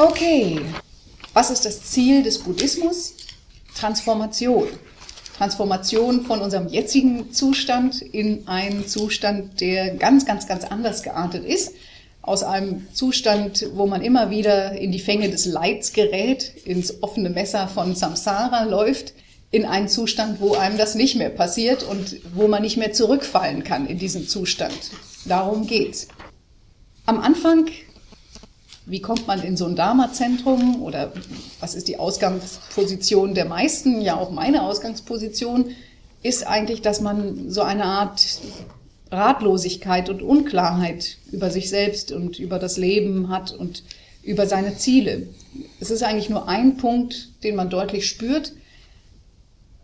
Okay, was ist das Ziel des Buddhismus? Transformation. Transformation von unserem jetzigen Zustand in einen Zustand, der ganz, ganz, ganz anders geartet ist. Aus einem Zustand, wo man immer wieder in die Fänge des Leids gerät, ins offene Messer von Samsara läuft, in einen Zustand, wo einem das nicht mehr passiert und wo man nicht mehr zurückfallen kann in diesen Zustand. Darum geht's. Am Anfang... Wie kommt man in so ein Dharma-Zentrum oder was ist die Ausgangsposition der meisten, ja auch meine Ausgangsposition, ist eigentlich, dass man so eine Art Ratlosigkeit und Unklarheit über sich selbst und über das Leben hat und über seine Ziele. Es ist eigentlich nur ein Punkt, den man deutlich spürt.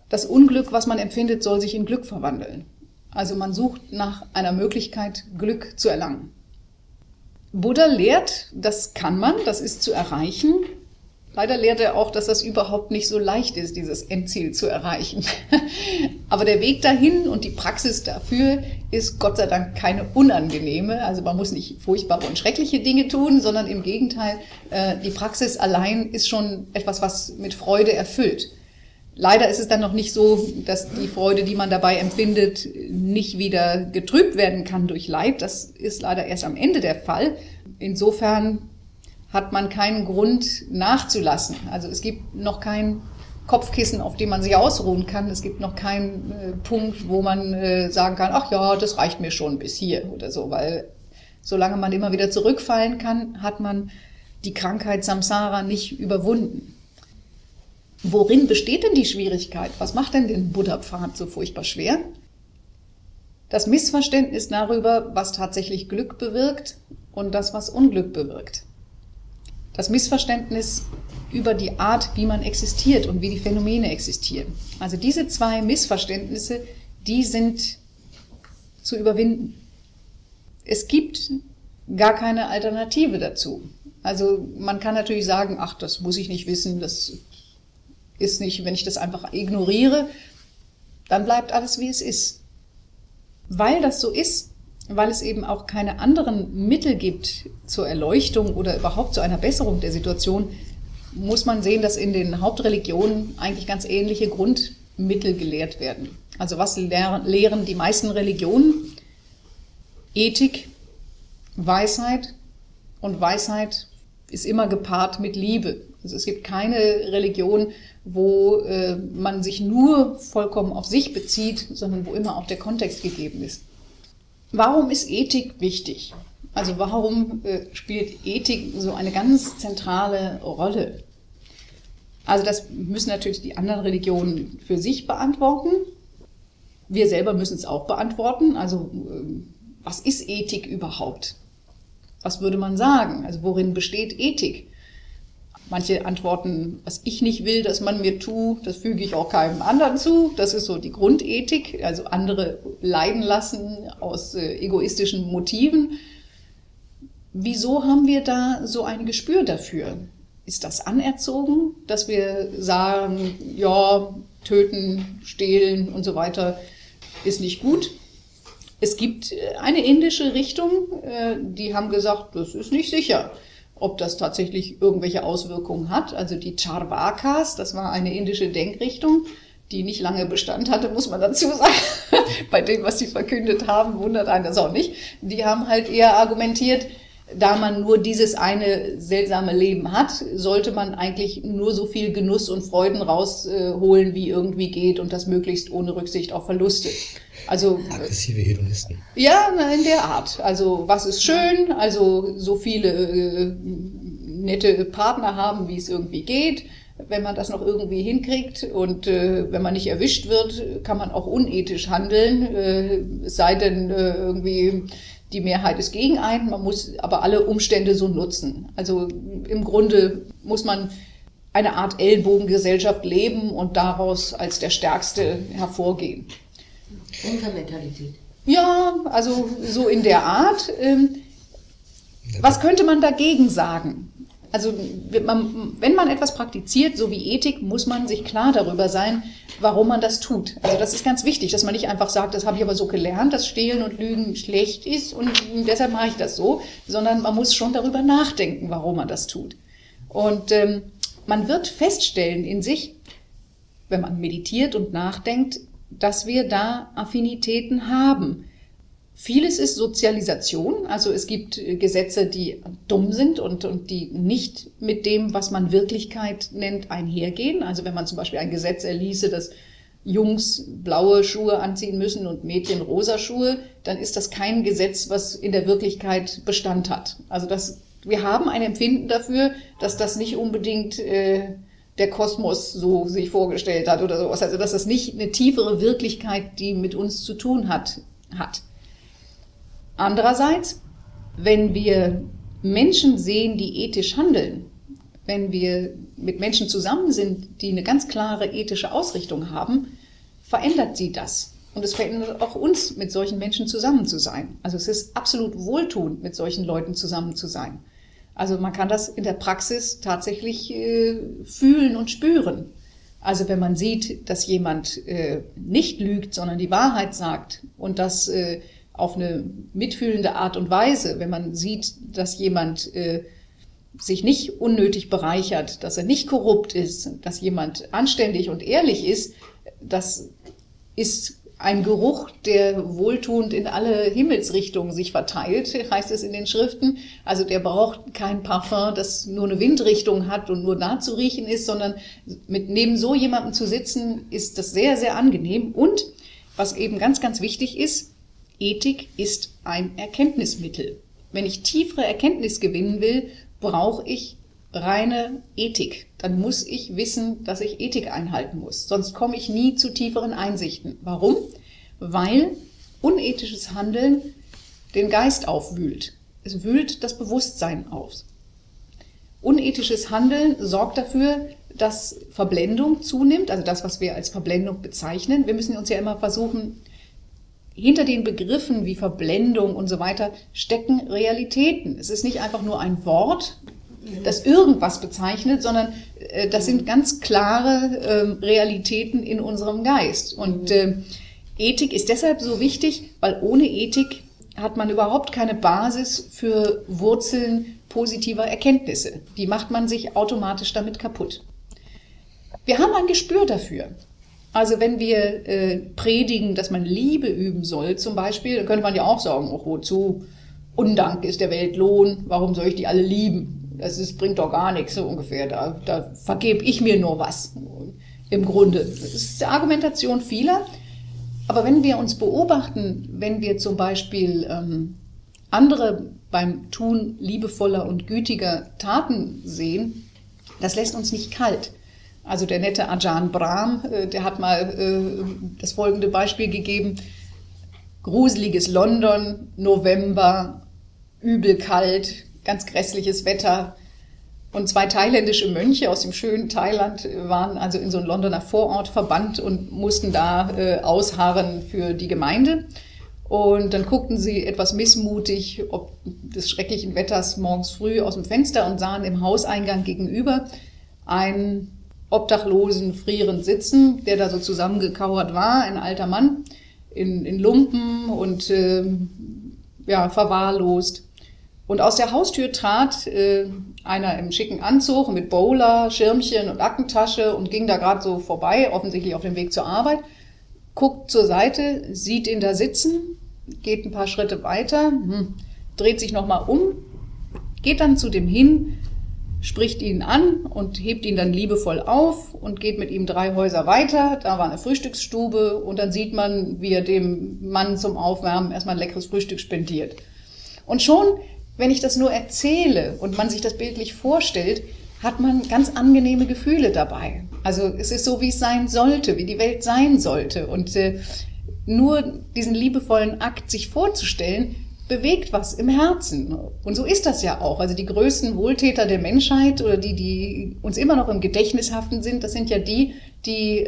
Das Unglück, was man empfindet, soll sich in Glück verwandeln. Also man sucht nach einer Möglichkeit, Glück zu erlangen. Buddha lehrt, das kann man, das ist zu erreichen. Leider lehrt er auch, dass das überhaupt nicht so leicht ist, dieses Endziel zu erreichen. Aber der Weg dahin und die Praxis dafür ist Gott sei Dank keine unangenehme. Also man muss nicht furchtbare und schreckliche Dinge tun, sondern im Gegenteil, die Praxis allein ist schon etwas, was mit Freude erfüllt. Leider ist es dann noch nicht so, dass die Freude, die man dabei empfindet, nicht wieder getrübt werden kann durch Leid. Das ist leider erst am Ende der Fall. Insofern hat man keinen Grund nachzulassen. Also es gibt noch kein Kopfkissen, auf dem man sich ausruhen kann. Es gibt noch keinen Punkt, wo man sagen kann, ach ja, das reicht mir schon bis hier oder so. Weil solange man immer wieder zurückfallen kann, hat man die Krankheit Samsara nicht überwunden. Worin besteht denn die Schwierigkeit? Was macht denn den Buddha-Pfad so furchtbar schwer? Das Missverständnis darüber, was tatsächlich Glück bewirkt und das, was Unglück bewirkt. Das Missverständnis über die Art, wie man existiert und wie die Phänomene existieren. Also diese zwei Missverständnisse, die sind zu überwinden. Es gibt gar keine Alternative dazu. Also man kann natürlich sagen, ach, das muss ich nicht wissen, das ist nicht, wenn ich das einfach ignoriere, dann bleibt alles, wie es ist. Weil das so ist, weil es eben auch keine anderen Mittel gibt zur Erleuchtung oder überhaupt zu einer Besserung der Situation, muss man sehen, dass in den Hauptreligionen eigentlich ganz ähnliche Grundmittel gelehrt werden. Also was lehren die meisten Religionen? Ethik, Weisheit, und Weisheit ist immer gepaart mit Liebe. Also es gibt keine Religion, wo man sich nur vollkommen auf sich bezieht, sondern wo immer auch der Kontext gegeben ist. Warum ist Ethik wichtig? Also warum spielt Ethik so eine ganz zentrale Rolle? Also das müssen natürlich die anderen Religionen für sich beantworten. Wir selber müssen es auch beantworten. Also was ist Ethik überhaupt? Was würde man sagen? Also worin besteht Ethik? Manche antworten, was ich nicht will, dass man mir tut, das füge ich auch keinem anderen zu. Das ist so die Grundethik, also andere leiden lassen aus egoistischen Motiven. Wieso haben wir da so ein Gespür dafür? Ist das anerzogen, dass wir sagen, ja, töten, stehlen und so weiter ist nicht gut? Es gibt eine indische Richtung, die haben gesagt, das ist nicht sicher, ob das tatsächlich irgendwelche Auswirkungen hat. Also die Charvakas, das war eine indische Denkrichtung, die nicht lange Bestand hatte, muss man dazu sagen. Bei dem, was sie verkündet haben, wundert einen das auch nicht. Die haben halt eher argumentiert, da man nur dieses eine seltsame Leben hat, sollte man eigentlich nur so viel Genuss und Freuden rausholen, wie irgendwie geht und das möglichst ohne Rücksicht auf Verluste. Also, aggressive Hedonisten. Ja, in der Art. Also was ist schön, also so viele nette Partner haben, wie es irgendwie geht. Wenn man das noch irgendwie hinkriegt und wenn man nicht erwischt wird, kann man auch unethisch handeln, es sei denn irgendwie die Mehrheit ist gegen einen. Man muss aber alle Umstände so nutzen. Also im Grunde muss man eine Art Ellbogengesellschaft leben und daraus als der Stärkste hervorgehen. Kämpfermentalität. Ja, also so in der Art. Was könnte man dagegen sagen? Also wenn man etwas praktiziert, so wie Ethik, muss man sich klar darüber sein, warum man das tut. Also das ist ganz wichtig, dass man nicht einfach sagt, das habe ich aber so gelernt, dass Stehlen und Lügen schlecht ist und deshalb mache ich das so, sondern man muss schon darüber nachdenken, warum man das tut. Und man wird feststellen in sich, wenn man meditiert und nachdenkt, dass wir da Affinitäten haben. Vieles ist Sozialisation, also es gibt Gesetze, die dumm sind und die nicht mit dem, was man Wirklichkeit nennt, einhergehen. Also wenn man zum Beispiel ein Gesetz erließe, dass Jungs blaue Schuhe anziehen müssen und Mädchen rosa Schuhe, dann ist das kein Gesetz, was in der Wirklichkeit Bestand hat. Also das, wir haben ein Empfinden dafür, dass das nicht unbedingt der Kosmos so sich vorgestellt hat oder sowas. Also dass das nicht eine tiefere Wirklichkeit, die mit uns zu tun hat, Andererseits, wenn wir Menschen sehen, die ethisch handeln, wenn wir mit Menschen zusammen sind, die eine ganz klare ethische Ausrichtung haben, verändert sie das. Und es verändert auch uns, mit solchen Menschen zusammen zu sein. Also es ist absolut wohltuend, mit solchen Leuten zusammen zu sein. Also man kann das in der Praxis tatsächlich fühlen und spüren. Also wenn man sieht, dass jemand nicht lügt, sondern die Wahrheit sagt und das auf eine mitfühlende Art und Weise, wenn man sieht, dass jemand sich nicht unnötig bereichert, dass er nicht korrupt ist, dass jemand anständig und ehrlich ist, das ist ein Geruch, der wohltuend in alle Himmelsrichtungen sich verteilt, heißt es in den Schriften. Also der braucht kein Parfum, das nur eine Windrichtung hat und nur da zu riechen ist, sondern neben so jemandem zu sitzen, ist das sehr, sehr angenehm. Und was eben ganz, ganz wichtig ist, Ethik ist ein Erkenntnismittel. Wenn ich tiefere Erkenntnis gewinnen will, brauche ich reine Ethik. Dann muss ich wissen, dass ich Ethik einhalten muss. Sonst komme ich nie zu tieferen Einsichten. Warum? Weil unethisches Handeln den Geist aufwühlt. Es wühlt das Bewusstsein auf. Unethisches Handeln sorgt dafür, dass Verblendung zunimmt, also das, was wir als Verblendung bezeichnen. Wir müssen uns ja immer versuchen, hinter den Begriffen wie Verblendung und so weiter stecken Realitäten. Es ist nicht einfach nur ein Wort, das irgendwas bezeichnet, sondern das sind ganz klare Realitäten in unserem Geist. Und Ethik ist deshalb so wichtig, weil ohne Ethik hat man überhaupt keine Basis für Wurzeln positiver Erkenntnisse. Die macht man sich automatisch damit kaputt. Wir haben ein Gespür dafür. Also wenn wir predigen, dass man Liebe üben soll zum Beispiel, dann könnte man ja auch sagen, oh, wozu? Undank ist der Welt Lohn, warum soll ich die alle lieben? Das bringt doch gar nichts, so ungefähr, da vergebe ich mir nur was im Grunde. Das ist die Argumentation vieler. Aber wenn wir uns beobachten, wenn wir zum Beispiel andere beim Tun liebevoller und gütiger Taten sehen, das lässt uns nicht kalt. Also der nette Ajahn Brahm, der hat mal das folgende Beispiel gegeben. Gruseliges London, November, übel kalt, ganz grässliches Wetter. Und zwei thailändische Mönche aus dem schönen Thailand waren also in so einen Londoner Vorort verbannt und mussten da ausharren für die Gemeinde. Und dann guckten sie etwas missmutig ob des schrecklichen Wetters morgens früh aus dem Fenster und sahen im Hauseingang gegenüber einen Obdachlosen frierend sitzen, der da so zusammengekauert war, ein alter Mann, in Lumpen und ja, verwahrlost. Und aus der Haustür trat einer im schicken Anzug mit Bowler, Schirmchen und Aktentasche und ging da gerade so vorbei, offensichtlich auf dem Weg zur Arbeit, guckt zur Seite, sieht ihn da sitzen, geht ein paar Schritte weiter, dreht sich nochmal um, geht dann zu dem hin, spricht ihn an und hebt ihn dann liebevoll auf und geht mit ihm 3 Häuser weiter. Da war eine Frühstücksstube und dann sieht man, wie er dem Mann zum Aufwärmen erstmal ein leckeres Frühstück spendiert. Und schon, wenn ich das nur erzähle und man sich das bildlich vorstellt, hat man ganz angenehme Gefühle dabei. Also es ist so, wie es sein sollte, wie die Welt sein sollte. Und nur diesen liebevollen Akt sich vorzustellen, bewegt was im Herzen. Und so ist das ja auch. Also die größten Wohltäter der Menschheit oder die, die uns immer noch im Gedächtnis haften sind, das sind ja die, die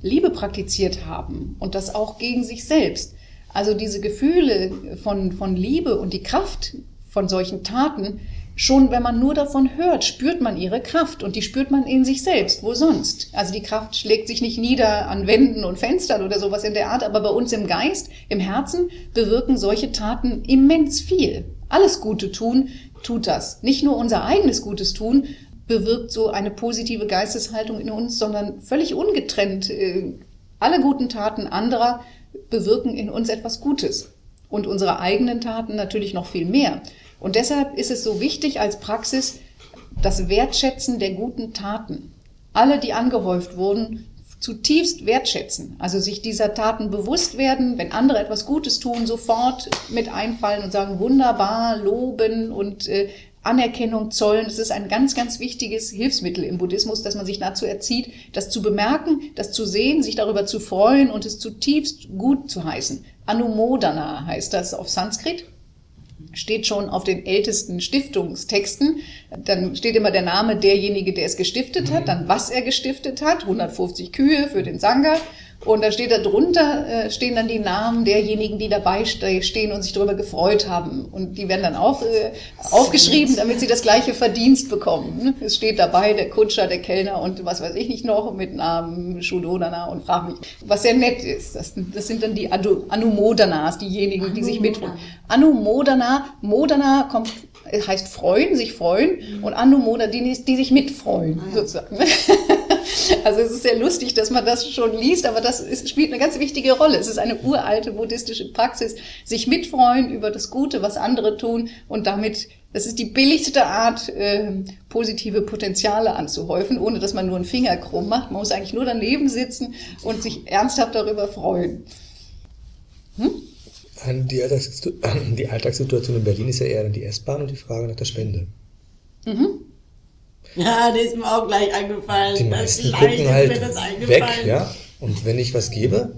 Liebe praktiziert haben und das auch gegen sich selbst. Also diese Gefühle von Liebe und die Kraft von solchen Taten, schon wenn man nur davon hört, spürt man ihre Kraft und die spürt man in sich selbst. Wo sonst? Also die Kraft schlägt sich nicht nieder an Wänden und Fenstern oder sowas in der Art, aber bei uns im Geist, im Herzen bewirken solche Taten immens viel. Alles Gute tun, tut das. Nicht nur unser eigenes Gutes tun, bewirkt so eine positive Geisteshaltung in uns, sondern völlig ungetrennt. Alle guten Taten anderer bewirken in uns etwas Gutes und unsere eigenen Taten natürlich noch viel mehr. Und deshalb ist es so wichtig als Praxis, das Wertschätzen der guten Taten, alle, die angehäuft wurden, zutiefst wertschätzen, also sich dieser Taten bewusst werden, wenn andere etwas Gutes tun, sofort mit einfallen und sagen, wunderbar, loben und Anerkennung zollen. Das ist ein ganz, ganz wichtiges Hilfsmittel im Buddhismus, dass man sich dazu erzieht, das zu bemerken, das zu sehen, sich darüber zu freuen und es zutiefst gut zu heißen. Anumodana heißt das auf Sanskrit, steht schon auf den ältesten Stiftungstexten. Dann steht immer der Name derjenige, der es gestiftet hat, dann was er gestiftet hat, 150 Kühe für den Sangha. Und dann steht da drunter, stehen dann die Namen derjenigen, die dabei stehen und sich darüber gefreut haben. Und die werden dann auch aufgeschrieben, damit sie das gleiche Verdienst bekommen. Es steht dabei der Kutscher, der Kellner und was weiß ich nicht noch mit Namen Shudodana und frag mich, was sehr nett ist. Das sind dann die Anumodanas, diejenigen, die sich mitfreuen. Anumodana, Modana kommt, heißt freuen, sich freuen, und Anumodana, die sich mitfreuen, sozusagen. Also es ist sehr lustig, dass man das schon liest, aber das spielt eine ganz wichtige Rolle. Es ist eine uralte buddhistische Praxis, sich mitfreuen über das Gute, was andere tun, und damit, das ist die billigste Art, positive Potenziale anzuhäufen, ohne dass man nur einen Finger krumm macht. Man muss eigentlich nur daneben sitzen und sich ernsthaft darüber freuen. Die Alltagssituation in Berlin ist ja eher die S-Bahn und die Frage nach der Spende. Mhm. Ja, das ist mir auch gleich eingefallen. Die meisten gucken halt weg, ja. Und wenn ich was gebe,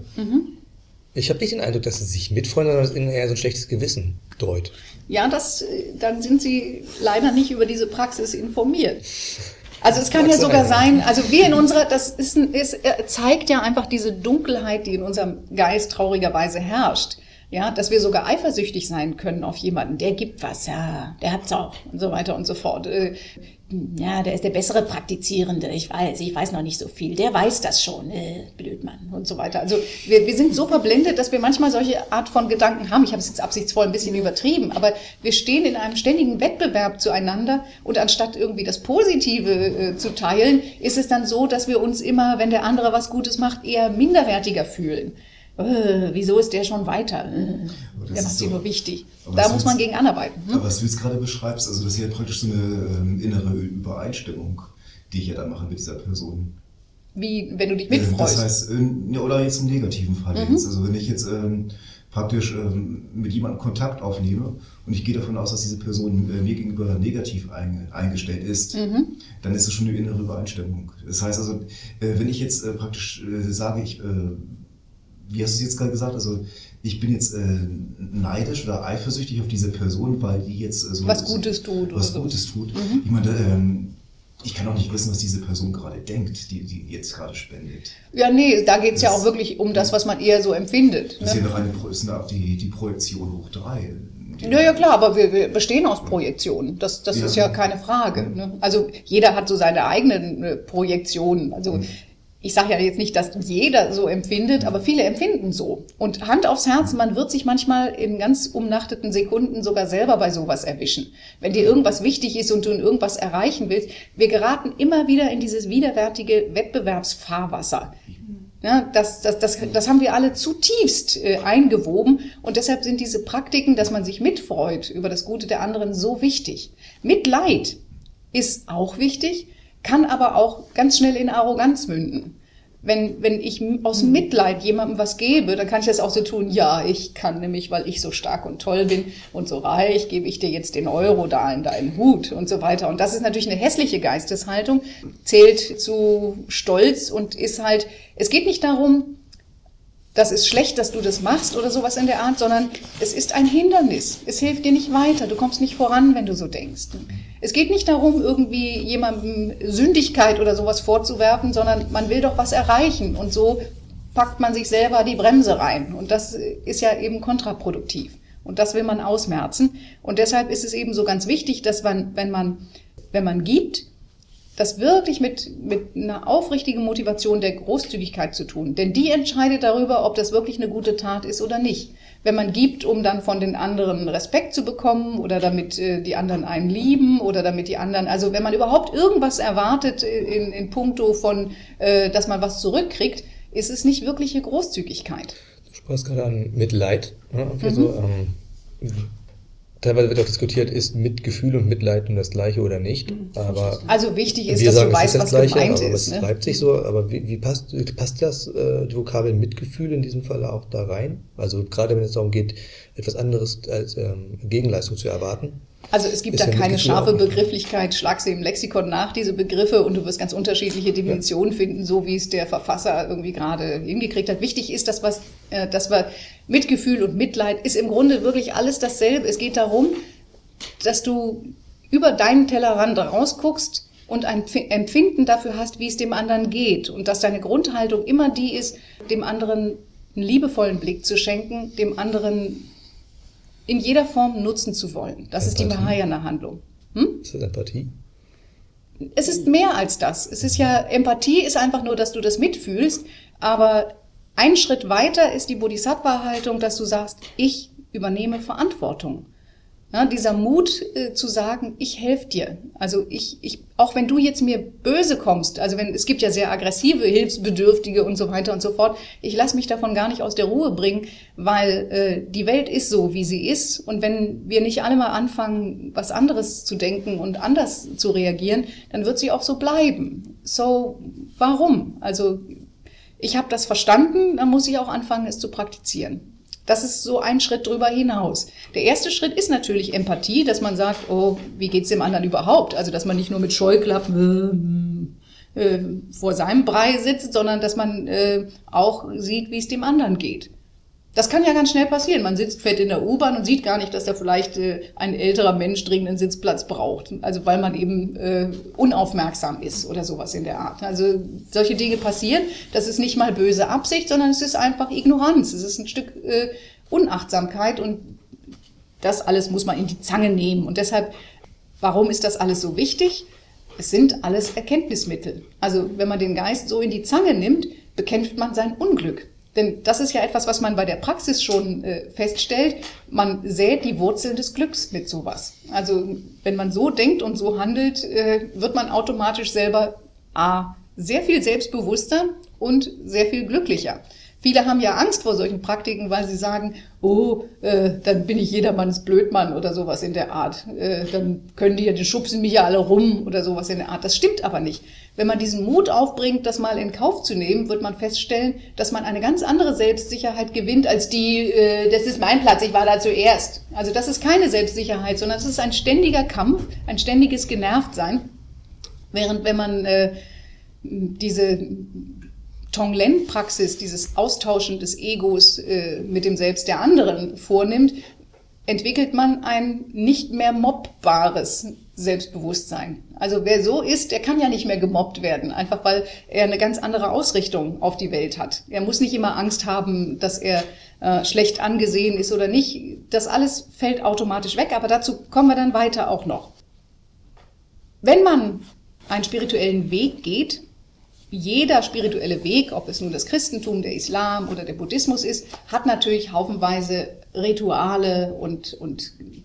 ich habe nicht den Eindruck, dass sie sich mitfreuen, sondern dass ihnen eher so ein schlechtes Gewissen droht. Ja, dann sind sie leider nicht über diese Praxis informiert. Also es kann ja sogar sein, also wir in unserer, es zeigt ja einfach diese Dunkelheit, die in unserem Geist traurigerweise herrscht. Ja, dass wir sogar eifersüchtig sein können auf jemanden, der gibt was, ja, der hat's auch und so weiter und so fort. Ja, der ist der bessere Praktizierende, ich weiß noch nicht so viel, der weiß das schon, Blödmann und so weiter. Also wir sind so verblendet, dass wir manchmal solche Art von Gedanken haben. Ich habe es jetzt absichtsvoll ein bisschen übertrieben, aber wir stehen in einem ständigen Wettbewerb zueinander und anstatt irgendwie das Positive zu teilen, ist es dann so, dass wir uns immer, wenn der andere was Gutes macht, eher minderwertiger fühlen. Wieso ist der schon weiter? Der macht sie nur wichtig. Da muss man gegen anarbeiten. Aber was du jetzt gerade beschreibst, also das ist ja praktisch so eine innere Übereinstimmung, die ich ja dann mache mit dieser Person. Wie, wenn du dich mitfreust? Das heißt, oder jetzt im negativen Fall jetzt. Also wenn ich jetzt praktisch mit jemandem Kontakt aufnehme und ich gehe davon aus, dass diese Person mir gegenüber negativ eingestellt ist, dann ist das schon eine innere Übereinstimmung. Das heißt also, wenn ich jetzt praktisch sage, wie hast du es jetzt gerade gesagt? Also ich bin jetzt neidisch oder eifersüchtig auf diese Person, weil die jetzt so was Gutes tut. Ich meine, ich kann auch nicht wissen, was diese Person gerade denkt, die jetzt gerade spendet. Ja, nee, da geht es ja auch wirklich um das, was man eher so empfindet. Das ist ja noch die Projektion hoch 3. Ja, klar, aber wir bestehen aus Projektionen. Das ist ja keine Frage. Ne? Also jeder hat so seine eigenen Projektionen. Also ich sage ja jetzt nicht, dass jeder so empfindet, aber viele empfinden so. Und Hand aufs Herz, man wird sich manchmal in ganz umnachteten Sekunden sogar selber bei sowas erwischen. Wenn dir irgendwas wichtig ist und du irgendwas erreichen willst, wir geraten immer wieder in dieses widerwärtige Wettbewerbsfahrwasser. Ja, das haben wir alle zutiefst eingewoben und deshalb sind diese Praktiken, dass man sich mitfreut über das Gute der anderen, so wichtig. Mitleid ist auch wichtig, kann aber auch ganz schnell in Arroganz münden. Wenn ich aus Mitleid jemandem was gebe, dann kann ich das auch so tun, ja, ich kann nämlich, weil ich so stark und toll bin und so reich, gebe ich dir jetzt den Euro da in deinen Hut und so weiter. Und das ist natürlich eine hässliche Geisteshaltung, zählt zu Stolz und ist halt, es geht nicht darum, das ist schlecht, dass du das machst oder sowas in der Art, sondern es ist ein Hindernis. Es hilft dir nicht weiter, du kommst nicht voran, wenn du so denkst. Es geht nicht darum, irgendwie jemandem Sündigkeit oder sowas vorzuwerfen, sondern man will doch was erreichen. Und so packt man sich selber die Bremse rein. Und das ist ja eben kontraproduktiv. Und das will man ausmerzen. Und deshalb ist es eben so ganz wichtig, dass man, wenn man gibt, das wirklich mit einer aufrichtigen Motivation der Großzügigkeit zu tun. Denn die entscheidet darüber, ob das wirklich eine gute Tat ist oder nicht. wenn man gibt, um dann von den anderen Respekt zu bekommen oder damit die anderen einen lieben oder damit die anderen, also wenn man überhaupt irgendwas erwartet in puncto von, dass man was zurückkriegt, ist es nicht wirkliche Großzügigkeit. Du sprachst gerade an Mitleid. Ne? Also, teilweise wird auch diskutiert, ist Mitgefühl und Mitleid nun das Gleiche oder nicht. Aber also wichtig ist, dass du weißt, was gemeint ist. Es bleibt sich so, aber wie passt das die Vokabel Mitgefühl in diesem Fall auch da rein? Also gerade wenn es darum geht, etwas anderes als Gegenleistung zu erwarten. Also es gibt da keine scharfe Begrifflichkeit, schlag sie im Lexikon nach, diese Begriffe, und du wirst ganz unterschiedliche Definitionen finden, so wie es der Verfasser irgendwie gerade hingekriegt hat. Wichtig ist, dass wir Mitgefühl und Mitleid ist im Grunde wirklich alles dasselbe. Es geht darum, dass du über deinen Tellerrand rausguckst und ein Empfinden dafür hast, wie es dem anderen geht, und dass deine Grundhaltung immer die ist, dem anderen einen liebevollen Blick zu schenken, dem anderen in jeder Form nutzen zu wollen. Das Empathie. Ist die Mahayana-Handlung. Ist das Empathie? Es ist mehr als das. Es ist ja, Empathie ist einfach nur, dass du das mitfühlst, aber ein Schritt weiter ist die Bodhisattva-Haltung, dass du sagst, ich übernehme Verantwortung. Ja, dieser Mut zu sagen, ich helfe dir. Also ich, auch wenn du jetzt mir böse kommst, also wenn, es gibt ja sehr aggressive, Hilfsbedürftige und so weiter und so fort, ich lasse mich davon gar nicht aus der Ruhe bringen, weil die Welt ist so, wie sie ist, und wenn wir nicht alle mal anfangen, was anderes zu denken und anders zu reagieren, dann wird sie auch so bleiben. So, warum? Also ich habe das verstanden, dann muss ich auch anfangen, es zu praktizieren. Das ist so ein Schritt drüber hinaus. Der erste Schritt ist natürlich Empathie, dass man sagt, oh, wie geht's dem anderen überhaupt? Also, dass man nicht nur mit Scheuklappen vor seinem Brei sitzt, sondern dass man auch sieht, wie es dem anderen geht. Das kann ja ganz schnell passieren. Man sitzt fett in der U-Bahn und sieht gar nicht, dass da vielleicht ein älterer Mensch dringend einen Sitzplatz braucht. Also, weil man eben unaufmerksam ist oder sowas in der Art. Also, solche Dinge passieren. Das ist nicht mal böse Absicht, sondern es ist einfach Ignoranz. Es ist ein Stück Unachtsamkeit, und das alles muss man in die Zange nehmen. Und deshalb, warum ist das alles so wichtig? Es sind alles Erkenntnismittel. Also, wenn man den Geist so in die Zange nimmt, bekämpft man sein Unglück. Denn das ist ja etwas, was man bei der Praxis schon feststellt. Man sät die Wurzeln des Glücks mit sowas. Also wenn man so denkt und so handelt, wird man automatisch selber sehr viel selbstbewusster und sehr viel glücklicher. Viele haben ja Angst vor solchen Praktiken, weil sie sagen, oh, dann bin ich jedermanns Blödmann oder sowas in der Art. Dann können die ja, die schubsen mich ja alle rum oder sowas in der Art. Das stimmt aber nicht. Wenn man diesen Mut aufbringt, das mal in Kauf zu nehmen, wird man feststellen, dass man eine ganz andere Selbstsicherheit gewinnt als die, das ist mein Platz, ich war da zuerst. Also das ist keine Selbstsicherheit, sondern es ist ein ständiger Kampf, ein ständiges Genervtsein. Während wenn man diese Tonglen-Praxis, dieses Austauschen des Egos mit dem Selbst der anderen vornimmt, entwickelt man ein nicht mehr mobbbares Selbstbewusstsein. Also wer so ist, der kann ja nicht mehr gemobbt werden, einfach weil er eine ganz andere Ausrichtung auf die Welt hat. Er muss nicht immer Angst haben, dass er schlecht angesehen ist oder nicht. Das alles fällt automatisch weg, aber dazu kommen wir dann weiter auch noch. Wenn man einen spirituellen Weg geht, jeder spirituelle Weg, ob es nun das Christentum, der Islam oder der Buddhismus ist, hat natürlich haufenweise Rituale und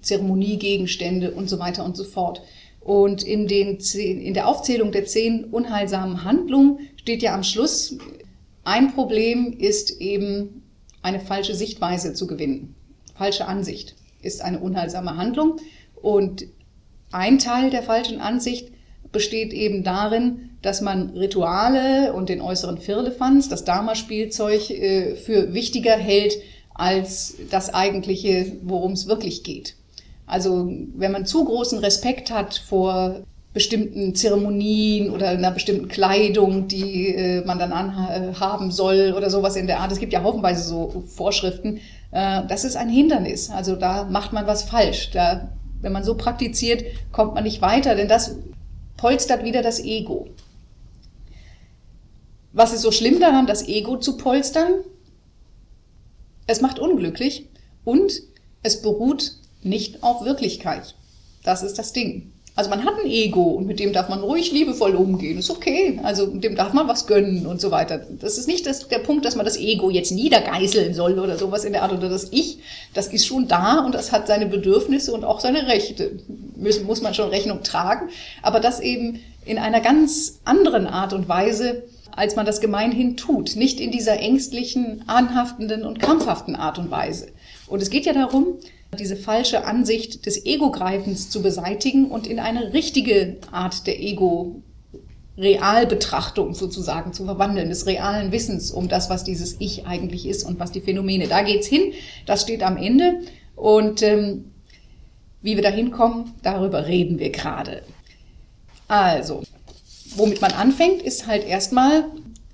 Zeremoniegegenstände und so weiter und so fort. Und in der Aufzählung der 10 unheilsamen Handlungen steht ja am Schluss, ein Problem ist eben, eine falsche Sichtweise zu gewinnen. Falsche Ansicht ist eine unheilsame Handlung. Und ein Teil der falschen Ansicht besteht eben darin, dass man Rituale und den äußeren Firlefanz, das Dharma-Spielzeug, für wichtiger hält als das Eigentliche, worum es wirklich geht. Also wenn man zu großen Respekt hat vor bestimmten Zeremonien oder einer bestimmten Kleidung, die man dann anhaben soll oder sowas in der Art. Es gibt ja haufenweise so Vorschriften. Das ist ein Hindernis. Also da macht man was falsch. Da, wenn man so praktiziert, kommt man nicht weiter, denn das polstert wieder das Ego. Was ist so schlimm daran, das Ego zu polstern? Es macht unglücklich und es beruht nicht auf Wirklichkeit. Das ist das Ding. Also man hat ein Ego und mit dem darf man ruhig liebevoll umgehen, ist okay, also dem darf man was gönnen und so weiter. Das ist nicht der Punkt, dass man das Ego jetzt niedergeißeln soll oder sowas in der Art, oder das Ich, das ist schon da und das hat seine Bedürfnisse und auch seine Rechte, muss man schon Rechnung tragen, aber das eben in einer ganz anderen Art und Weise, als man das gemeinhin tut, nicht in dieser ängstlichen, anhaftenden und krampfhaften Art und Weise. Und es geht ja darum, diese falsche Ansicht des Ego-Greifens zu beseitigen und in eine richtige Art der Ego-Realbetrachtung sozusagen zu verwandeln, des realen Wissens um das, was dieses Ich eigentlich ist und was die Phänomene. Da geht's hin, das steht am Ende und wie wir da hinkommen, darüber reden wir gerade. Also, womit man anfängt, ist halt erstmal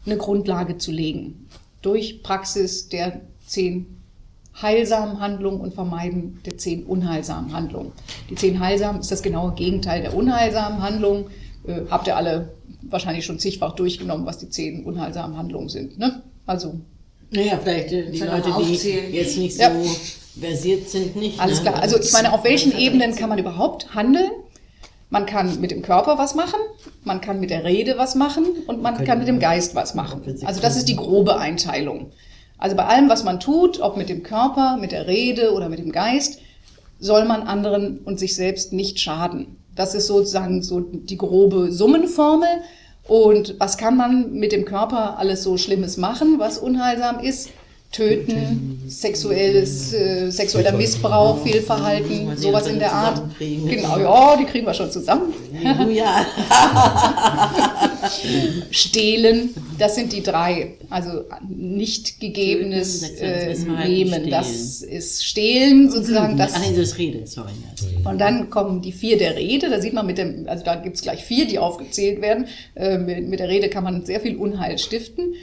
eine Grundlage zu legen durch Praxis der 10 heilsamen Handlungen und Vermeiden der 10 unheilsamen Handlungen. Die 10 heilsamen ist das genaue Gegenteil der unheilsamen Handlungen. Habt ihr alle wahrscheinlich schon zigfach durchgenommen, was die 10 unheilsamen Handlungen sind, ne? Also, naja, vielleicht die Leute, die jetzt nicht so versiert sind, nicht. Alles klar. Also ich meine, auf welchen Ebenen kann man überhaupt handeln? Man kann mit dem Körper was machen, man kann mit der Rede was machen und man kann mit dem Geist was machen. Also das ist die grobe Einteilung. Also bei allem, was man tut, ob mit dem Körper, mit der Rede oder mit dem Geist, soll man anderen und sich selbst nicht schaden. Das ist sozusagen so die grobe Summenformel. Und was kann man mit dem Körper alles so Schlimmes machen, was unheilsam ist? Töten, sexueller Missbrauch, Fehlverhalten, sowas in der Art. Genau, ja, die kriegen wir schon zusammen. Stehlen, das sind die 3. Also nicht gegebenes Nehmen, das ist Stehlen sozusagen. Und dann kommen die 4 der Rede, da sieht man mit dem, also da gibt es gleich 4, die aufgezählt werden. Mit der Rede kann man sehr viel Unheil stiften.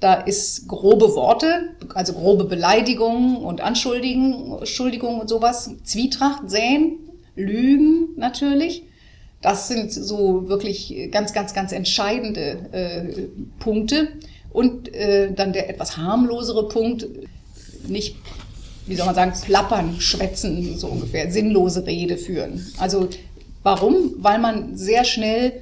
Da ist grobe Worte, also grobe Beleidigungen und Anschuldigungen und sowas, Zwietracht säen, Lügen natürlich. Das sind so wirklich ganz, ganz, ganz entscheidende Punkte. Und dann der etwas harmlosere Punkt, nicht, wie soll man sagen, plappern, schwätzen, so ungefähr, sinnlose Rede führen. Also warum? Weil man sehr schnell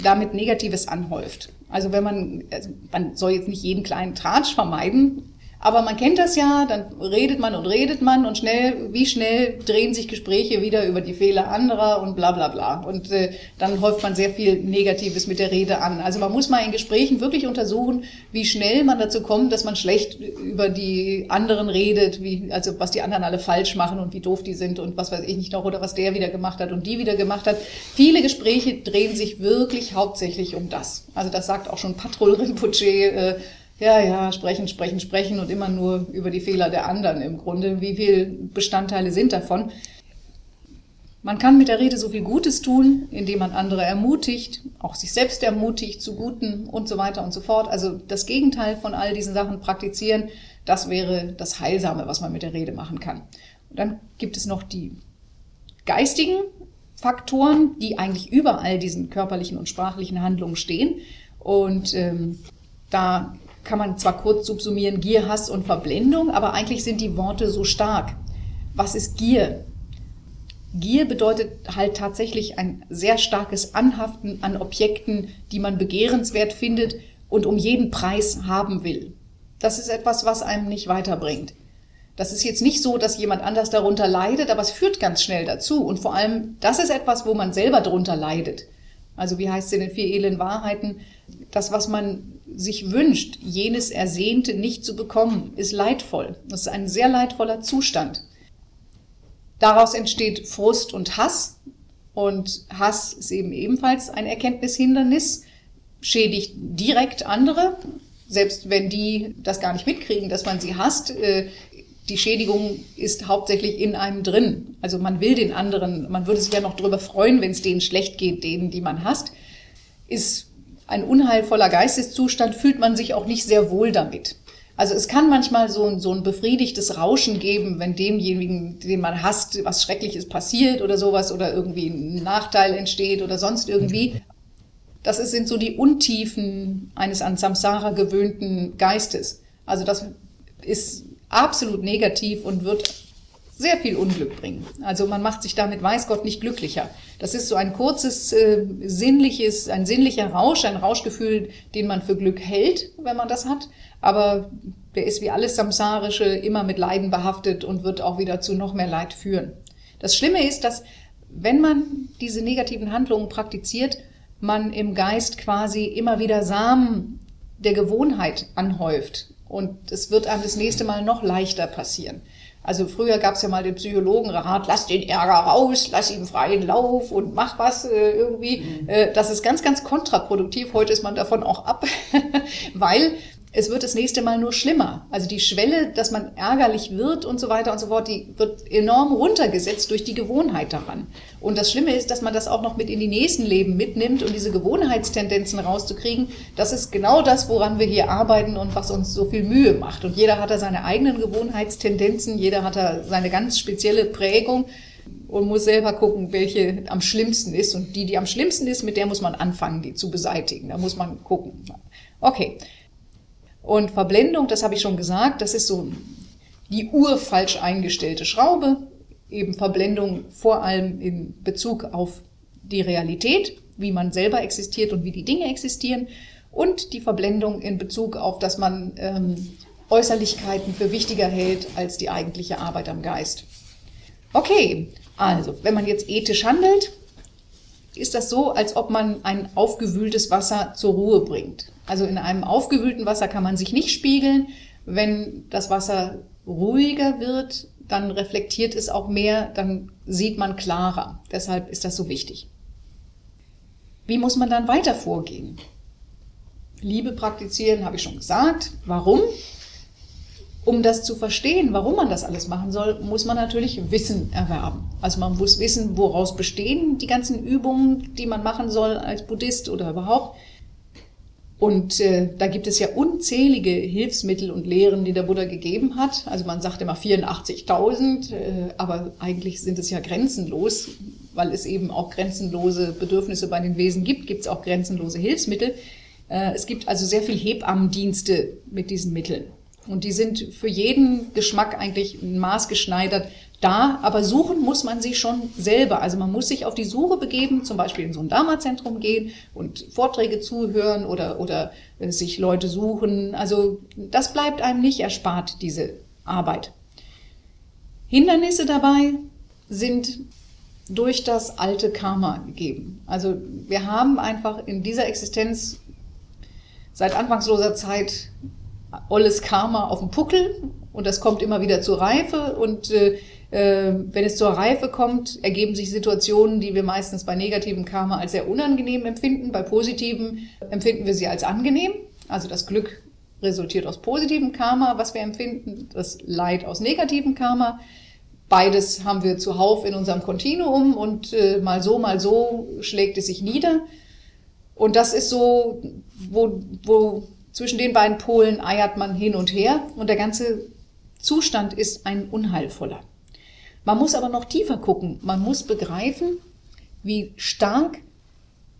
damit Negatives anhäuft. Also wenn man, also man soll jetzt nicht jeden kleinen Tratsch vermeiden, aber man kennt das ja, dann redet man und schnell, wie schnell drehen sich Gespräche wieder über die Fehler anderer und bla bla bla. Und dann häuft man sehr viel Negatives mit der Rede an. Also man muss mal in Gesprächen wirklich untersuchen, wie schnell man dazu kommt, dass man schlecht über die anderen redet, wie, also was die anderen alle falsch machen und wie doof die sind und was weiß ich nicht noch oder was der wieder gemacht hat und die wieder gemacht hat. Viele Gespräche drehen sich wirklich hauptsächlich um das. Also das sagt auch schon Patrol Rinpoche, ja, sprechen, sprechen, sprechen und immer nur über die Fehler der anderen im Grunde. Wie viele Bestandteile sind davon? Man kann mit der Rede so viel Gutes tun, indem man andere ermutigt, auch sich selbst ermutigt zu Guten und so weiter und so fort. Also das Gegenteil von all diesen Sachen praktizieren, das wäre das Heilsame, was man mit der Rede machen kann. Und dann gibt es noch die geistigen Faktoren, die eigentlich über all diesen körperlichen und sprachlichen Handlungen stehen. Und da kann man zwar kurz subsumieren, Gier, Hass und Verblendung, aber eigentlich sind die Worte so stark. Was ist Gier? Gier bedeutet halt tatsächlich ein sehr starkes Anhaften an Objekten, die man begehrenswert findet und um jeden Preis haben will. Das ist etwas, was einem nicht weiterbringt. Das ist jetzt nicht so, dass jemand anders darunter leidet, aber es führt ganz schnell dazu. Und vor allem, das ist etwas, wo man selber darunter leidet. Also wie heißt es in den 4 edlen Wahrheiten? Das, was man sich wünscht, jenes Ersehnte nicht zu bekommen, ist leidvoll. Das ist ein sehr leidvoller Zustand. Daraus entsteht Frust und Hass. Und Hass ist eben ebenfalls ein Erkenntnishindernis, schädigt direkt andere, selbst wenn die das gar nicht mitkriegen, dass man sie hasst. Die Schädigung ist hauptsächlich in einem drin. Also man will den anderen, man würde sich ja noch darüber freuen, wenn es denen schlecht geht, denen, die man hasst. Ist ein unheilvoller Geisteszustand, fühlt man sich auch nicht sehr wohl damit. Also es kann manchmal so ein befriedigtes Rauschen geben, wenn demjenigen, den man hasst, was Schreckliches passiert oder sowas oder irgendwie ein Nachteil entsteht oder sonst irgendwie. Das sind so die Untiefen eines an Samsara gewöhnten Geistes. Also das ist absolut negativ und wird sehr viel Unglück bringen. Also man macht sich damit, weiß Gott, nicht glücklicher. Das ist so ein kurzes, sinnliches, ein sinnlicher Rausch, ein Rauschgefühl, den man für Glück hält, wenn man das hat. Aber der ist wie alles Samsarische immer mit Leiden behaftet und wird auch wieder zu noch mehr Leid führen. Das Schlimme ist, dass wenn man diese negativen Handlungen praktiziert, man im Geist quasi immer wieder Samen der Gewohnheit anhäuft. Und es wird einem das nächste Mal noch leichter passieren. Also früher gab es ja mal den Psychologenrat, lass den Ärger raus, lass ihm freien Lauf und mach was irgendwie. Das ist ganz, ganz kontraproduktiv. Heute ist man davon auch ab, weil es wird das nächste Mal nur schlimmer. Also die Schwelle, dass man ärgerlich wird und so weiter und so fort, die wird enorm runtergesetzt durch die Gewohnheit daran. Und das Schlimme ist, dass man das auch noch mit in die nächsten Leben mitnimmt, um diese Gewohnheitstendenzen rauszukriegen. Das ist genau das, woran wir hier arbeiten und was uns so viel Mühe macht. Und jeder hat da seine eigenen Gewohnheitstendenzen, jeder hat da seine ganz spezielle Prägung und muss selber gucken, welche am schlimmsten ist. Und die, die am schlimmsten ist, mit der muss man anfangen, die zu beseitigen. Da muss man gucken. Okay. Und Verblendung, das habe ich schon gesagt, das ist so die urfalsch eingestellte Schraube, eben Verblendung vor allem in Bezug auf die Realität, wie man selber existiert und wie die Dinge existieren, und die Verblendung in Bezug auf, dass man Äußerlichkeiten für wichtiger hält als die eigentliche Arbeit am Geist. Okay, also wenn man jetzt ethisch handelt, ist das so, als ob man ein aufgewühltes Wasser zur Ruhe bringt. Also in einem aufgewühlten Wasser kann man sich nicht spiegeln. Wenn das Wasser ruhiger wird, dann reflektiert es auch mehr, dann sieht man klarer. Deshalb ist das so wichtig. Wie muss man dann weiter vorgehen? Liebe praktizieren, habe ich schon gesagt. Warum? Um das zu verstehen, warum man das alles machen soll, muss man natürlich Wissen erwerben. Also man muss wissen, woraus bestehen die ganzen Übungen, die man machen soll als Buddhist oder überhaupt. Und da gibt es ja unzählige Hilfsmittel und Lehren, die der Buddha gegeben hat. Also man sagt immer 84.000, aber eigentlich sind es ja grenzenlos, weil es eben auch grenzenlose Bedürfnisse bei den Wesen gibt, gibt es auch grenzenlose Hilfsmittel. Es gibt also sehr viel Hebammendienste mit diesen Mitteln. Und die sind für jeden Geschmack eigentlich maßgeschneidert da, aber suchen muss man sie schon selber. Also man muss sich auf die Suche begeben, zum Beispiel in so ein Dharma-Zentrum gehen und Vorträge zuhören oder sich Leute suchen. Also das bleibt einem nicht erspart, diese Arbeit. Hindernisse dabei sind durch das alte Karma gegeben. Also wir haben einfach in dieser Existenz seit anfangsloser Zeit olles Karma auf dem Puckel und das kommt immer wieder zur Reife und wenn es zur Reife kommt, ergeben sich Situationen, die wir meistens bei negativem Karma als sehr unangenehm empfinden, bei positivem empfinden wir sie als angenehm, also das Glück resultiert aus positivem Karma, was wir empfinden, das Leid aus negativem Karma. Beides haben wir zuhauf in unserem Kontinuum und mal so schlägt es sich nieder und das ist so, wo zwischen den beiden Polen eiert man hin und her und der ganze Zustand ist ein unheilvoller. Man muss aber noch tiefer gucken. Man muss begreifen, wie stark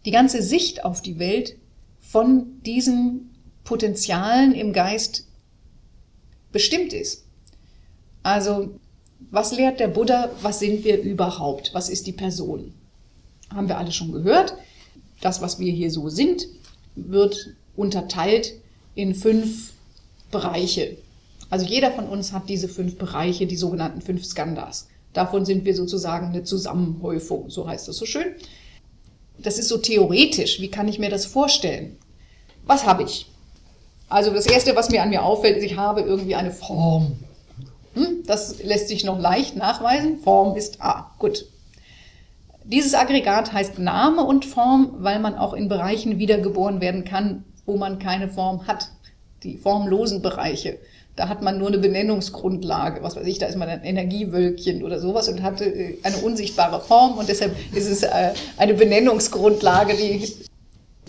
die ganze Sicht auf die Welt von diesen Potenzialen im Geist bestimmt ist. Also, was lehrt der Buddha? Was sind wir überhaupt? Was ist die Person? Haben wir alle schon gehört. Das, was wir hier so sind, wird unterteilt in 5 Bereiche. Also jeder von uns hat diese 5 Bereiche, die sogenannten 5 Skandhas. Davon sind wir sozusagen eine Zusammenhäufung, so heißt das so schön. Das ist so theoretisch, wie kann ich mir das vorstellen? Was habe ich? Also das Erste, was mir an mir auffällt, ist, ich habe irgendwie eine Form. Das lässt sich noch leicht nachweisen. Form ist A. Gut. Dieses Aggregat heißt Name und Form, weil man auch in Bereichen wiedergeboren werden kann, wo man keine Form hat. Die formlosen Bereiche, da hat man nur eine Benennungsgrundlage, was weiß ich, da ist man ein Energiewölkchen oder sowas und hatte eine unsichtbare Form und deshalb ist es eine Benennungsgrundlage,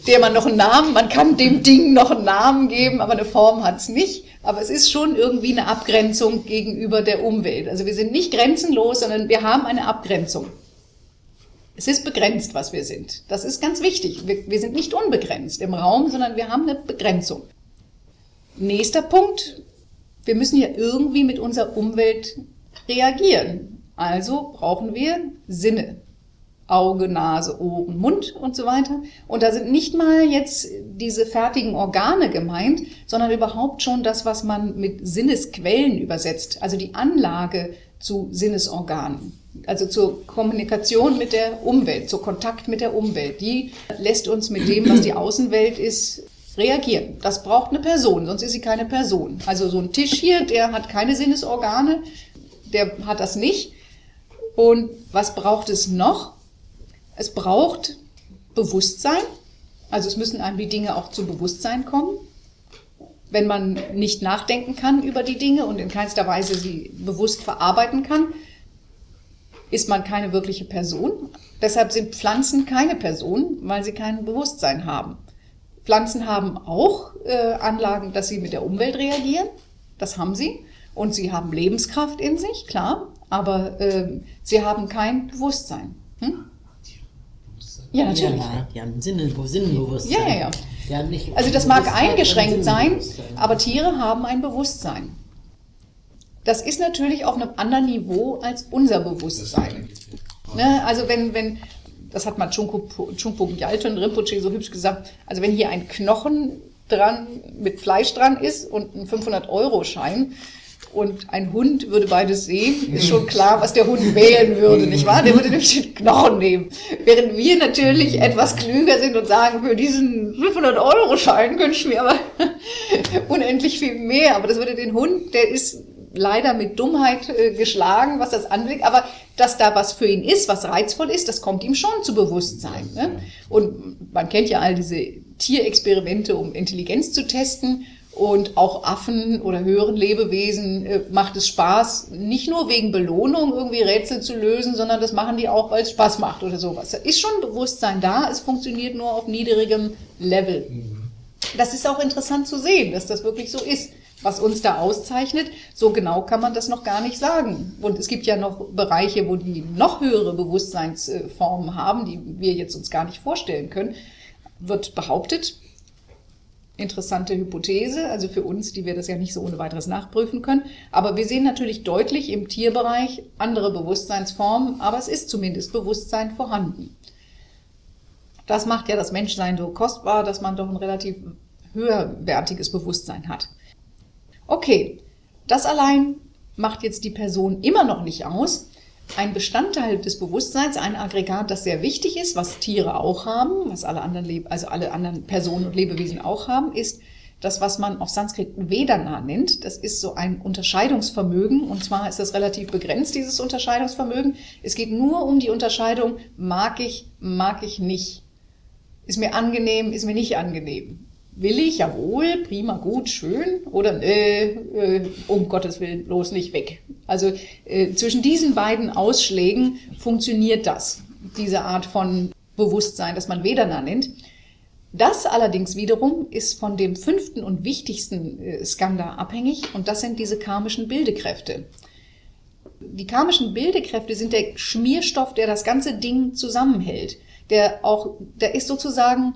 der man noch einen Namen, man kann dem Ding noch einen Namen geben, aber eine Form hat es nicht. Aber es ist schon irgendwie eine Abgrenzung gegenüber der Umwelt. Also wir sind nicht grenzenlos, sondern wir haben eine Abgrenzung. Es ist begrenzt, was wir sind. Das ist ganz wichtig. Wir sind nicht unbegrenzt im Raum, sondern wir haben eine Begrenzung. Nächster Punkt. Wir müssen ja irgendwie mit unserer Umwelt reagieren. Also brauchen wir Sinne. Auge, Nase, Ohren, Mund und so weiter. Und da sind nicht mal jetzt diese fertigen Organe gemeint, sondern überhaupt schon das, was man mit Sinnesquellen übersetzt. Also die Anlage zu Sinnesorganen, also zur Kommunikation mit der Umwelt, zur Kontakt mit der Umwelt. Die lässt uns mit dem, was die Außenwelt ist, reagieren. Das braucht eine Person, sonst ist sie keine Person. Also so ein Tisch hier, der hat keine Sinnesorgane, der hat das nicht. Und was braucht es noch? Es braucht Bewusstsein, also es müssen einem die Dinge auch zu Bewusstsein kommen. Wenn man nicht nachdenken kann über die Dinge und in keinster Weise sie bewusst verarbeiten kann, ist man keine wirkliche Person. Deshalb sind Pflanzen keine Personen, weil sie kein Bewusstsein haben. Pflanzen haben auch Anlagen, dass sie mit der Umwelt reagieren, das haben sie. Und sie haben Lebenskraft in sich, klar, aber sie haben kein Bewusstsein. Hm? Ja, natürlich. Ja, die haben Sinnenbewusstsein. Ja, ja, ja. Also das mag eingeschränkt sein, aber Tiere haben ein Bewusstsein. Das ist natürlich auf einem anderen Niveau als unser Bewusstsein. Ne? Also wenn, das hat mal Chungpo Gyaltsen Rinpoche so hübsch gesagt, also wenn hier ein Knochen dran mit Fleisch dran ist und ein 500-Euro-Schein, und ein Hund würde beides sehen, ist schon klar, was der Hund wählen würde, nicht wahr? Der würde nämlich den Knochen nehmen. Während wir natürlich etwas klüger sind und sagen, für diesen 500-Euro-Schein wünsche ich mir aber unendlich viel mehr. Aber das würde den Hund, der ist leider mit Dummheit geschlagen, was das anblickt. Aber dass da was für ihn ist, was reizvoll ist, das kommt ihm schon zu Bewusstsein. Ne? Und man kennt ja all diese Tierexperimente, um Intelligenz zu testen. Und auch Affen oder höheren Lebewesen macht es Spaß, nicht nur wegen Belohnung irgendwie Rätsel zu lösen, sondern das machen die auch, weil es Spaß macht oder sowas. Da ist schon Bewusstsein da, es funktioniert nur auf niedrigem Level. Mhm. Das ist auch interessant zu sehen, dass das wirklich so ist. Was uns da auszeichnet, so genau kann man das noch gar nicht sagen. Und es gibt ja noch Bereiche, wo die noch höhere Bewusstseinsformen haben, die wir jetzt uns gar nicht vorstellen können, wird behauptet. Interessante Hypothese, also für uns, die wir das ja nicht so ohne weiteres nachprüfen können. Aber wir sehen natürlich deutlich im Tierbereich andere Bewusstseinsformen, aber es ist zumindest Bewusstsein vorhanden. Das macht ja das Menschsein so kostbar, dass man doch ein relativ höherwertiges Bewusstsein hat. Okay, das allein macht jetzt die Person immer noch nicht aus. Ein Bestandteil des Bewusstseins, ein Aggregat, das sehr wichtig ist, was Tiere auch haben, was alle anderen Personen und Lebewesen auch haben, ist das, was man auf Sanskrit Vedana nennt. Das ist so ein Unterscheidungsvermögen, und zwar ist das relativ begrenzt, dieses Unterscheidungsvermögen. Es geht nur um die Unterscheidung, mag ich nicht. Ist mir angenehm, ist mir nicht angenehm. Will ich, jawohl, prima, gut, schön, oder um Gottes Willen, bloß nicht weg. Also zwischen diesen beiden Ausschlägen funktioniert das, diese Art von Bewusstsein, das man Vedana nennt. Das allerdings wiederum ist von dem fünften und wichtigsten Skanda abhängig, und das sind diese karmischen Bildekräfte. Die karmischen Bildekräfte sind der Schmierstoff, der das ganze Ding zusammenhält. Der ist sozusagen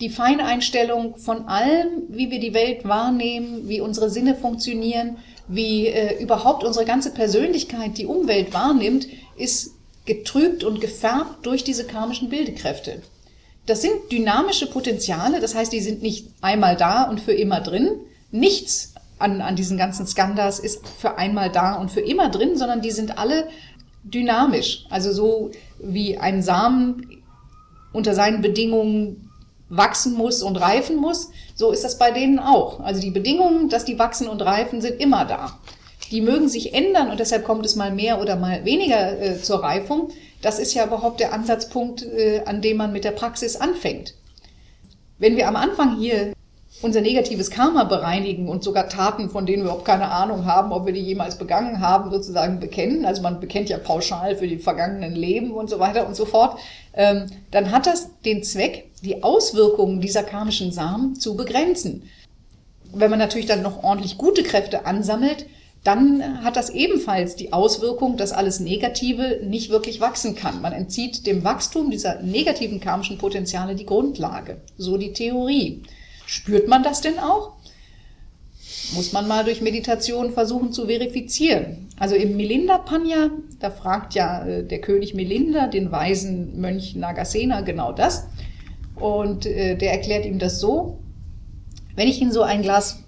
die Feineinstellung von allem, wie wir die Welt wahrnehmen, wie unsere Sinne funktionieren, wie überhaupt unsere ganze Persönlichkeit die Umwelt wahrnimmt, ist getrübt und gefärbt durch diese karmischen Bildekräfte. Das sind dynamische Potenziale, das heißt, die sind nicht einmal da und für immer drin. Nichts an diesen ganzen Skandas ist für einmal da und für immer drin, sondern die sind alle dynamisch. Also so wie ein Samen unter seinen Bedingungen wachsen muss und reifen muss, so ist das bei denen auch. Also die Bedingungen, dass die wachsen und reifen, sind immer da. Die mögen sich ändern und deshalb kommt es mal mehr oder mal weniger zur Reifung. Das ist ja überhaupt der Ansatzpunkt, an dem man mit der Praxis anfängt. Wenn wir am Anfang hier unser negatives Karma bereinigen und sogar Taten, von denen wir überhaupt keine Ahnung haben, ob wir die jemals begangen haben, sozusagen bekennen, also man bekennt ja pauschal für die vergangenen Leben und so weiter und so fort, dann hat das den Zweck, die Auswirkungen dieser karmischen Samen zu begrenzen. Wenn man natürlich dann noch ordentlich gute Kräfte ansammelt, dann hat das ebenfalls die Auswirkung, dass alles Negative nicht wirklich wachsen kann. Man entzieht dem Wachstum dieser negativen karmischen Potenziale die Grundlage, so die Theorie. Spürt man das denn auch? muss man mal durch Meditation versuchen zu verifizieren. Also im Milinda-Panya, da fragt ja der König Milinda den weisen Mönch Nagasena genau das. Und der erklärt ihm das so: Wenn ich in so ein Glas,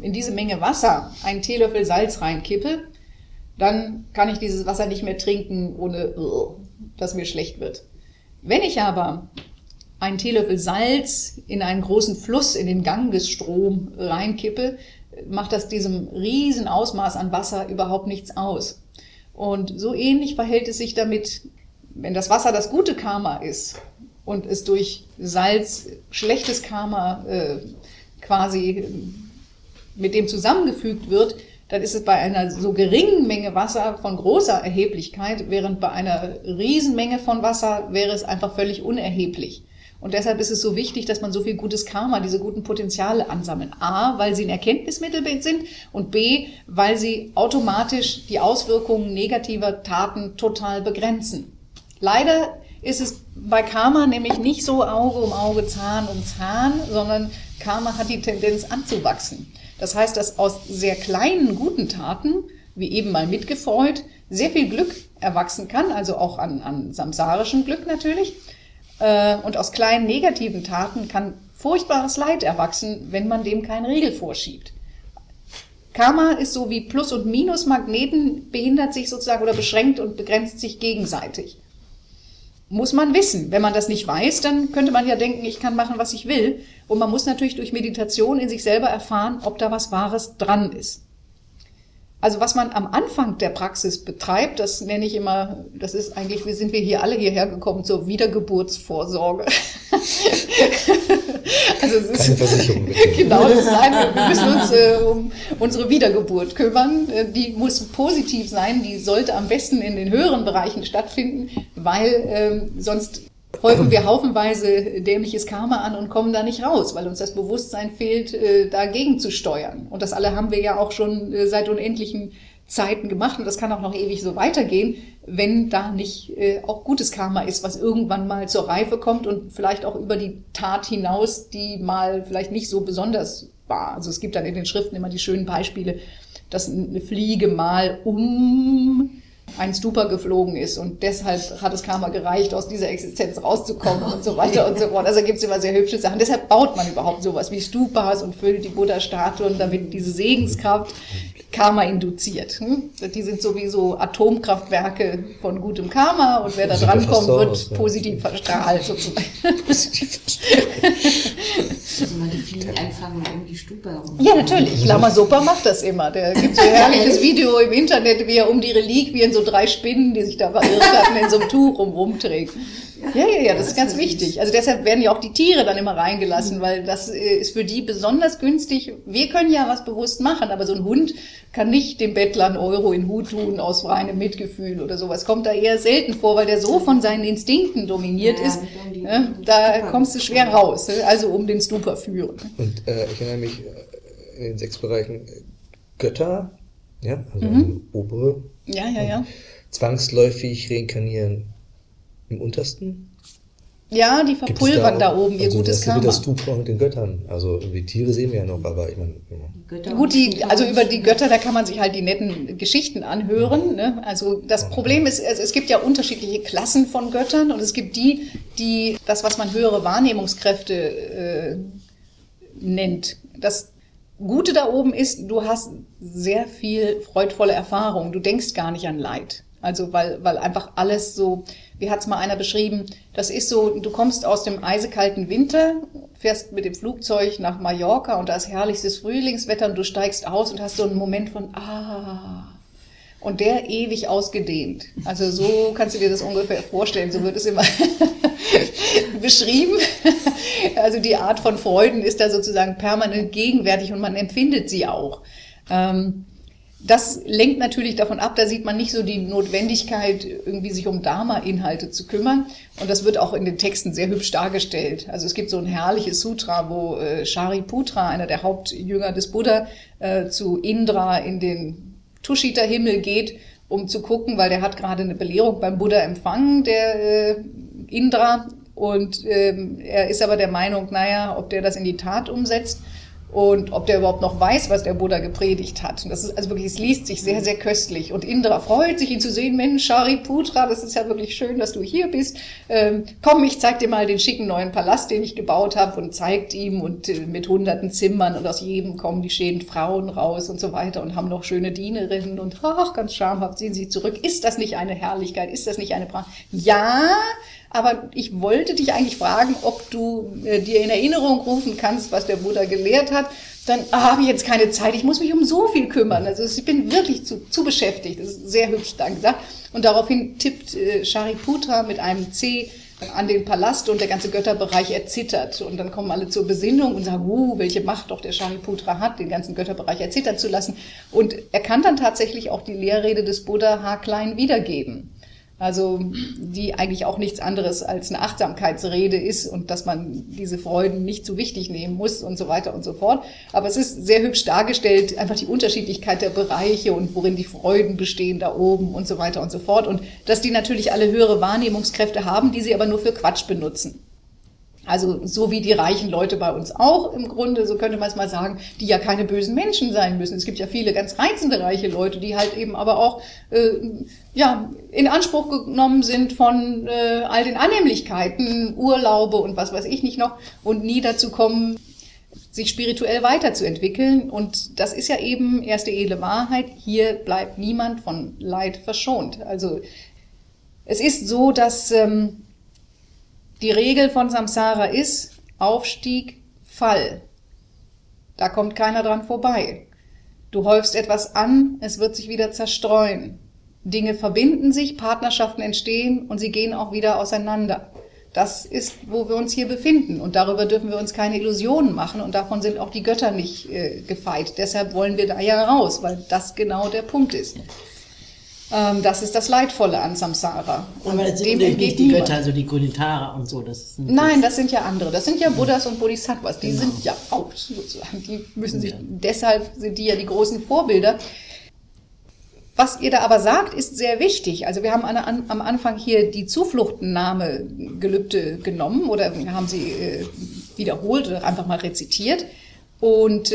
in diese Menge Wasser, einen Teelöffel Salz reinkippe, dann kann ich dieses Wasser nicht mehr trinken, ohne dass mir schlecht wird. Wenn ich aber einen Teelöffel Salz in einen großen Fluss, in den Gangesstrom reinkippe, macht das diesem riesen Ausmaß an Wasser überhaupt nichts aus. Und so ähnlich verhält es sich damit, wenn das Wasser das gute Karma ist und es durch Salz schlechtes Karma quasi mit dem zusammengefügt wird, dann ist es bei einer so geringen Menge Wasser von großer Erheblichkeit, während bei einer Riesenmenge von Wasser wäre es einfach völlig unerheblich. Und deshalb ist es so wichtig, dass man so viel gutes Karma, diese guten Potenziale ansammeln. A, weil sie ein Erkenntnismittel sind und B, weil sie automatisch die Auswirkungen negativer Taten total begrenzen. Leider ist es bei Karma nämlich nicht so Auge um Auge, Zahn um Zahn, sondern Karma hat die Tendenz anzuwachsen. Das heißt, dass aus sehr kleinen guten Taten, wie eben mal mitgefreut, sehr viel Glück erwachsen kann, also auch an samsarischem Glück natürlich. Und aus kleinen negativen Taten kann furchtbares Leid erwachsen, wenn man dem keine Regel vorschiebt. Karma ist so wie Plus- und Minus-Magneten, behindert sich sozusagen oder beschränkt und begrenzt sich gegenseitig. Muss man wissen. Wenn man das nicht weiß, dann könnte man ja denken, ich kann machen, was ich will. Und man muss natürlich durch Meditation in sich selber erfahren, ob da was Wahres dran ist. Also was man am Anfang der Praxis betreibt, das nenne ich immer, das ist eigentlich, sind wir hier alle hierher gekommen zur Wiedergeburtsvorsorge. Also es ist, keine Versicherung. Genau, das ist einfach, wir müssen uns um unsere Wiedergeburt kümmern. Die muss positiv sein, die sollte am besten in den höheren Bereichen stattfinden, weil sonst häufen wir haufenweise dämliches Karma an und kommen da nicht raus, weil uns das Bewusstsein fehlt, dagegen zu steuern. Und das alle haben wir ja auch schon seit unendlichen Zeiten gemacht und das kann auch noch ewig so weitergehen, wenn da nicht auch gutes Karma ist, was irgendwann mal zur Reife kommt und vielleicht auch über die Tat hinaus, die mal vielleicht nicht so besonders war. Also es gibt dann in den Schriften immer die schönen Beispiele, dass eine Fliege mal um ein Stupa geflogen ist und deshalb hat es Karma gereicht, aus dieser Existenz rauszukommen und so weiter und so fort. Also gibt es immer sehr hübsche Sachen. Deshalb baut man überhaupt sowas wie Stupas und füllt die Buddha-Statuen, damit diese Segenskraft Karma induziert. Die sind sowieso Atomkraftwerke von gutem Karma und wer da dran kommt, wird positiv verstrahlt sozusagen. Positiv verstrahlt. Also mal die Fliegen einfangen um die Stupa rum. Ja, natürlich. Lama Sopa macht das immer. Da gibt es ein herrliches Video im Internet, wie er um die Reliquien so 3 Spinnen, die sich da verirrt hatten, in so einem Tuch rumträgt. Ja, das ist ganz wichtig. Also deshalb werden ja auch die Tiere dann immer reingelassen, weil das ist für die besonders günstig. Wir können ja was bewusst machen, aber so ein Hund kann nicht dem Bettler einen Euro in den Hut tun aus reinem Mitgefühl oder sowas. Kommt da eher selten vor, weil der so von seinen Instinkten dominiert ist. Da kommst du schwer raus, also um den Stupa führen. Und ich erinnere mich in den 6 Bereichen Götter, ja, also obere, zwangsläufig reinkarnieren im untersten. Ja, die verpulvern da oben ihr also gutes Karma. Das ist wie das Stupa und den Göttern. Also die Tiere sehen wir ja noch, aber ich meine... Ja. Gut, also über die Götter, da kann man sich halt die netten Geschichten anhören. Ne? Also das Problem ist, es gibt ja unterschiedliche Klassen von Göttern und es gibt die, die das, was man höhere Wahrnehmungskräfte nennt, das Gute da oben ist, du hast sehr viel freudvolle Erfahrung. Du denkst gar nicht an Leid. Also weil einfach alles so, wie hat es mal einer beschrieben, das ist so, du kommst aus dem eisekalten Winter, fährst mit dem Flugzeug nach Mallorca und da ist herrliches Frühlingswetter und du steigst aus und hast so einen Moment von ah, und der ewig ausgedehnt. Also so kannst du dir das ungefähr vorstellen, so wird es immer beschrieben. Also die Art von Freuden ist da sozusagen permanent gegenwärtig und man empfindet sie auch. Das lenkt natürlich davon ab, da sieht man nicht so die Notwendigkeit, irgendwie sich um Dharma-Inhalte zu kümmern. Und das wird auch in den Texten sehr hübsch dargestellt. Also es gibt so ein herrliches Sutra, wo Shariputra, einer der Hauptjünger des Buddha, zu Indra in den Tushita-Himmel geht, um zu gucken, weil der hat gerade eine Belehrung beim Buddha empfangen, der Indra. Und er ist aber der Meinung, naja, ob der das in die Tat umsetzt. und ob der überhaupt noch weiß, was der Buddha gepredigt hat. Und das ist also wirklich, es liest sich sehr, sehr köstlich. Und Indra freut sich, ihn zu sehen. Mensch, Shariputra, das ist ja wirklich schön, dass du hier bist. Komm, ich zeig dir mal den schicken neuen Palast, den ich gebaut habe, und zeigt ihm, und mit hunderten Zimmern, und aus jedem kommen die schönen Frauen raus und so weiter und haben noch schöne Dienerinnen und ach, ganz schamhaft sehen sie zurück. Ist das nicht eine Herrlichkeit? Ist das nicht eine Pracht? Ja, aber ich wollte dich eigentlich fragen, ob du dir in Erinnerung rufen kannst, was der Buddha gelehrt hat. Dann habe ich jetzt keine Zeit, ich muss mich um so viel kümmern. Also ich bin wirklich zu beschäftigt. Das ist sehr hübsch dann gesagt. Und daraufhin tippt Shariputra mit einem C an den Palast und der ganze Götterbereich erzittert. Und dann kommen alle zur Besinnung und sagen, welche Macht doch der Shariputra hat, den ganzen Götterbereich erzittern zu lassen. Und er kann dann tatsächlich auch die Lehrrede des Buddha haarklein wiedergeben. Also die eigentlich auch nichts anderes als eine Achtsamkeitsrede ist und dass man diese Freuden nicht zu wichtig nehmen muss und so weiter und so fort. Aber es ist sehr hübsch dargestellt, einfach die Unterschiedlichkeit der Bereiche und worin die Freuden bestehen da oben und so weiter und so fort. Und dass die natürlich alle höhere Wahrnehmungskräfte haben, die sie aber nur für Quatsch benutzen. Also so wie die reichen Leute bei uns auch im Grunde, so könnte man es mal sagen, die ja keine bösen Menschen sein müssen. Es gibt ja viele ganz reizende reiche Leute, die halt eben aber auch in Anspruch genommen sind von all den Annehmlichkeiten, Urlaube und was weiß ich nicht noch, und nie dazu kommen, sich spirituell weiterzuentwickeln. Und das ist ja eben erste edle Wahrheit, hier bleibt niemand von Leid verschont. Also es ist so, dass die Regel von Samsara ist Aufstieg, Fall. Da kommt keiner dran vorbei. Du häufst etwas an, es wird sich wieder zerstreuen. Dinge verbinden sich, Partnerschaften entstehen und sie gehen auch wieder auseinander. Das ist, wo wir uns hier befinden, und darüber dürfen wir uns keine Illusionen machen, und davon sind auch die Götter nicht gefeit. Deshalb wollen wir da ja raus, weil das genau der Punkt ist. Das ist das Leidvolle an Samsara. Und aber das sind nicht die Götter, also die Gunitara und so. Das sind nein, das sind ja andere. Das sind ja Buddhas und Bodhisattvas. Die sind ja auch sozusagen, die müssen sich, deshalb sind die ja die großen Vorbilder. Was ihr da aber sagt, ist sehr wichtig. Also wir haben am Anfang hier die Zufluchtnahme-Gelübde genommen oder haben sie wiederholt oder einfach mal rezitiert. Und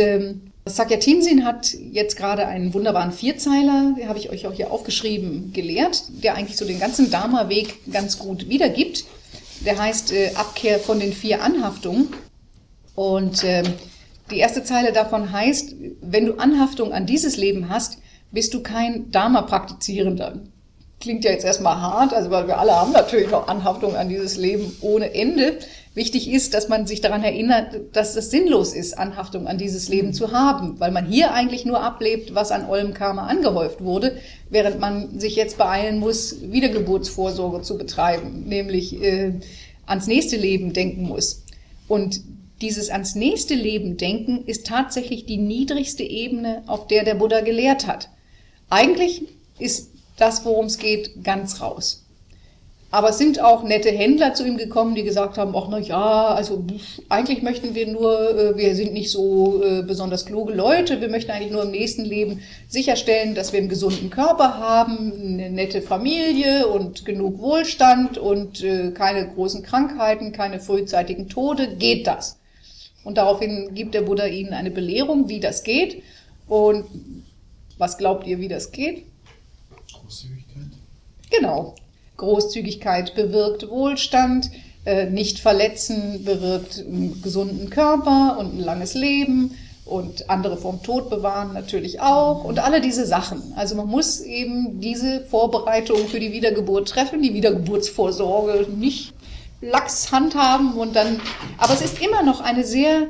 Sakyatinsin hat jetzt gerade einen wunderbaren Vierzeiler, den habe ich euch auch hier aufgeschrieben, gelehrt, der eigentlich so den ganzen Dharma-Weg ganz gut wiedergibt. Der heißt Abkehr von den 4 Anhaftungen. Und die erste Zeile davon heißt, wenn du Anhaftung an dieses Leben hast, bist du kein Dharma-Praktizierender. Klingt ja jetzt erstmal hart, also weil wir alle haben natürlich noch Anhaftung an dieses Leben ohne Ende. Wichtig ist, dass man sich daran erinnert, dass es sinnlos ist, Anhaftung an dieses Leben zu haben, weil man hier eigentlich nur ablebt, was an ollem Karma angehäuft wurde, während man sich jetzt beeilen muss, Wiedergeburtsvorsorge zu betreiben, nämlich ans nächste Leben denken muss. Und dieses ans nächste Leben denken ist tatsächlich die niedrigste Ebene, auf der der Buddha gelehrt hat. Eigentlich ist das, worum es geht, ganz raus. Aber es sind auch nette Händler zu ihm gekommen, die gesagt haben, ach na ja, also eigentlich möchten wir nur, wir sind nicht so besonders kluge Leute, wir möchten eigentlich nur im nächsten Leben sicherstellen, dass wir einen gesunden Körper haben, eine nette Familie und genug Wohlstand und keine großen Krankheiten, keine frühzeitigen Tode, geht das? Und daraufhin gibt der Buddha ihnen eine Belehrung, wie das geht. Und was glaubt ihr, wie das geht? Großzügigkeit. Genau. Großzügigkeit bewirkt Wohlstand, nicht verletzen bewirkt einen gesunden Körper und ein langes Leben und andere vom Tod bewahren natürlich auch und alle diese Sachen. Also man muss eben diese Vorbereitungen für die Wiedergeburt treffen, die Wiedergeburtsvorsorge nicht lax handhaben und dann, aber es ist immer noch eine sehr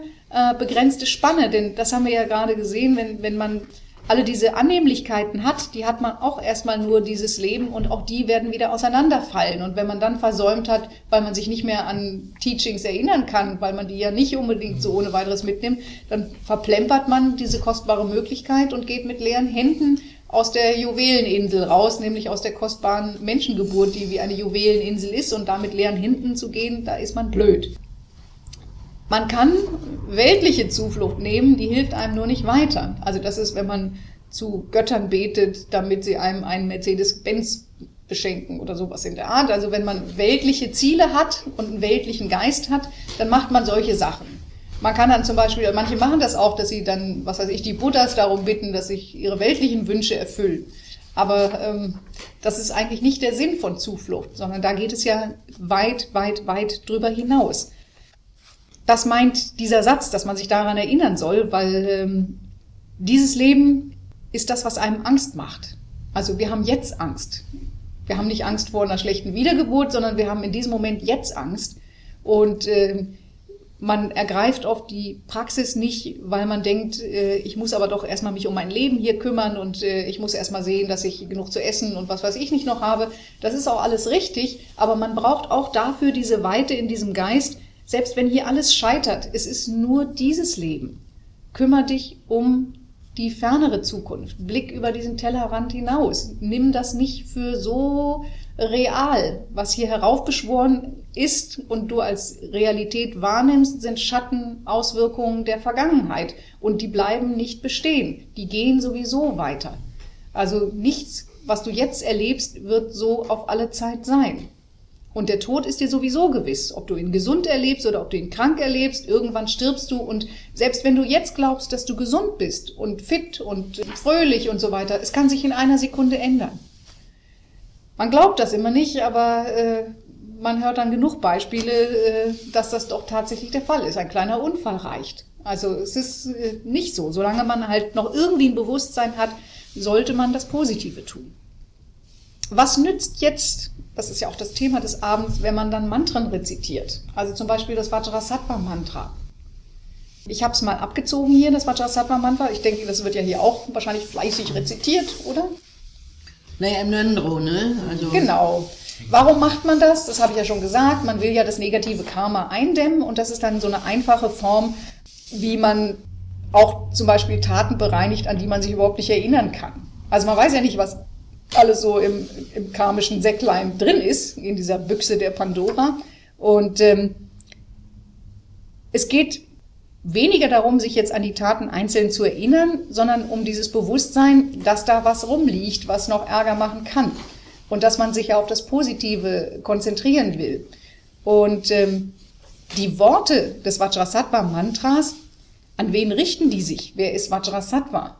begrenzte Spanne, denn das haben wir ja gerade gesehen, wenn man alle diese Annehmlichkeiten hat, die hat man auch erstmal nur dieses Leben und auch die werden wieder auseinanderfallen. Und wenn man dann versäumt hat, weil man sich nicht mehr an Teachings erinnern kann, weil man die ja nicht unbedingt so ohne weiteres mitnimmt, dann verplempert man diese kostbare Möglichkeit und geht mit leeren Händen aus der Juweleninsel raus, nämlich aus der kostbaren Menschengeburt, die wie eine Juweleninsel ist, und da mit leeren Händen zu gehen, da ist man blöd. Man kann weltliche Zuflucht nehmen, die hilft einem nur nicht weiter. Also das ist, wenn man zu Göttern betet, damit sie einem einen Mercedes-Benz beschenken oder sowas in der Art. Also wenn man weltliche Ziele hat und einen weltlichen Geist hat, dann macht man solche Sachen. Man kann dann zum Beispiel, manche machen das auch, dass sie dann, was weiß ich, die Buddhas darum bitten, dass sich ihre weltlichen Wünsche erfüllen. Aber das ist eigentlich nicht der Sinn von Zuflucht, sondern da geht es ja weit, weit, weit drüber hinaus. Das meint dieser Satz, dass man sich daran erinnern soll, weil dieses Leben ist das, was einem Angst macht. Also wir haben jetzt Angst. Wir haben nicht Angst vor einer schlechten Wiedergeburt, sondern wir haben in diesem Moment jetzt Angst. Und man ergreift oft die Praxis nicht, weil man denkt, ich muss aber doch erstmal mich um mein Leben hier kümmern und ich muss erstmal sehen, dass ich genug zu essen und was weiß ich nicht noch habe. Das ist auch alles richtig, aber man braucht auch dafür diese Weite in diesem Geist, selbst wenn hier alles scheitert, es ist nur dieses Leben. Kümmere dich um die fernere Zukunft. Blick über diesen Tellerrand hinaus. Nimm das nicht für so real. Was hier heraufbeschworen ist und du als Realität wahrnimmst, sind Schattenauswirkungen der Vergangenheit. Und die bleiben nicht bestehen. Die gehen sowieso weiter. Also nichts, was du jetzt erlebst, wird so auf alle Zeit sein. Und der Tod ist dir sowieso gewiss. Ob du ihn gesund erlebst oder ob du ihn krank erlebst, irgendwann stirbst du. Und selbst wenn du jetzt glaubst, dass du gesund bist und fit und fröhlich und so weiter, es kann sich in einer Sekunde ändern. Man glaubt das immer nicht, aber man hört dann genug Beispiele, dass das doch tatsächlich der Fall ist. Ein kleiner Unfall reicht. Also es ist nicht so. Solange man halt noch irgendwie ein Bewusstsein hat, sollte man das Positive tun. Was nützt jetzt, das ist ja auch das Thema des Abends, wenn man dann Mantren rezitiert? Also zum Beispiel das Vajrasattva-Mantra. Ich habe es mal abgezogen hier, das Vajrasattva-Mantra. Ich denke, das wird ja hier auch wahrscheinlich fleißig rezitiert, oder? Naja, im Nandro, ne? Also genau. Warum macht man das? Das habe ich ja schon gesagt. Man will ja das negative Karma eindämmen und das ist dann so eine einfache Form, wie man auch zum Beispiel Taten bereinigt, an die man sich überhaupt nicht erinnern kann. Also man weiß ja nicht, was alles so im karmischen Säcklein drin ist, in dieser Büchse der Pandora. Und es geht weniger darum, sich jetzt an die Taten einzeln zu erinnern, sondern um dieses Bewusstsein, dass da was rumliegt, was noch Ärger machen kann. Und dass man sich ja auf das Positive konzentrieren will. Und die Worte des Vajrasattva-Mantras, an wen richten die sich? Wer ist Vajrasattva?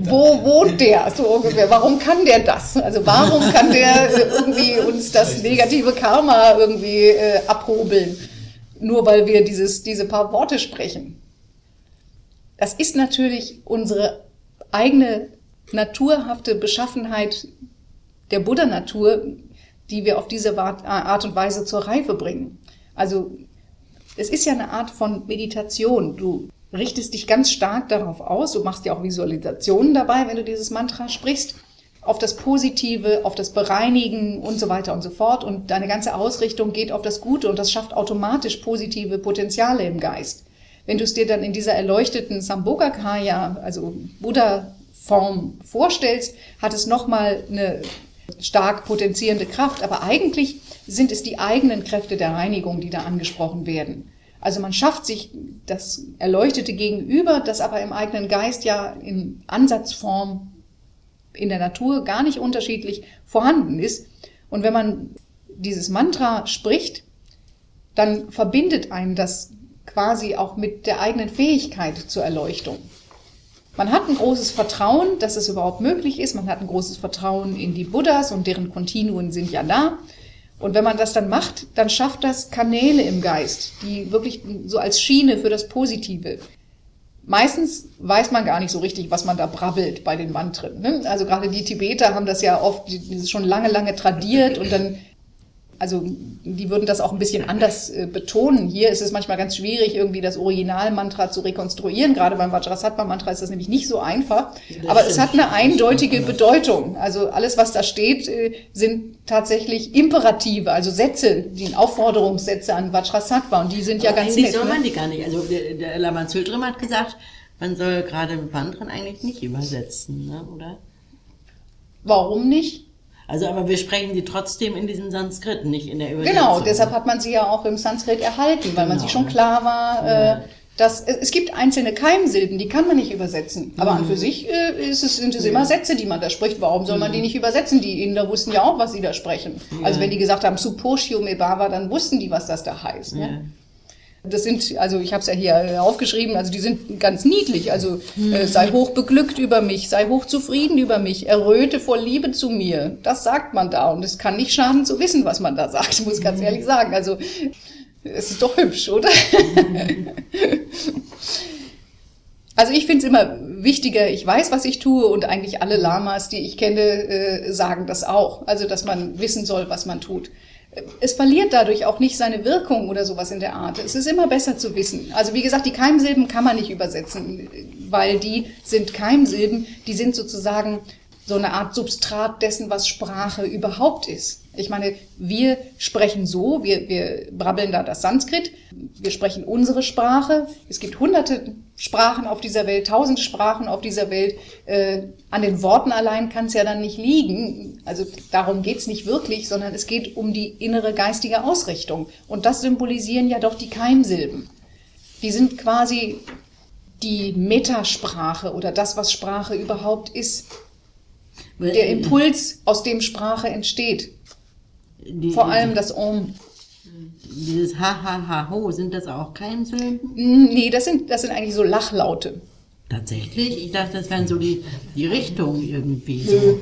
Wo wohnt der? So ungefähr. Warum kann der das? Also warum kann der irgendwie uns das negative Karma irgendwie abhobeln? Nur weil wir diese paar Worte sprechen. Das ist natürlich unsere eigene naturhafte Beschaffenheit der Buddha-Natur, die wir auf diese Art und Weise zur Reife bringen. Also es ist ja eine Art von Meditation. Du richtest dich ganz stark darauf aus, du machst ja auch Visualisationen dabei, wenn du dieses Mantra sprichst, auf das Positive, auf das Bereinigen und so weiter und so fort. Und deine ganze Ausrichtung geht auf das Gute und das schafft automatisch positive Potenziale im Geist. Wenn du es dir dann in dieser erleuchteten Sambhogakaya, also Buddha-Form, vorstellst, hat es nochmal eine stark potenzierende Kraft. Aber eigentlich sind es die eigenen Kräfte der Reinigung, die da angesprochen werden. Also man schafft sich das erleuchtete Gegenüber, das aber im eigenen Geist ja in Ansatzform in der Natur gar nicht unterschiedlich vorhanden ist. Und wenn man dieses Mantra spricht, dann verbindet einen das quasi auch mit der eigenen Fähigkeit zur Erleuchtung. Man hat ein großes Vertrauen, dass es überhaupt möglich ist. Man hat ein großes Vertrauen in die Buddhas und deren Kontinuen sind ja da. Und wenn man das dann macht, dann schafft das Kanäle im Geist, die wirklich so als Schiene für das Positive. Meistens weiß man gar nicht so richtig, was man da brabbelt bei den Mantren, ne? Also gerade die Tibeter haben das ja oft schon lange, lange tradiert und dann, also die würden das auch ein bisschen anders betonen. Hier ist es manchmal ganz schwierig, irgendwie das Originalmantra zu rekonstruieren. Gerade beim Vajrasattva-Mantra ist das nämlich nicht so einfach. Aber es hat eine eindeutige Bedeutung. Also alles, was da steht, sind tatsächlich Imperative, also Sätze, die Aufforderungssätze an Vajrasattva. Und die sind ja aber ganz eigentlich nett, soll man die gar nicht. Also der Laman Zöldrim hat gesagt, man soll gerade mit Mantren eigentlich nicht übersetzen, ne? Oder? Warum nicht? Also, aber wir sprechen die trotzdem in diesem Sanskrit, nicht in der Übersetzung. Genau, deshalb hat man sie ja auch im Sanskrit erhalten, weil man sich schon klar war, Es gibt einzelne Keimsilben, die kann man nicht übersetzen. Aber an für sich sind es immer Sätze, die man da spricht. Warum soll man die nicht übersetzen? Die Inder wussten ja auch, was sie da sprechen. Ja. Also wenn die gesagt haben, Supposhium Ebava, dann wussten die, was das da heißt. Ja. Ne? Das sind, also ich habe es ja hier aufgeschrieben, also die sind ganz niedlich. Also sei hoch beglückt über mich, sei hoch zufrieden über mich, erröte vor Liebe zu mir. Das sagt man da und es kann nicht schaden zu wissen, was man da sagt, muss ich ganz ehrlich sagen. Also es ist doch hübsch, oder? Also ich finde es immer wichtiger, ich weiß, was ich tue und eigentlich alle Lamas, die ich kenne, sagen das auch. Also dass man wissen soll, was man tut. Es verliert dadurch auch nicht seine Wirkung oder sowas in der Art. Es ist immer besser zu wissen. Also wie gesagt, die Keimsilben kann man nicht übersetzen, weil die sind Keimsilben, die sind sozusagen so eine Art Substrat dessen, was Sprache überhaupt ist. Ich meine, wir sprechen so, wir brabbeln da das Sanskrit, wir sprechen unsere Sprache. Es gibt hunderte Sprachen auf dieser Welt, tausend Sprachen auf dieser Welt. An den Worten allein kann es ja dann nicht liegen. Also darum geht's nicht wirklich, sondern es geht um die innere geistige Ausrichtung. Und das symbolisieren ja doch die Keimsilben. Die sind quasi die Metasprache oder das, was Sprache überhaupt ist. Der Impuls, aus dem Sprache entsteht. Vor allem das Om. Dieses Ha-Ha-Ha-Ho, sind das auch Keimsilben? Nee, das sind eigentlich so Lachlaute. Tatsächlich? Ich dachte, das wären so die Richtung irgendwie. So.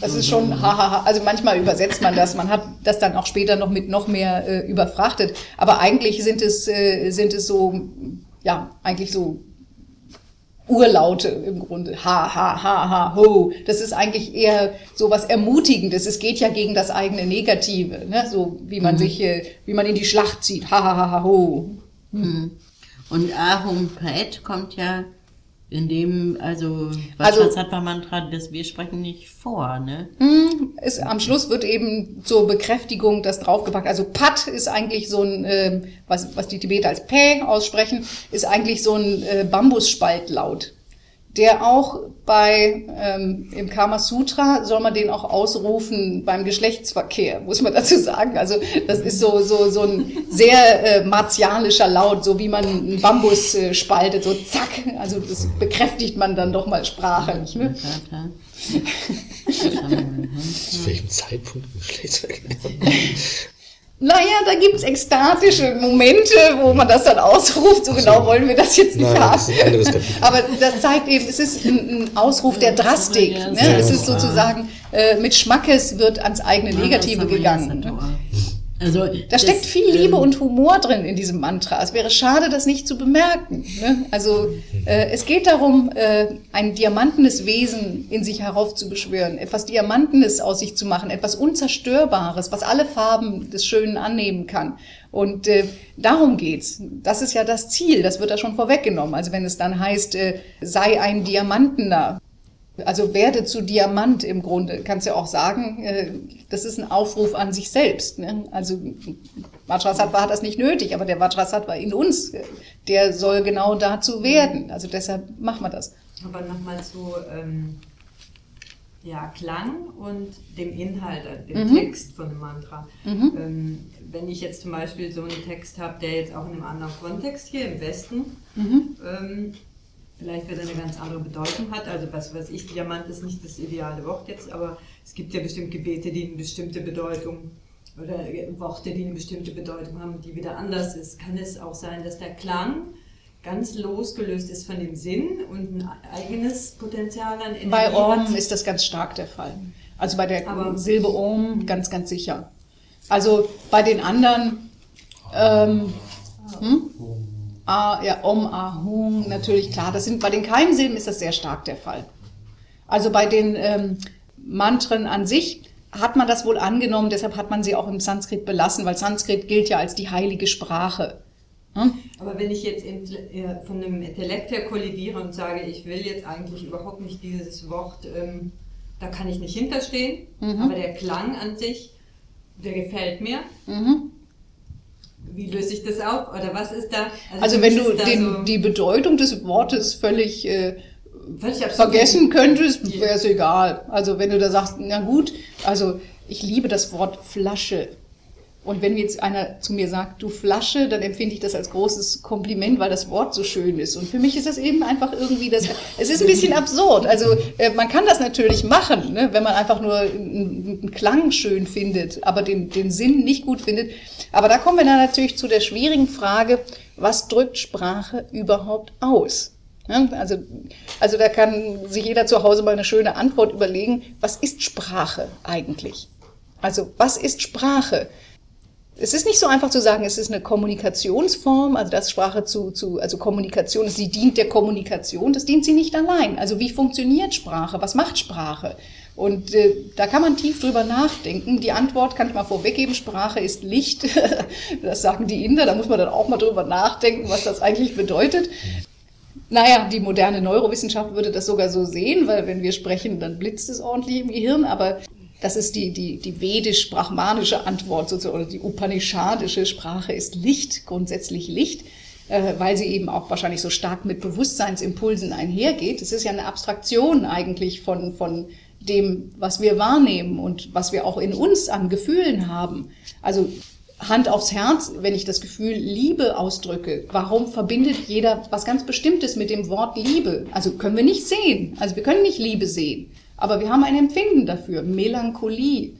Das ist schon Ha-Ha-Ha. Also manchmal übersetzt man das. Man hat das dann auch später noch mit noch mehr überfrachtet. Aber eigentlich sind es so, ja, eigentlich so Urlaute im Grunde, ha, ha, ha, ha, ho, das ist eigentlich eher so was Ermutigendes, es geht ja gegen das eigene Negative, ne? So wie man wie man in die Schlacht zieht, ha, ha, ha, ha, ho. Und Ahum Pet kommt ja in dem, also Vajrasattva-Mantra, das wir sprechen nicht vor, ne? Ist, am Schluss wird eben zur Bekräftigung das draufgepackt. Also Pat ist eigentlich so ein, was die Tibeter als Pä aussprechen, ist eigentlich so ein Bambusspaltlaut. Der auch im Kama Sutra soll man den auch ausrufen beim Geschlechtsverkehr, muss man dazu sagen. Also das ist so ein sehr martialischer Laut, so wie man einen Bambus spaltet, so zack. Also das bekräftigt man dann doch mal Sprache, nicht mehr? Zu welchem Zeitpunkt Geschlechtsverkehr? Naja, da gibt's ekstatische Momente, wo man das dann ausruft. So genau wollen wir das jetzt nicht haben. Aber das zeigt eben, es ist ein Ausruf der Drastik. Ne? Es ist sozusagen, mit Schmackes wird ans eigene Negative gegangen. Also, da steckt viel Liebe und Humor drin in diesem Mantra. Es wäre schade, das nicht zu bemerken. Ne? Also es geht darum, ein diamantenes Wesen in sich heraufzubeschwören, etwas Diamantenes aus sich zu machen, etwas Unzerstörbares, was alle Farben des Schönen annehmen kann. Und darum geht's. Das ist ja das Ziel, das wird da schon vorweggenommen. Also wenn es dann heißt, sei ein Diamantener. Also werde zu Diamant im Grunde, kannst du ja auch sagen, das ist ein Aufruf an sich selbst. Ne? Also Vajrasattva hat das nicht nötig, aber der Vajrasattva in uns, der soll genau dazu werden. Also deshalb machen wir das. Aber nochmal zu Klang und dem Inhalt, dem Text von dem Mantra. Wenn ich jetzt zum Beispiel so einen Text habe, der jetzt auch in einem anderen Kontext hier im Westen vielleicht wieder eine ganz andere Bedeutung hat, also was weiß ich, Diamant ist nicht das ideale Wort jetzt, aber es gibt ja bestimmt Gebete, die eine bestimmte Bedeutung oder Worte, die eine bestimmte Bedeutung haben, die wieder anders ist. Kann es auch sein, dass der Klang ganz losgelöst ist von dem Sinn und ein eigenes Potenzial an Energie? Bei Om ist das ganz stark der Fall. Also bei der Silbe Om ganz, ganz sicher. Also bei den anderen Om, Ahum, natürlich, klar. Das sind, bei den Keimsilben ist das sehr stark der Fall. Also bei den Mantren an sich hat man das wohl angenommen, deshalb hat man sie auch im Sanskrit belassen, weil Sanskrit gilt ja als die heilige Sprache. Aber wenn ich jetzt von dem Intellekt her kollidiere und sage, ich will jetzt eigentlich überhaupt nicht dieses Wort, da kann ich nicht hinterstehen, aber der Klang an sich, der gefällt mir. Wie löse ich das auf? Oder was ist da? Also wenn du die Bedeutung des Wortes völlig vergessen könntest, wäre es egal. Also wenn du da sagst, na gut, also ich liebe das Wort Flasche. Und wenn jetzt einer zu mir sagt, du Flasche, dann empfinde ich das als großes Kompliment, weil das Wort so schön ist. Und für mich ist das eben einfach irgendwie, es ist ein bisschen absurd. Also man kann das natürlich machen, ne, wenn man einfach nur einen Klang schön findet, aber den Sinn nicht gut findet. Aber da kommen wir dann natürlich zu der schwierigen Frage, was drückt Sprache überhaupt aus? Ja, also da kann sich jeder zu Hause mal eine schöne Antwort überlegen, was ist Sprache eigentlich? Also was ist Sprache? Es ist nicht so einfach zu sagen, es ist eine Kommunikationsform, also dass Sprache also Kommunikation, sie dient der Kommunikation, das dient sie nicht allein. Also wie funktioniert Sprache? Was macht Sprache? Und da kann man tief drüber nachdenken. Die Antwort kann ich mal vorweggeben, Sprache ist Licht. Das sagen die Inder, da muss man dann auch mal drüber nachdenken, was das eigentlich bedeutet. Naja, die moderne Neurowissenschaft würde das sogar so sehen, weil wenn wir sprechen, dann blitzt es ordentlich im Gehirn, aber das ist die vedisch-brahmanische Antwort sozusagen, oder die upanishadische Sprache ist Licht, grundsätzlich Licht, weil sie eben auch wahrscheinlich so stark mit Bewusstseinsimpulsen einhergeht. Es ist ja eine Abstraktion eigentlich von dem, was wir wahrnehmen und was wir auch in uns an Gefühlen haben. Also Hand aufs Herz, wenn ich das Gefühl Liebe ausdrücke, warum verbindet jeder was ganz Bestimmtes mit dem Wort Liebe? Also können wir nicht sehen, also wir können nicht Liebe sehen. Aber wir haben ein Empfinden dafür, Melancholie.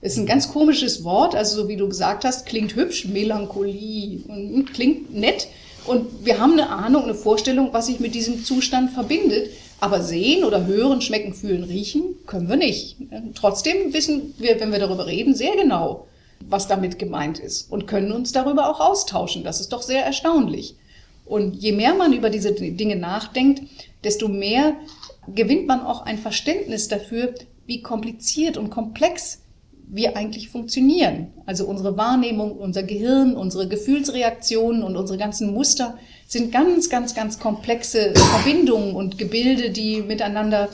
Ist ein ganz komisches Wort, also so wie du gesagt hast, klingt hübsch, Melancholie, und klingt nett. Und wir haben eine Ahnung, eine Vorstellung, was sich mit diesem Zustand verbindet. Aber sehen oder hören, schmecken, fühlen, riechen können wir nicht. Trotzdem wissen wir, wenn wir darüber reden, sehr genau, was damit gemeint ist. Und können uns darüber auch austauschen. Das ist doch sehr erstaunlich. Und je mehr man über diese Dinge nachdenkt, desto mehr gewinnt man auch ein Verständnis dafür, wie kompliziert und komplex wir eigentlich funktionieren. Also unsere Wahrnehmung, unser Gehirn, unsere Gefühlsreaktionen und unsere ganzen Muster sind ganz, ganz, ganz komplexe Verbindungen und Gebilde, die miteinander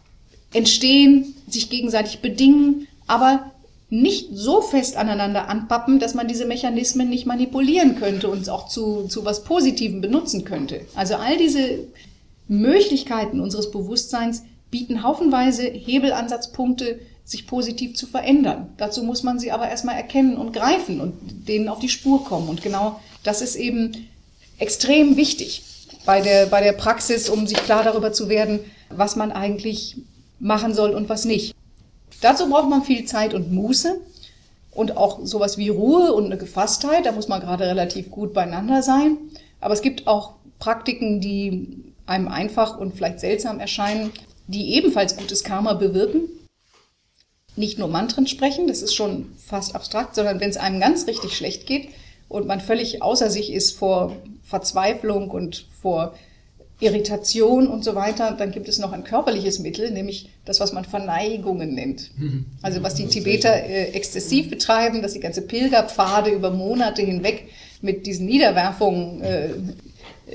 entstehen, sich gegenseitig bedingen, aber nicht so fest aneinander anpappen, dass man diese Mechanismen nicht manipulieren könnte und auch zu was Positivem benutzen könnte. Also all diese Möglichkeiten unseres Bewusstseins bieten haufenweise Hebelansatzpunkte, sich positiv zu verändern. Dazu muss man sie aber erstmal erkennen und greifen und denen auf die Spur kommen. Und genau das ist eben extrem wichtig bei der Praxis, um sich klar darüber zu werden, was man eigentlich machen soll und was nicht. Dazu braucht man viel Zeit und Muße und auch sowas wie Ruhe und eine Gefasstheit. Da muss man gerade relativ gut beieinander sein. Aber es gibt auch Praktiken, die einem einfach und vielleicht seltsam erscheinen, die ebenfalls gutes Karma bewirken. Nicht nur Mantren sprechen, das ist schon fast abstrakt, sondern wenn es einem ganz richtig schlecht geht und man völlig außer sich ist vor Verzweiflung und vor Irritation und so weiter, dann gibt es noch ein körperliches Mittel, nämlich das, was man Verneigungen nennt. Also was die Tibeter exzessiv betreiben, dass die ganze Pilgerpfade über Monate hinweg mit diesen Niederwerfungen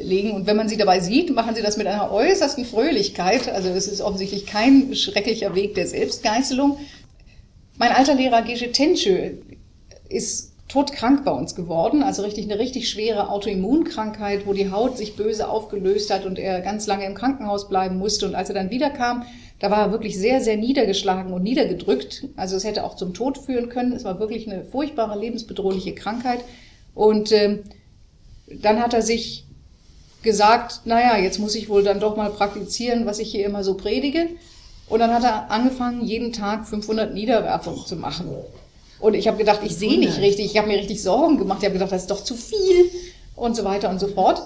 legen. Und wenn man sie dabei sieht, machen sie das mit einer äußersten Fröhlichkeit. Also es ist offensichtlich kein schrecklicher Weg der Selbstgeißelung. Mein alter Lehrer Geshe Tenche ist todkrank bei uns geworden, also eine richtig schwere Autoimmunkrankheit, wo die Haut sich böse aufgelöst hat und er ganz lange im Krankenhaus bleiben musste. Und als er dann wiederkam, da war er wirklich sehr, sehr niedergeschlagen und niedergedrückt. Also es hätte auch zum Tod führen können. Es war wirklich eine furchtbare, lebensbedrohliche Krankheit. Und dann hat er sich gesagt, naja, jetzt muss ich wohl dann doch mal praktizieren, was ich hier immer so predige. Und dann hat er angefangen, jeden Tag 500 Niederwerfungen zu machen. Und ich habe gedacht, ich sehe nicht richtig, ich habe mir richtig Sorgen gemacht, ich habe gedacht, das ist doch zu viel und so weiter und so fort.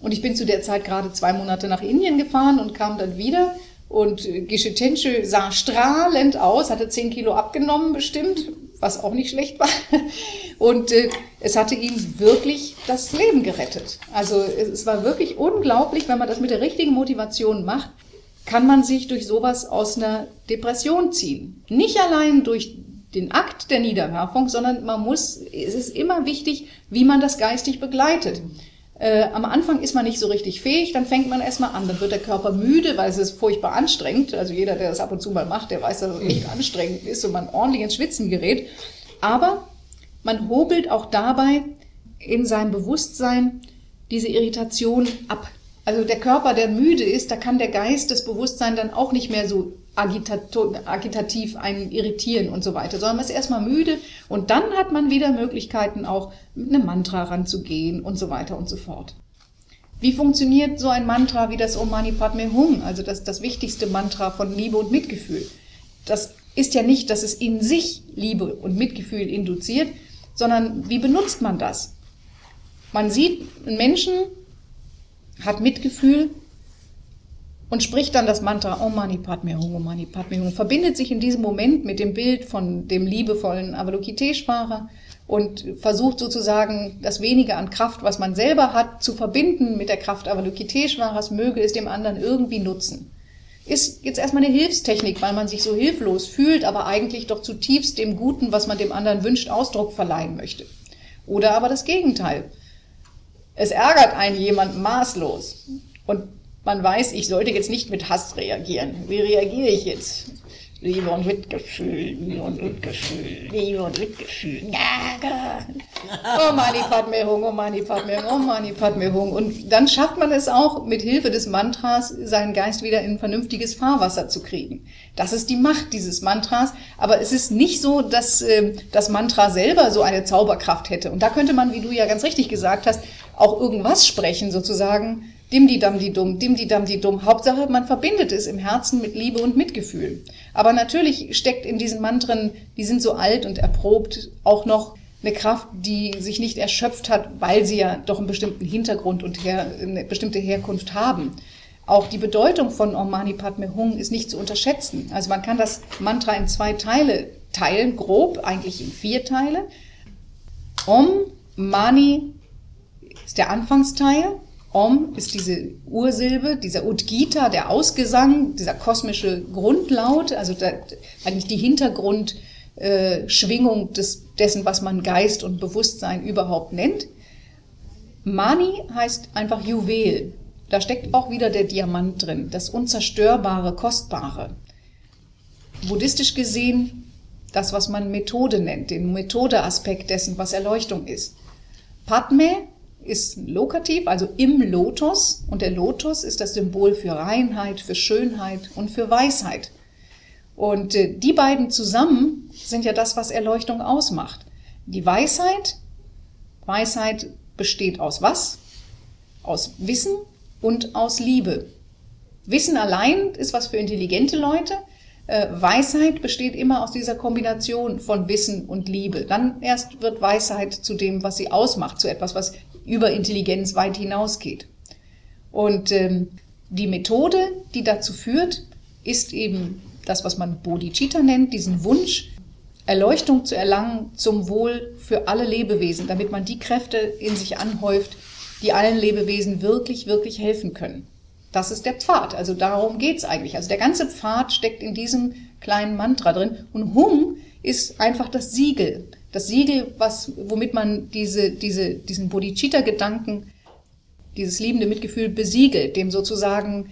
Und ich bin zu der Zeit gerade 2 Monate nach Indien gefahren und kam dann wieder. Und Geshe Tenche sah strahlend aus, hatte 10 Kilo abgenommen bestimmt, was auch nicht schlecht war. Und es hatte ihm wirklich das Leben gerettet. Also es war wirklich unglaublich, wenn man das mit der richtigen Motivation macht, kann man sich durch sowas aus einer Depression ziehen. Nicht allein durch den Akt der Niederwerfung, sondern es ist immer wichtig, wie man das geistig begleitet. Am Anfang ist man nicht so richtig fähig, dann fängt man erstmal an, dann wird der Körper müde, weil es ist furchtbar anstrengend. Also jeder, der das ab und zu mal macht, der weiß, dass es echt anstrengend ist und man ordentlich ins Schwitzen gerät. Aber man hobelt auch dabei in seinem Bewusstsein diese Irritation ab. Also der Körper, der müde ist, da kann der Geist, das Bewusstsein dann auch nicht mehr so agitativ einen irritieren und so weiter, sondern man ist erstmal müde und dann hat man wieder Möglichkeiten, auch mit einem Mantra ranzugehen und so weiter und so fort. Wie funktioniert so ein Mantra wie das Om Mani Padme Hum, also das wichtigste Mantra von Liebe und Mitgefühl? Das ist ja nicht, dass es in sich Liebe und Mitgefühl induziert, sondern wie benutzt man das? Man sieht, ein Menschen hat Mitgefühl und spricht dann das Mantra Om Mani Padme Hum, Om Mani Padme Hum, verbindet sich in diesem Moment mit dem Bild von dem liebevollen Avalokiteshvara und versucht sozusagen das Wenige an Kraft, was man selber hat, zu verbinden mit der Kraft Avalokiteshvaras, möge es dem anderen irgendwie nutzen. Ist jetzt erstmal eine Hilfstechnik, weil man sich so hilflos fühlt, aber eigentlich doch zutiefst dem Guten, was man dem anderen wünscht, Ausdruck verleihen möchte. Oder aber das Gegenteil. Es ärgert einen jemand maßlos und man weiß, ich sollte jetzt nicht mit Hass reagieren. Wie reagiere ich jetzt? Liebe und Mitgefühl, Liebe und Mitgefühl, Liebe und Mitgefühl. Om Mani Padme Hum, Om Mani Padme Hum, Om Mani Padme Hum. Und dann schafft man es auch, mit Hilfe des Mantras seinen Geist wieder in vernünftiges Fahrwasser zu kriegen. Das ist die Macht dieses Mantras. Aber es ist nicht so, dass das Mantra selber so eine Zauberkraft hätte. Und da könnte man, wie du ja ganz richtig gesagt hast, auch irgendwas sprechen sozusagen. Dim-di-dam-di-dum, dim-di-dam-di-dum. Hauptsache, man verbindet es im Herzen mit Liebe und Mitgefühl. Aber natürlich steckt in diesen Mantren, die sind so alt und erprobt, auch noch eine Kraft, die sich nicht erschöpft hat, weil sie ja doch einen bestimmten Hintergrund und eine bestimmte Herkunft haben. Auch die Bedeutung von Om Mani Padme Hum ist nicht zu unterschätzen. Also man kann das Mantra in zwei Teile teilen, grob, eigentlich in 4 Teile. Om Mani ist der Anfangsteil. Om ist diese Ursilbe, dieser Udgita, der Ausgesang, dieser kosmische Grundlaut, also eigentlich die Hintergrundschwingung dessen, was man Geist und Bewusstsein überhaupt nennt. Mani heißt einfach Juwel. Da steckt auch wieder der Diamant drin, das Unzerstörbare, Kostbare. Buddhistisch gesehen das, was man Methode nennt, den Methodeaspekt dessen, was Erleuchtung ist. Padme ist Lokativ, also im Lotus, und der Lotus ist das Symbol für Reinheit, für Schönheit und für Weisheit. Und die beiden zusammen sind ja das, was Erleuchtung ausmacht. Die Weisheit, Weisheit besteht aus was? Aus Wissen und aus Liebe. Wissen allein ist was für intelligente Leute. Weisheit besteht immer aus dieser Kombination von Wissen und Liebe. Dann erst wird Weisheit zu dem, was sie ausmacht, zu etwas, was über Intelligenz weit hinausgeht. Und die Methode, die dazu führt, ist eben das, was man Bodhicitta nennt, diesen Wunsch, Erleuchtung zu erlangen zum Wohl für alle Lebewesen, damit man die Kräfte in sich anhäuft, die allen Lebewesen wirklich, wirklich helfen können. Das ist der Pfad, also darum geht es eigentlich. Also der ganze Pfad steckt in diesem kleinen Mantra drin. Und Hum ist einfach das Siegel, womit man diesen Bodhicitta-Gedanken, dieses liebende Mitgefühl besiegelt, dem sozusagen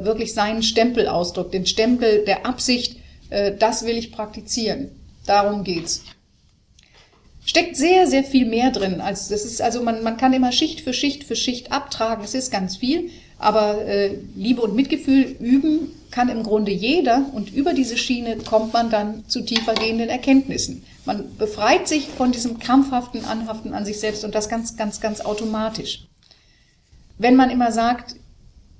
wirklich seinen Stempel ausdrückt, den Stempel der Absicht, das will ich praktizieren. Darum geht's. Steckt sehr, sehr viel mehr drin. Also das ist, also man kann immer Schicht für Schicht für Schicht abtragen, es ist ganz viel. Aber Liebe und Mitgefühl üben kann im Grunde jeder und über diese Schiene kommt man dann zu tiefergehenden Erkenntnissen. Man befreit sich von diesem krampfhaften Anhaften an sich selbst und das ganz, ganz, ganz automatisch. Wenn man immer sagt,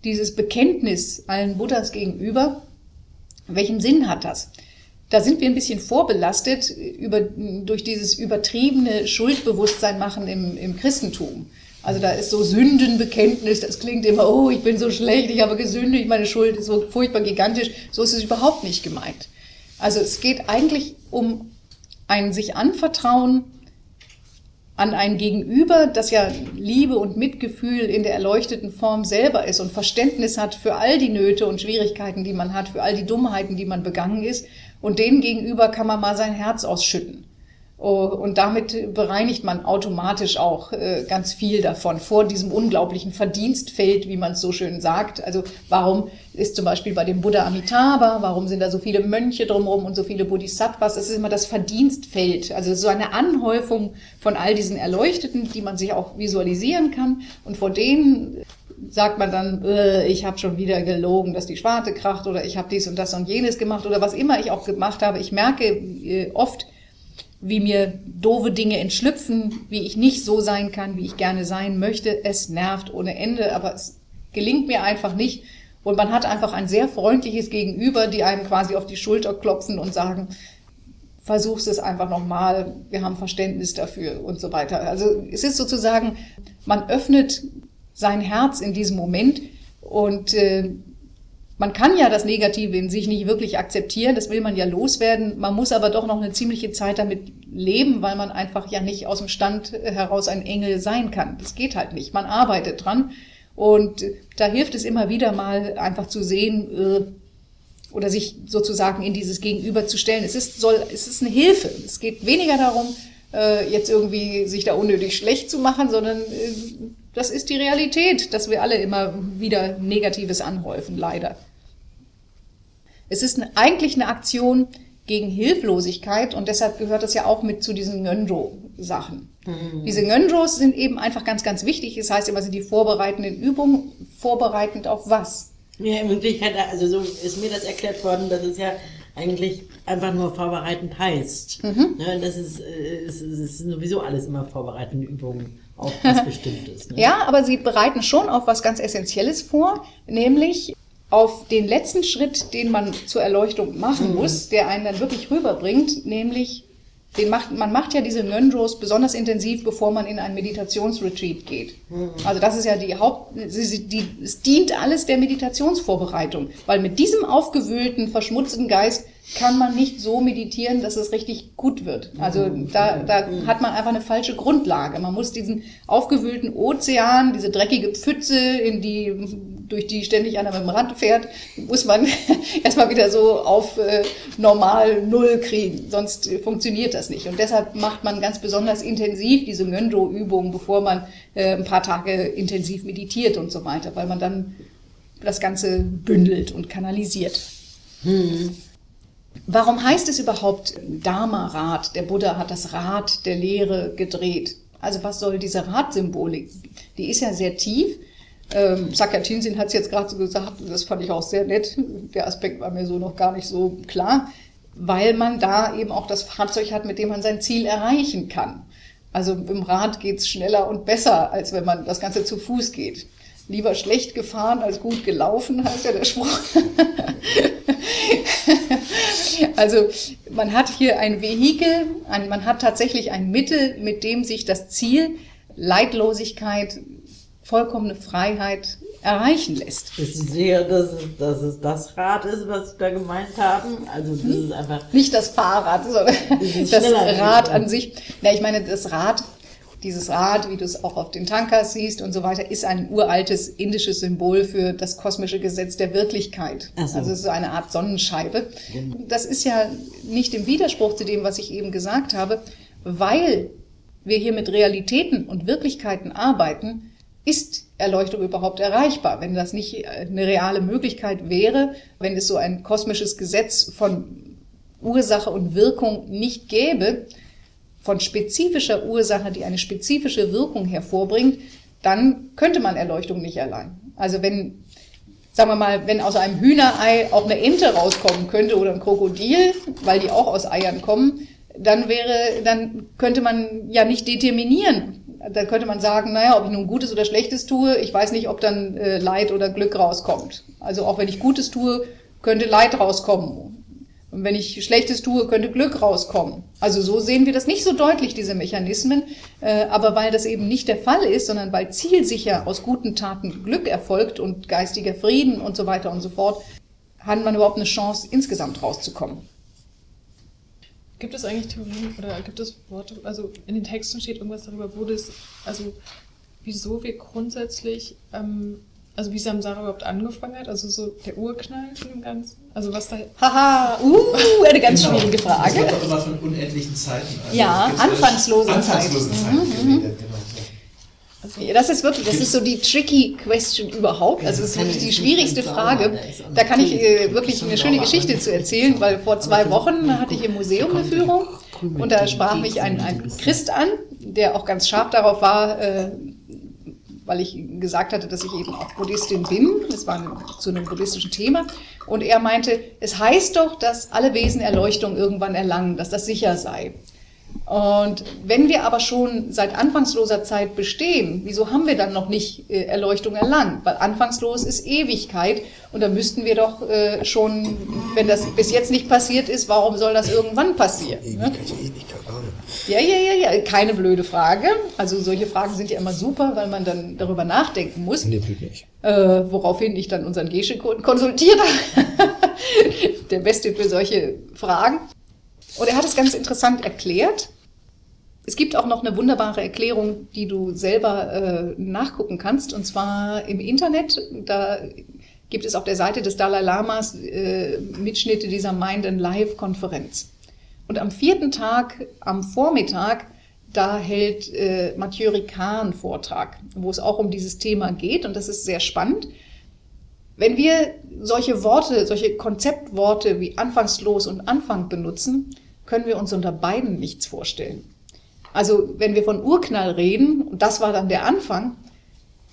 dieses Bekenntnis allen Buddhas gegenüber, welchen Sinn hat das? Da sind wir ein bisschen vorbelastet durch dieses übertriebene Schuldbewusstsein machen im Christentum. Also da ist so Sündenbekenntnis, das klingt immer, oh, ich bin so schlecht, ich habe gesündigt, meine Schuld ist so furchtbar gigantisch. So ist es überhaupt nicht gemeint. Also es geht eigentlich um ein sich anvertrauen an ein Gegenüber, das ja Liebe und Mitgefühl in der erleuchteten Form selber ist und Verständnis hat für all die Nöte und Schwierigkeiten, die man hat, für all die Dummheiten, die man begangen ist. Und dem gegenüber kann man mal sein Herz ausschütten. Und damit bereinigt man automatisch auch ganz viel davon, vor diesem unglaublichen Verdienstfeld, wie man es so schön sagt. Also warum ist zum Beispiel bei dem Buddha Amitabha, warum sind da so viele Mönche drumherum und so viele Bodhisattvas? Es ist immer das Verdienstfeld, also so eine Anhäufung von all diesen Erleuchteten, die man sich auch visualisieren kann. Und vor denen sagt man dann, ich habe schon wieder gelogen, dass die Schwarte kracht oder ich habe dies und das und jenes gemacht oder was immer ich auch gemacht habe. Ich merke oft, wie mir doofe Dinge entschlüpfen, wie ich nicht so sein kann, wie ich gerne sein möchte. Es nervt ohne Ende, aber es gelingt mir einfach nicht. Und man hat einfach ein sehr freundliches Gegenüber, die einem quasi auf die Schulter klopfen und sagen, versuch's es einfach nochmal, wir haben Verständnis dafür und so weiter. Also es ist sozusagen, man öffnet sein Herz in diesem Moment und man kann ja das Negative in sich nicht wirklich akzeptieren, das will man ja loswerden. Man muss aber doch noch eine ziemliche Zeit damit leben, weil man einfach ja nicht aus dem Stand heraus ein Engel sein kann. Das geht halt nicht, man arbeitet dran. Und da hilft es immer wieder mal einfach zu sehen oder sich sozusagen in dieses Gegenüber zu stellen. Es ist eine Hilfe. Es geht weniger darum, jetzt irgendwie sich da unnötig schlecht zu machen, sondern das ist die Realität, dass wir alle immer wieder Negatives anhäufen, leider. Es ist eigentlich eine Aktion gegen Hilflosigkeit und deshalb gehört das ja auch mit zu diesen Ngöndro-Sachen. Diese Ngöndros sind eben einfach ganz, ganz wichtig. Das heißt immer, sind die vorbereitenden Übungen, vorbereitend auf was? Ja, in Wirklichkeit, also so ist mir das erklärt worden, dass es ja eigentlich einfach nur vorbereitend heißt. Mhm. Ja, das ist, es ist sowieso alles immer vorbereitende Übungen auf was Bestimmtes. Ne? Ja, aber sie bereiten schon auf was ganz Essentielles vor, nämlich auf den letzten Schritt, den man zur Erleuchtung machen muss, der einen dann wirklich rüberbringt, nämlich man macht ja diese Ngöndros besonders intensiv, bevor man in ein Meditationsretreat geht. Also das ist ja die es dient alles der Meditationsvorbereitung, weil mit diesem aufgewühlten, verschmutzten Geist kann man nicht so meditieren, dass es richtig gut wird. Also da hat man einfach eine falsche Grundlage. Man muss diesen aufgewühlten Ozean, diese dreckige Pfütze, durch die ständig einer mit dem Rand fährt, muss man erstmal wieder so auf normal Null kriegen. Sonst funktioniert das nicht. Und deshalb macht man ganz besonders intensiv diese Ngöndro-Übung, bevor man ein paar Tage intensiv meditiert und so weiter, weil man dann das Ganze bündelt und kanalisiert. Warum heißt es überhaupt Dharma-Rad? Der Buddha hat das Rad der Lehre gedreht. Also was soll diese Radsymbolik? Die ist ja sehr tief. Sakyatinsin hat es jetzt gerade so gesagt, das fand ich auch sehr nett. Der Aspekt war mir so noch gar nicht so klar, weil man da eben auch das Fahrzeug hat, mit dem man sein Ziel erreichen kann. Also im Rad geht es schneller und besser, als wenn man das Ganze zu Fuß geht. Lieber schlecht gefahren als gut gelaufen, heißt ja der Spruch. Also man hat hier ein Vehikel, man hat tatsächlich ein Mittel, mit dem sich das Ziel Leidlosigkeit, vollkommene Freiheit erreichen lässt. Ich sehe, dass es das Rad ist, was Sie da gemeint haben. Also das ist einfach nicht das Fahrrad, sondern das Rad an sich. Ja, ich meine, dieses Rad, wie du es auch auf den Tankas siehst und so weiter, ist ein uraltes indisches Symbol für das kosmische Gesetz der Wirklichkeit. So. Also es ist so eine Art Sonnenscheibe. Genau. Das ist ja nicht im Widerspruch zu dem, was ich eben gesagt habe, weil wir hier mit Realitäten und Wirklichkeiten arbeiten, ist Erleuchtung überhaupt erreichbar? Wenn das nicht eine reale Möglichkeit wäre, wenn es so ein kosmisches Gesetz von Ursache und Wirkung nicht gäbe, von spezifischer Ursache, die eine spezifische Wirkung hervorbringt, dann könnte man Erleuchtung nicht erlangen. Also wenn, sagen wir mal, wenn aus einem Hühnerei auch eine Ente rauskommen könnte oder ein Krokodil, weil die auch aus Eiern kommen, dann könnte man ja nicht determinieren. Dann könnte man sagen, naja, ob ich nun Gutes oder Schlechtes tue, ich weiß nicht, ob dann Leid oder Glück rauskommt. Also auch wenn ich Gutes tue, könnte Leid rauskommen. Und wenn ich Schlechtes tue, könnte Glück rauskommen. Also so sehen wir das nicht so deutlich, diese Mechanismen. Aber weil das eben nicht der Fall ist, sondern weil zielsicher aus guten Taten Glück erfolgt und geistiger Frieden und so weiter und so fort, hat man überhaupt eine Chance, insgesamt rauszukommen. Gibt es eigentlich Theorien oder gibt es Worte, also in den Texten steht irgendwas darüber, wieso wir grundsätzlich... Also wie Samsara überhaupt angefangen hat, also so der Urknall von dem Ganzen, also was da... Haha, eine ganz schwierige Frage. Das wird immer von unendlichen Zeiten. Also ja, anfangslosen Zeiten. Geredet, genau. Also, ja, das ist so die tricky question überhaupt, also es ist wirklich die schwierigste Frage. Da kann ich wirklich eine schöne Geschichte zu erzählen, weil vor 2 Wochen hatte ich im Museum eine Führung und da sprach mich ein Christ an, der auch ganz scharf darauf war, weil ich gesagt hatte, dass ich eben auch Buddhistin bin. Das war zu einem buddhistischen Thema. Und er meinte, es heißt doch, dass alle Wesen Erleuchtung irgendwann erlangen, dass das sicher sei. Und wenn wir aber schon seit anfangsloser Zeit bestehen, wieso haben wir dann noch nicht Erleuchtung erlangt? Weil anfangslos ist Ewigkeit und da müssten wir doch schon, wenn das bis jetzt nicht passiert ist, warum soll das irgendwann passieren? Ewigkeit, warum? Ja, keine blöde Frage. Also solche Fragen sind ja immer super, weil man dann darüber nachdenken muss. Nee, nicht. Woraufhin ich dann unseren Gesche konsultiert habe, der Beste für solche Fragen. Und er hat es ganz interessant erklärt. Es gibt auch noch eine wunderbare Erklärung, die du selber nachgucken kannst, und zwar im Internet. Da gibt es auf der Seite des Dalai Lamas Mitschnitte dieser Mind and Life-Konferenz. Und am vierten Tag, am Vormittag, da hält Matthieu Ricard einen Vortrag, wo es auch um dieses Thema geht, und das ist sehr spannend. Wenn wir solche Worte, solche Konzeptworte wie anfangslos und Anfang benutzen, können wir uns unter beiden nichts vorstellen. Also wenn wir von Urknall reden, und das war dann der Anfang,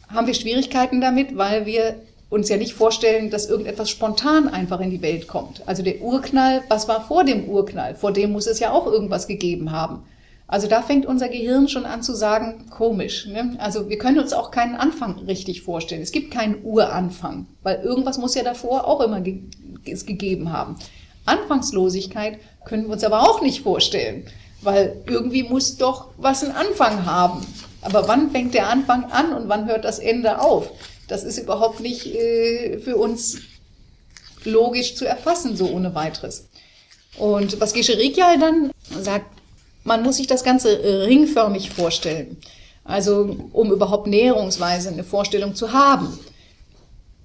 haben wir Schwierigkeiten damit, weil wir uns ja nicht vorstellen, dass irgendetwas spontan einfach in die Welt kommt. Also der Urknall, was war vor dem Urknall? Vor dem muss es ja auch irgendwas gegeben haben. Also da fängt unser Gehirn schon an zu sagen, komisch, ne? Also wir können uns auch keinen Anfang richtig vorstellen. Es gibt keinen Uranfang, weil irgendwas muss ja davor auch immer es gegeben haben. Anfangslosigkeit können wir uns aber auch nicht vorstellen, weil irgendwie muss doch was einen Anfang haben. Aber wann fängt der Anfang an und wann hört das Ende auf? Das ist überhaupt nicht für uns logisch zu erfassen, so ohne weiteres. Und was Gesche Rigyal dann sagt, man muss sich das Ganze ringförmig vorstellen, also um überhaupt näherungsweise eine Vorstellung zu haben.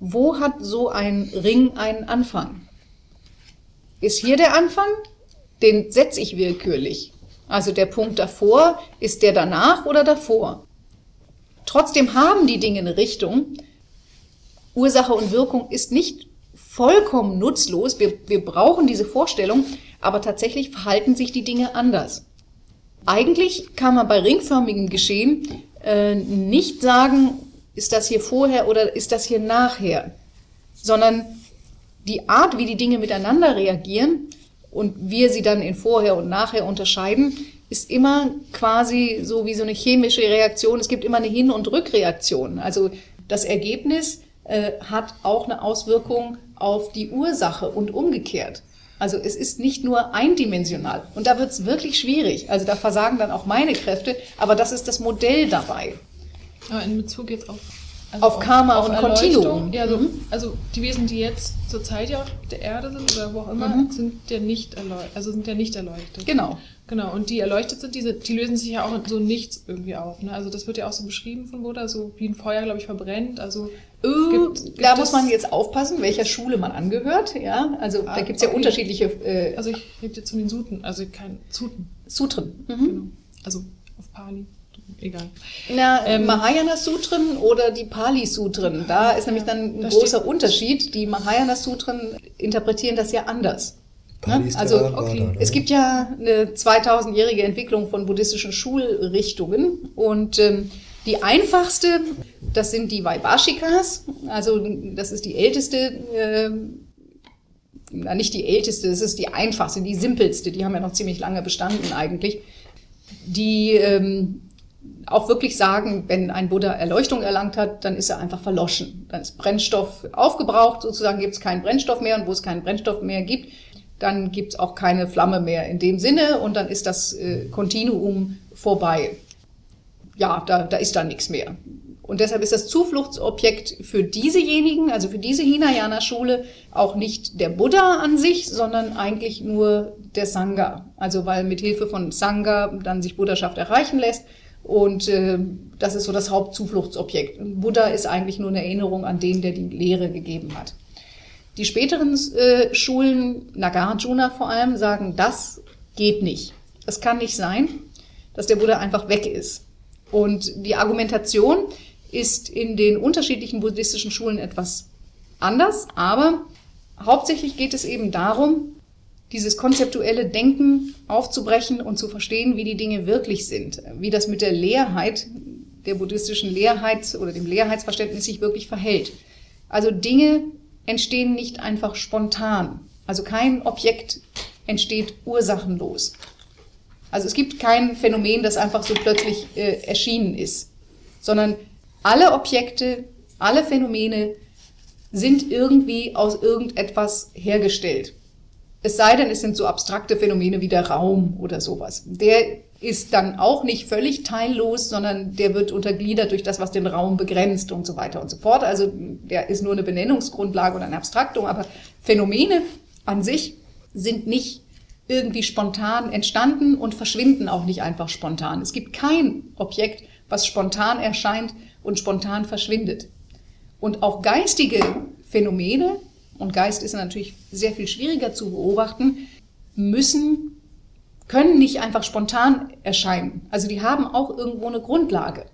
Wo hat so ein Ring einen Anfang? Ist hier der Anfang? Den setze ich willkürlich. Also der Punkt davor, ist der danach oder davor? Trotzdem haben die Dinge eine Richtung. Ursache und Wirkung ist nicht vollkommen nutzlos. Wir brauchen diese Vorstellung, aber tatsächlich verhalten sich die Dinge anders. Eigentlich kann man bei ringförmigem Geschehen nicht sagen, ist das hier vorher oder ist das hier nachher, sondern die Art, wie die Dinge miteinander reagieren und wir sie dann in vorher und nachher unterscheiden, ist immer quasi so wie so eine chemische Reaktion. Es gibt immer eine Hin- und Rückreaktion. Also das Ergebnis hat auch eine Auswirkung auf die Ursache und umgekehrt. Also es ist nicht nur eindimensional. Und da wird es wirklich schwierig. Also da versagen dann auch meine Kräfte. Aber das ist das Modell dabei. Aber in Bezug jetzt auf Karma und Kontinuum. Ja, so, also die Wesen, die jetzt zurzeit ja auf der Erde sind oder wo auch immer, sind ja nicht erleuchtet. Genau. Und die erleuchtet sind, die lösen sich ja auch in so nichts irgendwie auf. Ne? Also das wird ja auch so beschrieben von Buddha, so wie ein Feuer, glaube ich, verbrennt. Also da muss man jetzt aufpassen, welcher Schule man angehört. Ja, also da gibt es ja unterschiedliche. Also ich rede jetzt von den Suten, also kein Suten. Sutren. Genau. Also auf Pali. Egal. Na, Mahayana-Sutren oder die Pali-Sutren, da ist nämlich dann ein großer Unterschied. Die Mahayana-Sutren interpretieren das ja anders. Ne? Also es gibt ja eine 2000-jährige Entwicklung von buddhistischen Schulrichtungen und die einfachste, das sind die Vaibhashikas, also das ist die älteste, nicht die älteste, das ist die einfachste, die simpelste, die haben ja noch ziemlich lange bestanden eigentlich, die auch wirklich sagen, wenn ein Buddha Erleuchtung erlangt hat, dann ist er einfach verloschen. Dann ist Brennstoff aufgebraucht, sozusagen gibt es keinen Brennstoff mehr. Und wo es keinen Brennstoff mehr gibt, dann gibt es auch keine Flamme mehr in dem Sinne. Und dann ist das Kontinuum vorbei. Ja, da ist dann nichts mehr. Und deshalb ist das Zufluchtsobjekt für diesejenigen, also für diese Hinayana-Schule, auch nicht der Buddha an sich, sondern eigentlich nur der Sangha. Also weil mit Hilfe von Sangha dann sich Buddhaschaft erreichen lässt. Und das ist so das Hauptzufluchtsobjekt. Buddha ist eigentlich nur eine Erinnerung an den, der die Lehre gegeben hat. Die späteren Schulen, Nagarjuna vor allem, sagen, das geht nicht. Es kann nicht sein, dass der Buddha einfach weg ist. Und die Argumentation ist in den unterschiedlichen buddhistischen Schulen etwas anders, aber hauptsächlich geht es eben darum, dieses konzeptuelle Denken aufzubrechen und zu verstehen, wie die Dinge wirklich sind, wie das mit der Leerheit der buddhistischen Lehrheit oder dem Lehrheitsverständnis sich wirklich verhält. Also Dinge entstehen nicht einfach spontan. Also kein Objekt entsteht ursachenlos. Also es gibt kein Phänomen, das einfach so plötzlich erschienen ist, sondern alle Objekte, alle Phänomene sind irgendwie aus irgendetwas hergestellt. Es sei denn, es sind so abstrakte Phänomene wie der Raum oder sowas. Der ist dann auch nicht völlig teillos, sondern der wird untergliedert durch das, was den Raum begrenzt und so weiter und so fort. Also der ist nur eine Benennungsgrundlage oder eine Abstraktung, aber Phänomene an sich sind nicht irgendwie spontan entstanden und verschwinden auch nicht einfach spontan. Es gibt kein Objekt, was spontan erscheint und spontan verschwindet. Und auch geistige Phänomene, und Geist ist natürlich sehr viel schwieriger zu beobachten, können nicht einfach spontan erscheinen. Also die haben auch irgendwo eine Grundlage.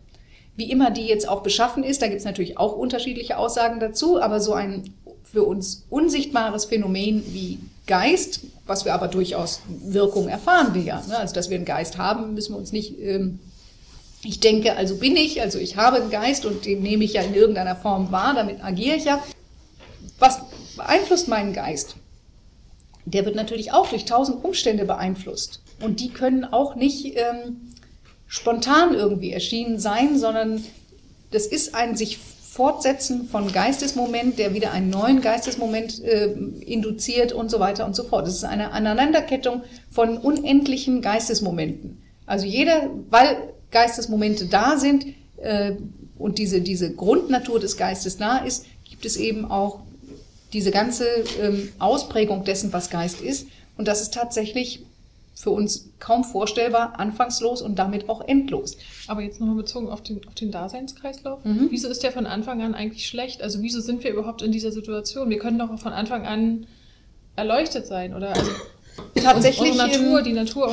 Wie immer die jetzt auch beschaffen ist, da gibt es natürlich auch unterschiedliche Aussagen dazu, aber so ein für uns unsichtbares Phänomen wie Geist, was wir aber durchaus Wirkung erfahren wir ja. Ne? Also dass wir einen Geist haben, müssen wir uns nicht... ich denke, also bin ich, also ich habe einen Geist und den nehme ich ja in irgendeiner Form wahr, damit agiere ich ja. Was beeinflusst meinen Geist? Der wird natürlich auch durch 1000 Umstände beeinflusst. Und die können auch nicht spontan irgendwie erschienen sein, sondern das ist ein sich fortsetzen von Geistesmoment, der wieder einen neuen Geistesmoment induziert und so weiter und so fort. Das ist eine Aneinanderkettung von unendlichen Geistesmomenten. Also weil Geistesmomente da sind und diese Grundnatur des Geistes da ist, gibt es eben auch diese ganze Ausprägung dessen, was Geist ist. Und das ist tatsächlich für uns kaum vorstellbar, anfangslos und damit auch endlos. Aber jetzt nochmal bezogen auf den Daseinskreislauf. Mhm. Wieso ist der von Anfang an eigentlich schlecht? Also wieso sind wir überhaupt in dieser Situation? Wir können doch auch von Anfang an erleuchtet sein, oder? Also tatsächlich die Natur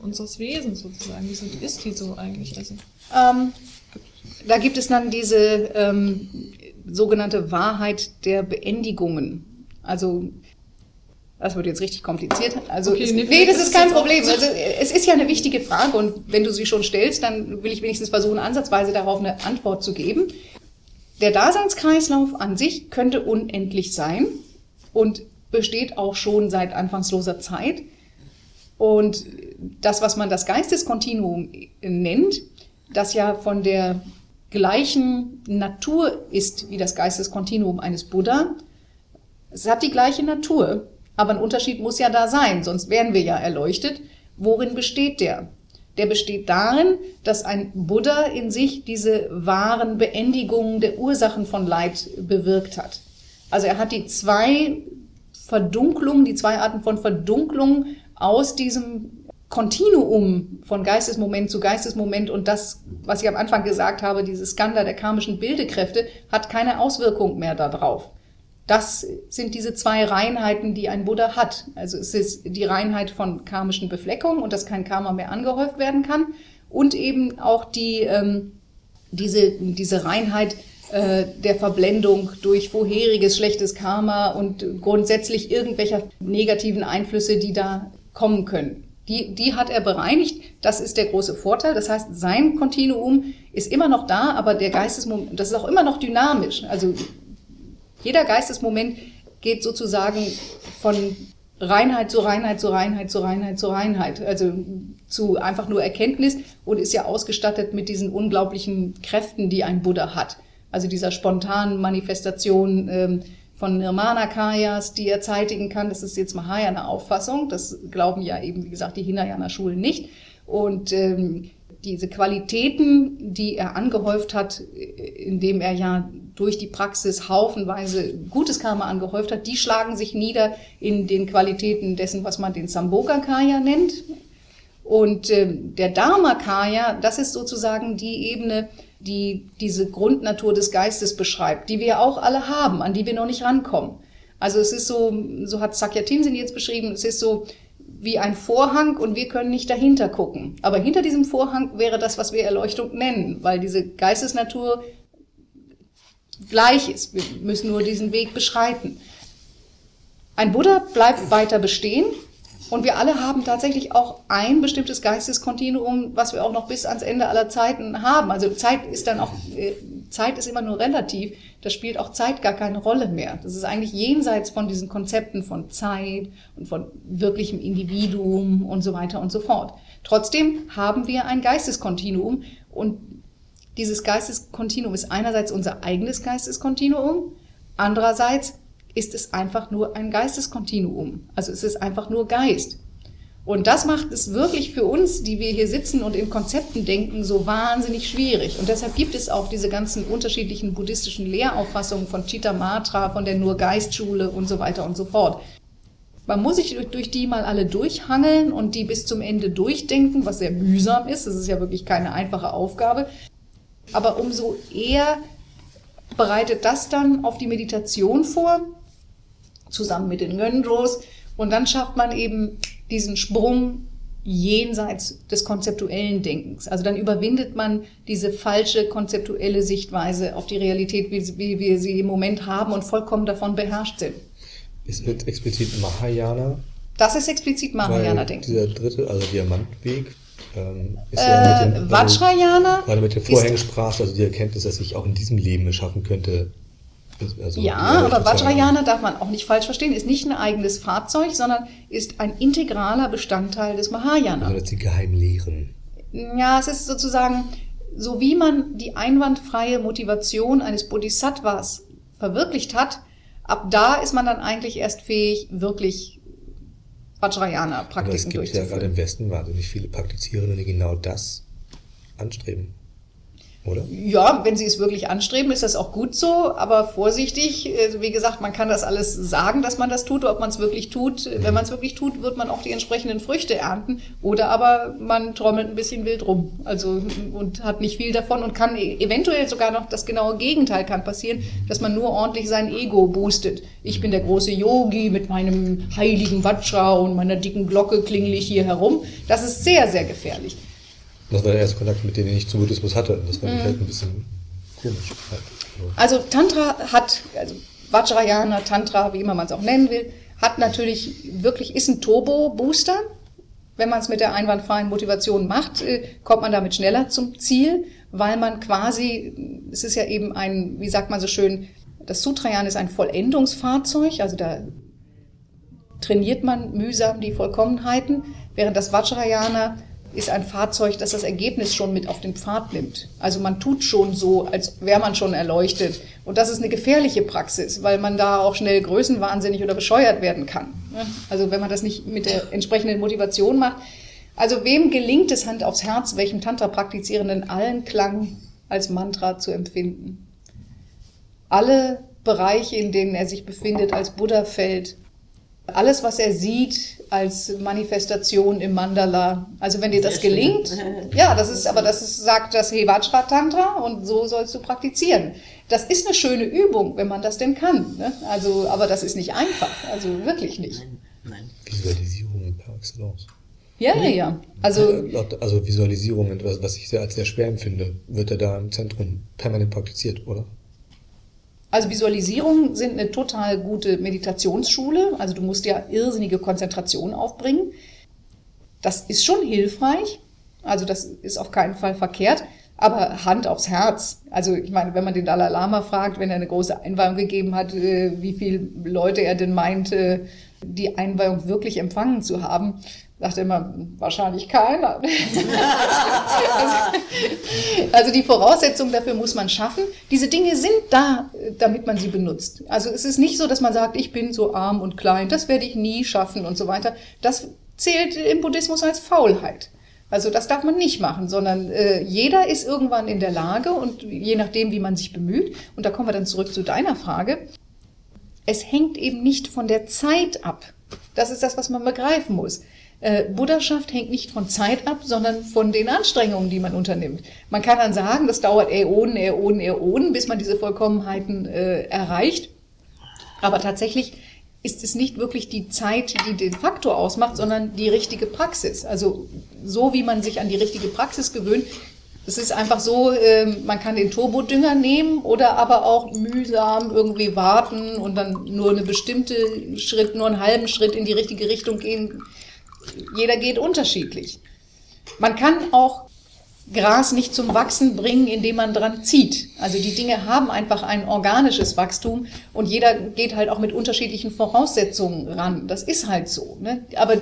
unseres Wesens sozusagen. Wieso ist die so eigentlich? Also da gibt es dann diese sogenannte Wahrheit der Beendigungen. Also das wird jetzt richtig kompliziert. Also okay, nee, das ist kein Problem. Also es ist ja eine wichtige Frage und wenn du sie schon stellst, dann will ich wenigstens versuchen, ansatzweise darauf eine Antwort zu geben. Der Daseinskreislauf an sich könnte unendlich sein und besteht auch schon seit anfangsloser Zeit. Und das, was man das Geisteskontinuum nennt, das ja von der gleichen Natur ist wie das Geisteskontinuum eines Buddha, es hat die gleiche Natur, aber ein Unterschied muss ja da sein, sonst wären wir ja erleuchtet. Worin besteht der? Der besteht darin, dass ein Buddha in sich diese wahren Beendigungen der Ursachen von Leid bewirkt hat. Also er hat die zwei Arten von Verdunklung aus diesem Kontinuum von Geistesmoment zu Geistesmoment und das, was ich am Anfang gesagt habe, dieses Skanda der karmischen Bildekräfte, hat keine Auswirkung mehr darauf. Das sind diese zwei Reinheiten, die ein Buddha hat. Also es ist die Reinheit von karmischen Befleckungen und dass kein Karma mehr angehäuft werden kann und eben auch diese Reinheit der Verblendung durch vorheriges schlechtes Karma und grundsätzlich irgendwelcher negativen Einflüsse, die da kommen können. Die hat er bereinigt, das ist der große Vorteil. Das heißt, sein Kontinuum ist immer noch da, aber der Geistesmoment, das ist auch immer noch dynamisch. Also jeder Geistesmoment geht sozusagen von Reinheit zu Reinheit zu Reinheit zu Reinheit zu Reinheit, also zu einfach nur Erkenntnis und ist ja ausgestattet mit diesen unglaublichen Kräften, die ein Buddha hat. Also dieser spontanen Manifestation von Nirmanakayas, die er zeitigen kann. Das ist jetzt Mahayana-Auffassung, das glauben ja eben, wie gesagt, die Hinayana-Schulen nicht. Und diese Qualitäten, die er angehäuft hat, indem er ja durch die Praxis haufenweise gutes Karma angehäuft hat, die schlagen sich nieder in den Qualitäten dessen, was man den Sambhogakaya nennt. Und der Dharmakaya, das ist sozusagen die Ebene, die diese Grundnatur des Geistes beschreibt, die wir auch alle haben, an die wir noch nicht rankommen. Also es ist so hat Sakya Tenzin jetzt beschrieben, es ist so wie ein Vorhang und wir können nicht dahinter gucken. Aber hinter diesem Vorhang wäre das, was wir Erleuchtung nennen, weil diese Geistesnatur gleich ist. Wir müssen nur diesen Weg beschreiten. Ein Buddha bleibt weiter bestehen, Und wir alle haben tatsächlich auch ein bestimmtes Geisteskontinuum, was wir auch noch bis ans Ende aller Zeiten haben. Also Zeit ist immer nur relativ. Da spielt auch Zeit gar keine Rolle mehr. Das ist eigentlich jenseits von diesen Konzepten von Zeit und von wirklichem Individuum und so weiter und so fort. Trotzdem haben wir ein Geisteskontinuum. Und dieses Geisteskontinuum ist einerseits unser eigenes Geisteskontinuum, andererseits ist es einfach nur ein Geisteskontinuum. Also es ist einfach nur Geist. Und das macht es wirklich für uns, die wir hier sitzen und in Konzepten denken, so wahnsinnig schwierig. Und deshalb gibt es auch diese ganzen unterschiedlichen buddhistischen Lehrauffassungen von Chittamatra, von der Nur-Geist-Schule und so weiter und so fort. Man muss sich durch die mal alle durchhangeln und die bis zum Ende durchdenken, was sehr mühsam ist. Das ist ja wirklich keine einfache Aufgabe. Aber umso eher bereitet das dann auf die Meditation vor, zusammen mit den Ngendros, und dann schafft man eben diesen Sprung jenseits des konzeptuellen Denkens. Also dann überwindet man diese falsche konzeptuelle Sichtweise auf die Realität, wie wir sie im Moment haben und vollkommen davon beherrscht sind. Ist das explizit Mahayana? Das ist explizit Mahayana-Denken. Dieser dritte, also Diamantweg, ist ja mit dem, Vajrayana, gerade mit der Vorhängensprache, also die Erkenntnis, dass ich auch in diesem Leben es schaffen könnte. Also ja, aber Vajrayana darf man auch nicht falsch verstehen, ist nicht ein eigenes Fahrzeug, sondern ist ein integraler Bestandteil des Mahayana. Also das sind Geheimlehren. Ja, es ist sozusagen, so wie man die einwandfreie Motivation eines Bodhisattvas verwirklicht hat, ab da ist man dann eigentlich erst fähig, wirklich Vajrayana-Praktiken durchzuführen. Es gibt ja gerade im Westen wahnsinnig viele Praktizierende, die genau das anstreben. Oder? Ja, wenn sie es wirklich anstreben, ist das auch gut so, aber vorsichtig. Wie gesagt, man kann das alles sagen, dass man das tut, ob man es wirklich tut. Wenn man es wirklich tut, wird man auch die entsprechenden Früchte ernten. Oder aber man trommelt ein bisschen wild rum, also, und hat nicht viel davon und kann eventuell sogar noch das genaue Gegenteil kann passieren, dass man nur ordentlich sein Ego boostet. Ich bin der große Yogi mit meinem heiligen Vajra und meiner dicken Glocke klingel ich hier herum. Das ist sehr, sehr gefährlich. Das war der erste Kontakt, mit dem ich zum Buddhismus hatte. Das fand ich halt ein bisschen komisch. Also Tantra hat, also Vajrayana, Tantra, wie immer man es auch nennen will, hat natürlich wirklich, ist ein Turbo-Booster. Wenn man es mit der einwandfreien Motivation macht, kommt man damit schneller zum Ziel, weil man quasi, es ist ja eben ein, wie sagt man so schön, das Sutrayan ist ein Vollendungsfahrzeug, also da trainiert man mühsam die Vollkommenheiten, während das Vajrayana ist ein Fahrzeug, das das Ergebnis schon mit auf den Pfad nimmt. Also man tut schon so, als wäre man schon erleuchtet. Und das ist eine gefährliche Praxis, weil man da auch schnell größenwahnsinnig oder bescheuert werden kann. Also wenn man das nicht mit der entsprechenden Motivation macht. Also wem gelingt es, Hand aufs Herz, welchem Tantra-Praktizierenden allen Klang als Mantra zu empfinden? Alle Bereiche, in denen er sich befindet, als Buddha-Feld, alles, was er sieht, als Manifestation im Mandala. Also wenn dir das gelingt, ja, das ist, aber das ist, sagt das He Vajra Tantra und so sollst du praktizieren. Das ist eine schöne Übung, wenn man das denn kann. Ne? Also, aber das ist nicht einfach, also wirklich nicht. Nein, nein. Visualisierung par excellence. Ja, ja, ja. Also Visualisierung, was ich als sehr schwer empfinde, wird ja da im Zentrum permanent praktiziert, oder? Also Visualisierungen sind eine total gute Meditationsschule, also du musst ja irrsinnige Konzentration aufbringen. Das ist schon hilfreich, also das ist auf keinen Fall verkehrt, aber Hand aufs Herz. Also ich meine, wenn man den Dalai Lama fragt, wenn er eine große Einweihung gegeben hat, wie viele Leute er denn meinte, die Einweihung wirklich empfangen zu haben, sagt er immer, wahrscheinlich keiner. Also die Voraussetzungen dafür muss man schaffen. Diese Dinge sind da, damit man sie benutzt. Also es ist nicht so, dass man sagt, ich bin so arm und klein, das werde ich nie schaffen und so weiter. Das zählt im Buddhismus als Faulheit. Also das darf man nicht machen, sondern jeder ist irgendwann in der Lage und je nachdem, wie man sich bemüht. Und da kommen wir dann zurück zu deiner Frage. Es hängt eben nicht von der Zeit ab. Das ist das, was man begreifen muss. Buddhaschaft hängt nicht von Zeit ab, sondern von den Anstrengungen, die man unternimmt. Man kann dann sagen, das dauert Äonen, bis man diese Vollkommenheiten erreicht. Aber tatsächlich ist es nicht wirklich die Zeit, die den Faktor ausmacht, sondern die richtige Praxis. Also so, wie man sich an die richtige Praxis gewöhnt. Es ist einfach so, man kann den Turbodünger nehmen oder aber auch mühsam irgendwie warten und dann nur einen halben Schritt in die richtige Richtung gehen. jeder geht unterschiedlich. Man kann auch Gras nicht zum Wachsen bringen, indem man dran zieht. Also die Dinge haben einfach ein organisches Wachstum und jeder geht halt auch mit unterschiedlichen Voraussetzungen ran. Das ist halt so, ne? Aber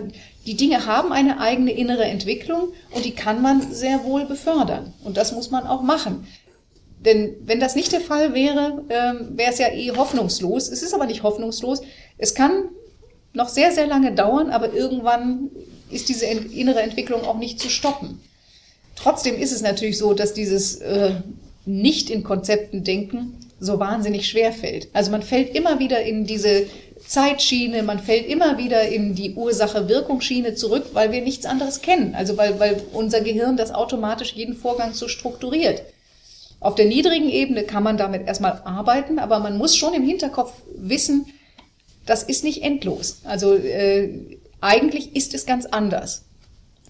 die Dinge haben eine eigene innere Entwicklung und die kann man sehr wohl befördern. Und das muss man auch machen. Denn wenn das nicht der Fall wäre, wäre es ja eh hoffnungslos. Es ist aber nicht hoffnungslos. Es kann noch sehr, sehr lange dauern, aber irgendwann ist diese innere Entwicklung auch nicht zu stoppen. Trotzdem ist es natürlich so, dass dieses nicht in Konzepten denken so wahnsinnig schwer fällt. Also man fällt immer wieder in diese Zeitschiene, man fällt immer wieder in die Ursache-Wirkungsschiene zurück, weil wir nichts anderes kennen. Also weil unser Gehirn das automatisch jeden Vorgang so strukturiert. Auf der niedrigen Ebene kann man damit erstmal arbeiten, aber man muss schon im Hinterkopf wissen, das ist nicht endlos. Also eigentlich ist es ganz anders.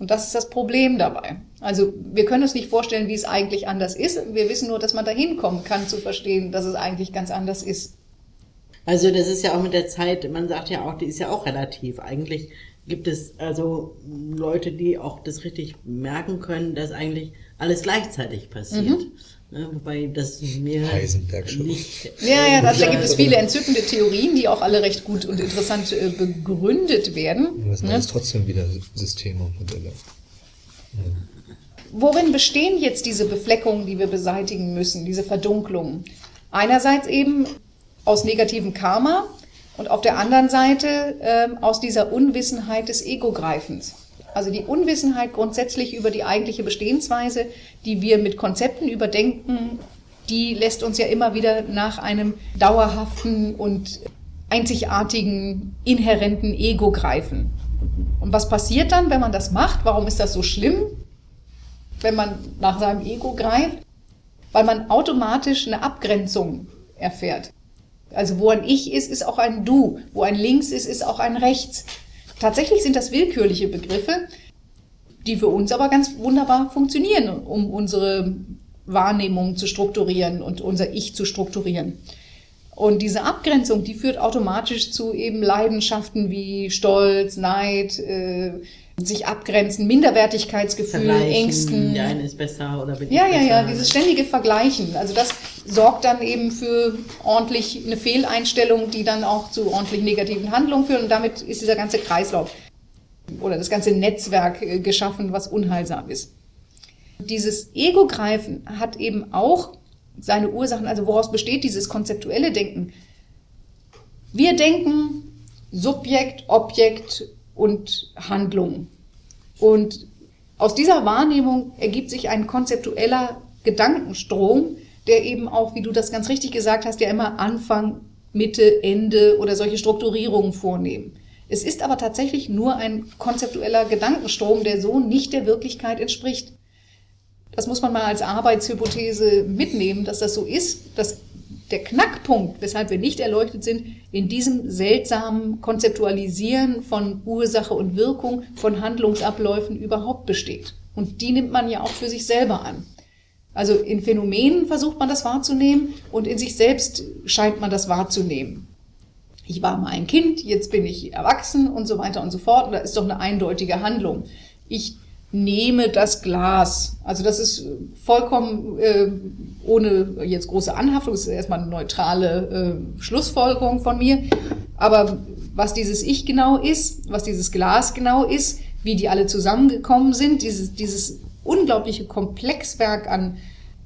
Und das ist das Problem dabei. Also wir können uns nicht vorstellen, wie es eigentlich anders ist. Wir wissen nur, dass man dahin kommen kann, zu verstehen, dass es eigentlich ganz anders ist. Also das ist ja auch mit der Zeit, man sagt ja auch, die ist ja auch relativ. Eigentlich gibt es also Leute, die auch das richtig merken können, dass eigentlich alles gleichzeitig passiert. Mhm. Wobei das mir Heisenberg-Schule. Da gibt es viele entzückende Theorien, die auch alle recht gut und interessant begründet werden. Und das sind trotzdem wieder Systeme und Modelle. Ja. Worin bestehen jetzt diese Befleckungen, die wir beseitigen müssen, diese Verdunklungen? Einerseits eben aus negativem Karma und auf der anderen Seite aus dieser Unwissenheit des Ego-Greifens. Also die Unwissenheit grundsätzlich über die eigentliche Bestehensweise, die wir mit Konzepten überdenken, die lässt uns ja immer wieder nach einem dauerhaften und einzigartigen, inhärenten Ego greifen. Und was passiert dann, wenn man das macht? Warum ist das so schlimm, wenn man nach seinem Ego greift? Weil man automatisch eine Abgrenzung erfährt. Also wo ein Ich ist, ist auch ein Du. Wo ein Links ist, ist auch ein Rechts. Tatsächlich sind das willkürliche Begriffe, die für uns aber ganz wunderbar funktionieren, um unsere Wahrnehmung zu strukturieren und unser Ich zu strukturieren. Und diese Abgrenzung, die führt automatisch zu eben Leidenschaften wie Stolz, Neid, sich abgrenzen, Minderwertigkeitsgefühl, Ängsten. Der eine ist besser oder bin ich besser. Ja, dieses ständige Vergleichen. Also das sorgt dann eben für ordentlich eine Fehleinstellung, die dann auch zu ordentlich negativen Handlungen führt. Und damit ist dieser ganze Kreislauf oder das ganze Netzwerk geschaffen, was unheilsam ist. Dieses Ego-Greifen hat eben auch seine Ursachen, also woraus besteht dieses konzeptuelle Denken? Wir denken Subjekt, Objekt und Handlung. Und aus dieser Wahrnehmung ergibt sich ein konzeptueller Gedankenstrom, der eben auch, wie du das ganz richtig gesagt hast, ja immer Anfang, Mitte, Ende oder solche Strukturierungen vornehmen. Es ist aber tatsächlich nur ein konzeptueller Gedankenstrom, der so nicht der Wirklichkeit entspricht. Das muss man mal als Arbeitshypothese mitnehmen, dass das so ist, dass der Knackpunkt, weshalb wir nicht erleuchtet sind, in diesem seltsamen Konzeptualisieren von Ursache und Wirkung, von Handlungsabläufen überhaupt besteht. Und die nimmt man ja auch für sich selber an. Also in Phänomenen versucht man das wahrzunehmen und in sich selbst scheint man das wahrzunehmen. Ich war mal ein Kind, jetzt bin ich erwachsen und so weiter und so fort. Und da ist doch eine eindeutige Handlung. Ich nehme das Glas. Also das ist vollkommen ohne jetzt große Anhaftung, das ist erstmal eine neutrale Schlussfolgerung von mir. Aber was dieses Ich genau ist, was dieses Glas genau ist, wie die alle zusammengekommen sind, dieses unglaubliche Komplexwerk an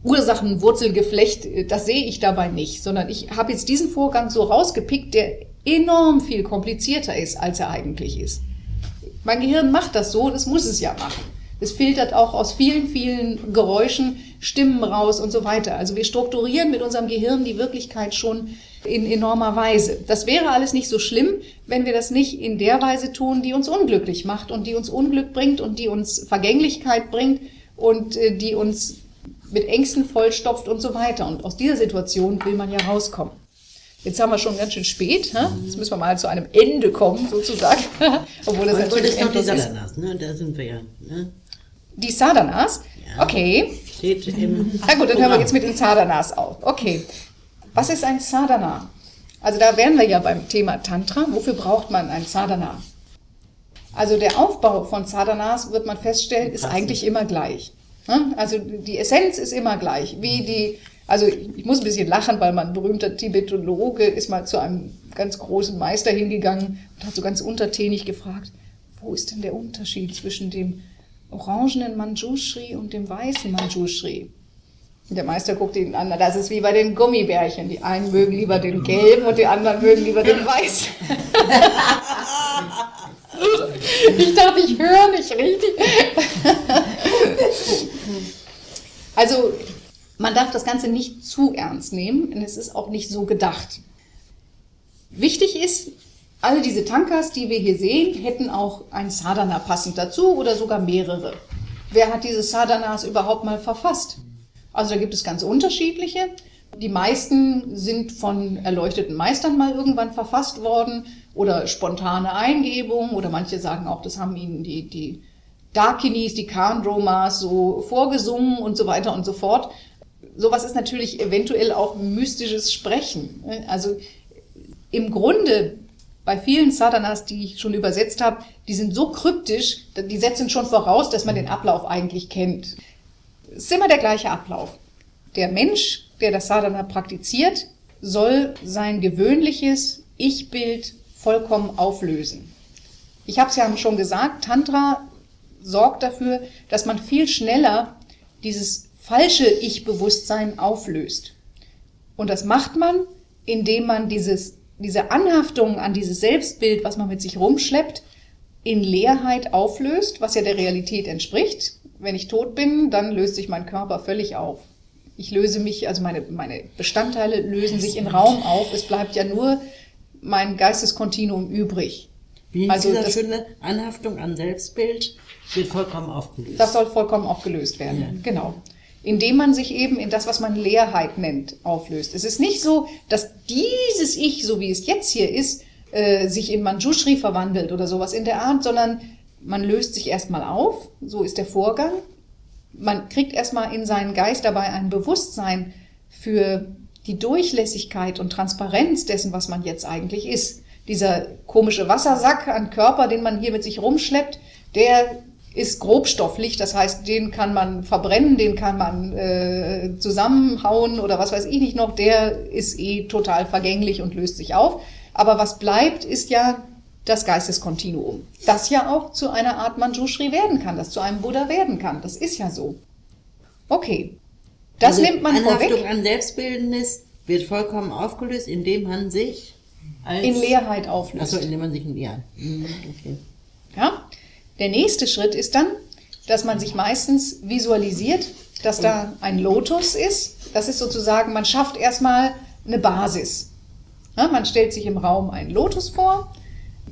Ursachen, Wurzelgeflecht, das sehe ich dabei nicht, sondern ich habe jetzt diesen Vorgang so rausgepickt, der enorm viel komplizierter ist, als er eigentlich ist. Mein Gehirn macht das so, das muss es ja machen. Es filtert auch aus vielen, vielen Geräuschen Stimmen raus und so weiter. Also wir strukturieren mit unserem Gehirn die Wirklichkeit schon in enormer Weise. Das wäre alles nicht so schlimm, wenn wir das nicht in der Weise tun, die uns unglücklich macht und die uns Unglück bringt und die uns Vergänglichkeit bringt und die uns mit Ängsten vollstopft und so weiter. Und aus dieser Situation will man ja rauskommen. Jetzt haben wir schon ganz schön spät. Hä? Jetzt müssen wir mal zu einem Ende kommen, sozusagen. Obwohl das natürlich ist. Die Sadhanas, ne? Da sind wir ja. Ne? Die Sadhanas? Ja. Okay. Steht im Na gut, dann hören wir jetzt mit den Sadhanas auf. Okay. Was ist ein Sadhana? Also da wären wir ja beim Thema Tantra. Wofür braucht man ein Sadhana? Also der Aufbau von Sadhanas, wird man feststellen, ist eigentlich immer gleich. Also die Essenz ist immer gleich. Wie die, also ich muss ein bisschen lachen, weil mein berühmter Tibetologe ist mal zu einem ganz großen Meister hingegangen und hat so ganz untertänig gefragt, wo ist denn der Unterschied zwischen dem orangenen Manjushri und dem weißen Manjushri? Der Meister guckt ihn an, das ist wie bei den Gummibärchen. Die einen mögen lieber den gelben und die anderen mögen lieber den weißen. Ich dachte, ich höre nicht richtig. Also, man darf das Ganze nicht zu ernst nehmen und es ist auch nicht so gedacht. Wichtig ist, alle diese Tankas, die wir hier sehen, hätten auch ein Sadhana passend dazu oder sogar mehrere. Wer hat diese Sadhanas überhaupt mal verfasst? Also da gibt es ganz unterschiedliche. Die meisten sind von erleuchteten Meistern mal irgendwann verfasst worden oder spontane Eingebungen oder manche sagen auch, das haben ihnen die Dakinis, die Khandromas so vorgesungen und so weiter und so fort. Sowas ist natürlich eventuell auch mystisches Sprechen. Also im Grunde bei vielen Sadhanas, die ich schon übersetzt habe, die sind so kryptisch, die setzen schon voraus, dass man den Ablauf eigentlich kennt. Es ist immer der gleiche Ablauf. Der Mensch, der das Sadhana praktiziert, soll sein gewöhnliches Ich-Bild vollkommen auflösen. Ich habe es ja schon gesagt, Tantra sorgt dafür, dass man viel schneller dieses falsche Ich-Bewusstsein auflöst. Und das macht man, indem man diese Anhaftung an dieses Selbstbild, was man mit sich rumschleppt, in Leerheit auflöst, was ja der Realität entspricht. Wenn ich tot bin, dann löst sich mein Körper völlig auf. Ich löse mich, also meine Bestandteile lösen sich in Raum auf. Es bleibt ja nur mein Geisteskontinuum übrig. Wie also diese schöne Anhaftung an Selbstbild wird vollkommen aufgelöst. Das soll vollkommen aufgelöst werden, ja. Genau. Indem man sich eben in das, was man Leerheit nennt, auflöst. Es ist nicht so, dass dieses Ich, so wie es jetzt hier ist, sich in Manjushri verwandelt oder sowas in der Art, sondern man löst sich erstmal auf, so ist der Vorgang. Man kriegt erstmal in seinen Geist dabei ein Bewusstsein für die Durchlässigkeit und Transparenz dessen, was man jetzt eigentlich ist. Dieser komische Wassersack an Körper, den man hier mit sich rumschleppt, der ist grobstofflich, das heißt, den kann man verbrennen, den kann man zusammenhauen oder was weiß ich nicht noch, der ist eh total vergänglich und löst sich auf. Aber was bleibt, ist ja das Geisteskontinuum, das ja auch zu einer Art Manjushri werden kann, das zu einem Buddha werden kann. Das ist ja so. Okay, das also nimmt man vorweg. Die Anhaftung an Selbstbildnis wird vollkommen aufgelöst, indem man sich als in Leerheit auflöst. Achso, indem man sich in Leerheit. Okay. Ja, der nächste Schritt ist dann, dass man sich meistens visualisiert, dass da ein Lotus ist. Das ist sozusagen, man schafft erstmal eine Basis. Ja, man stellt sich im Raum einen Lotus vor,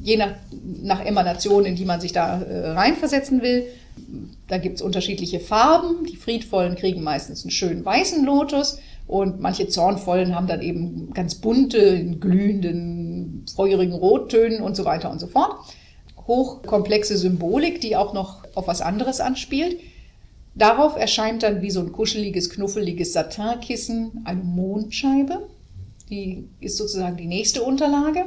je nach Emanation, in die man sich da reinversetzen will. Da gibt es unterschiedliche Farben. Die Friedvollen kriegen meistens einen schönen weißen Lotus und manche Zornvollen haben dann eben ganz bunte, glühenden, feurigen Rottönen und so weiter und so fort. Hochkomplexe Symbolik, die auch noch auf was anderes anspielt. Darauf erscheint dann wie so ein kuscheliges, knuffeliges Satinkissen eine Mondscheibe. Die ist sozusagen die nächste Unterlage.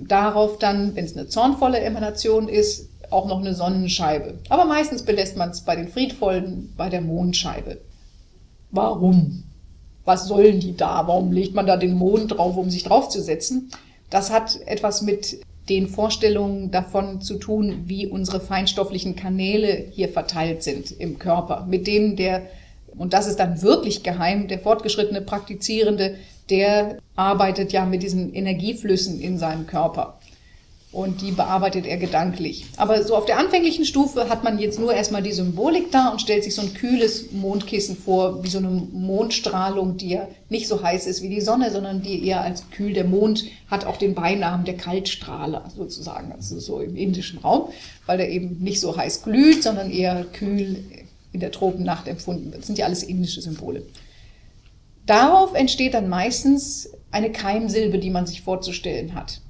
Darauf dann, wenn es eine zornvolle Emanation ist, auch noch eine Sonnenscheibe. Aber meistens belässt man es bei den Friedvollen bei der Mondscheibe. Warum? Was sollen die da? Warum legt man da den Mond drauf, um sich draufzusetzen? Das hat etwas mit den Vorstellungen davon zu tun, wie unsere feinstofflichen Kanäle hier verteilt sind im Körper. Mit dem und das ist dann wirklich geheim, der fortgeschrittene Praktizierende, der arbeitet ja mit diesen Energieflüssen in seinem Körper und die bearbeitet er gedanklich. Aber so auf der anfänglichen Stufe hat man jetzt nur erstmal die Symbolik da und stellt sich so ein kühles Mondkissen vor, wie so eine Mondstrahlung, die ja nicht so heiß ist wie die Sonne, sondern die eher als kühl. Der Mond hat auch den Beinamen der Kaltstrahler sozusagen, also so im indischen Raum, weil er eben nicht so heiß glüht, sondern eher kühl in der Tropennacht empfunden wird. Das sind ja alles indische Symbole. Darauf entsteht dann meistens eine Keimsilbe, die man sich vorzustellen hat.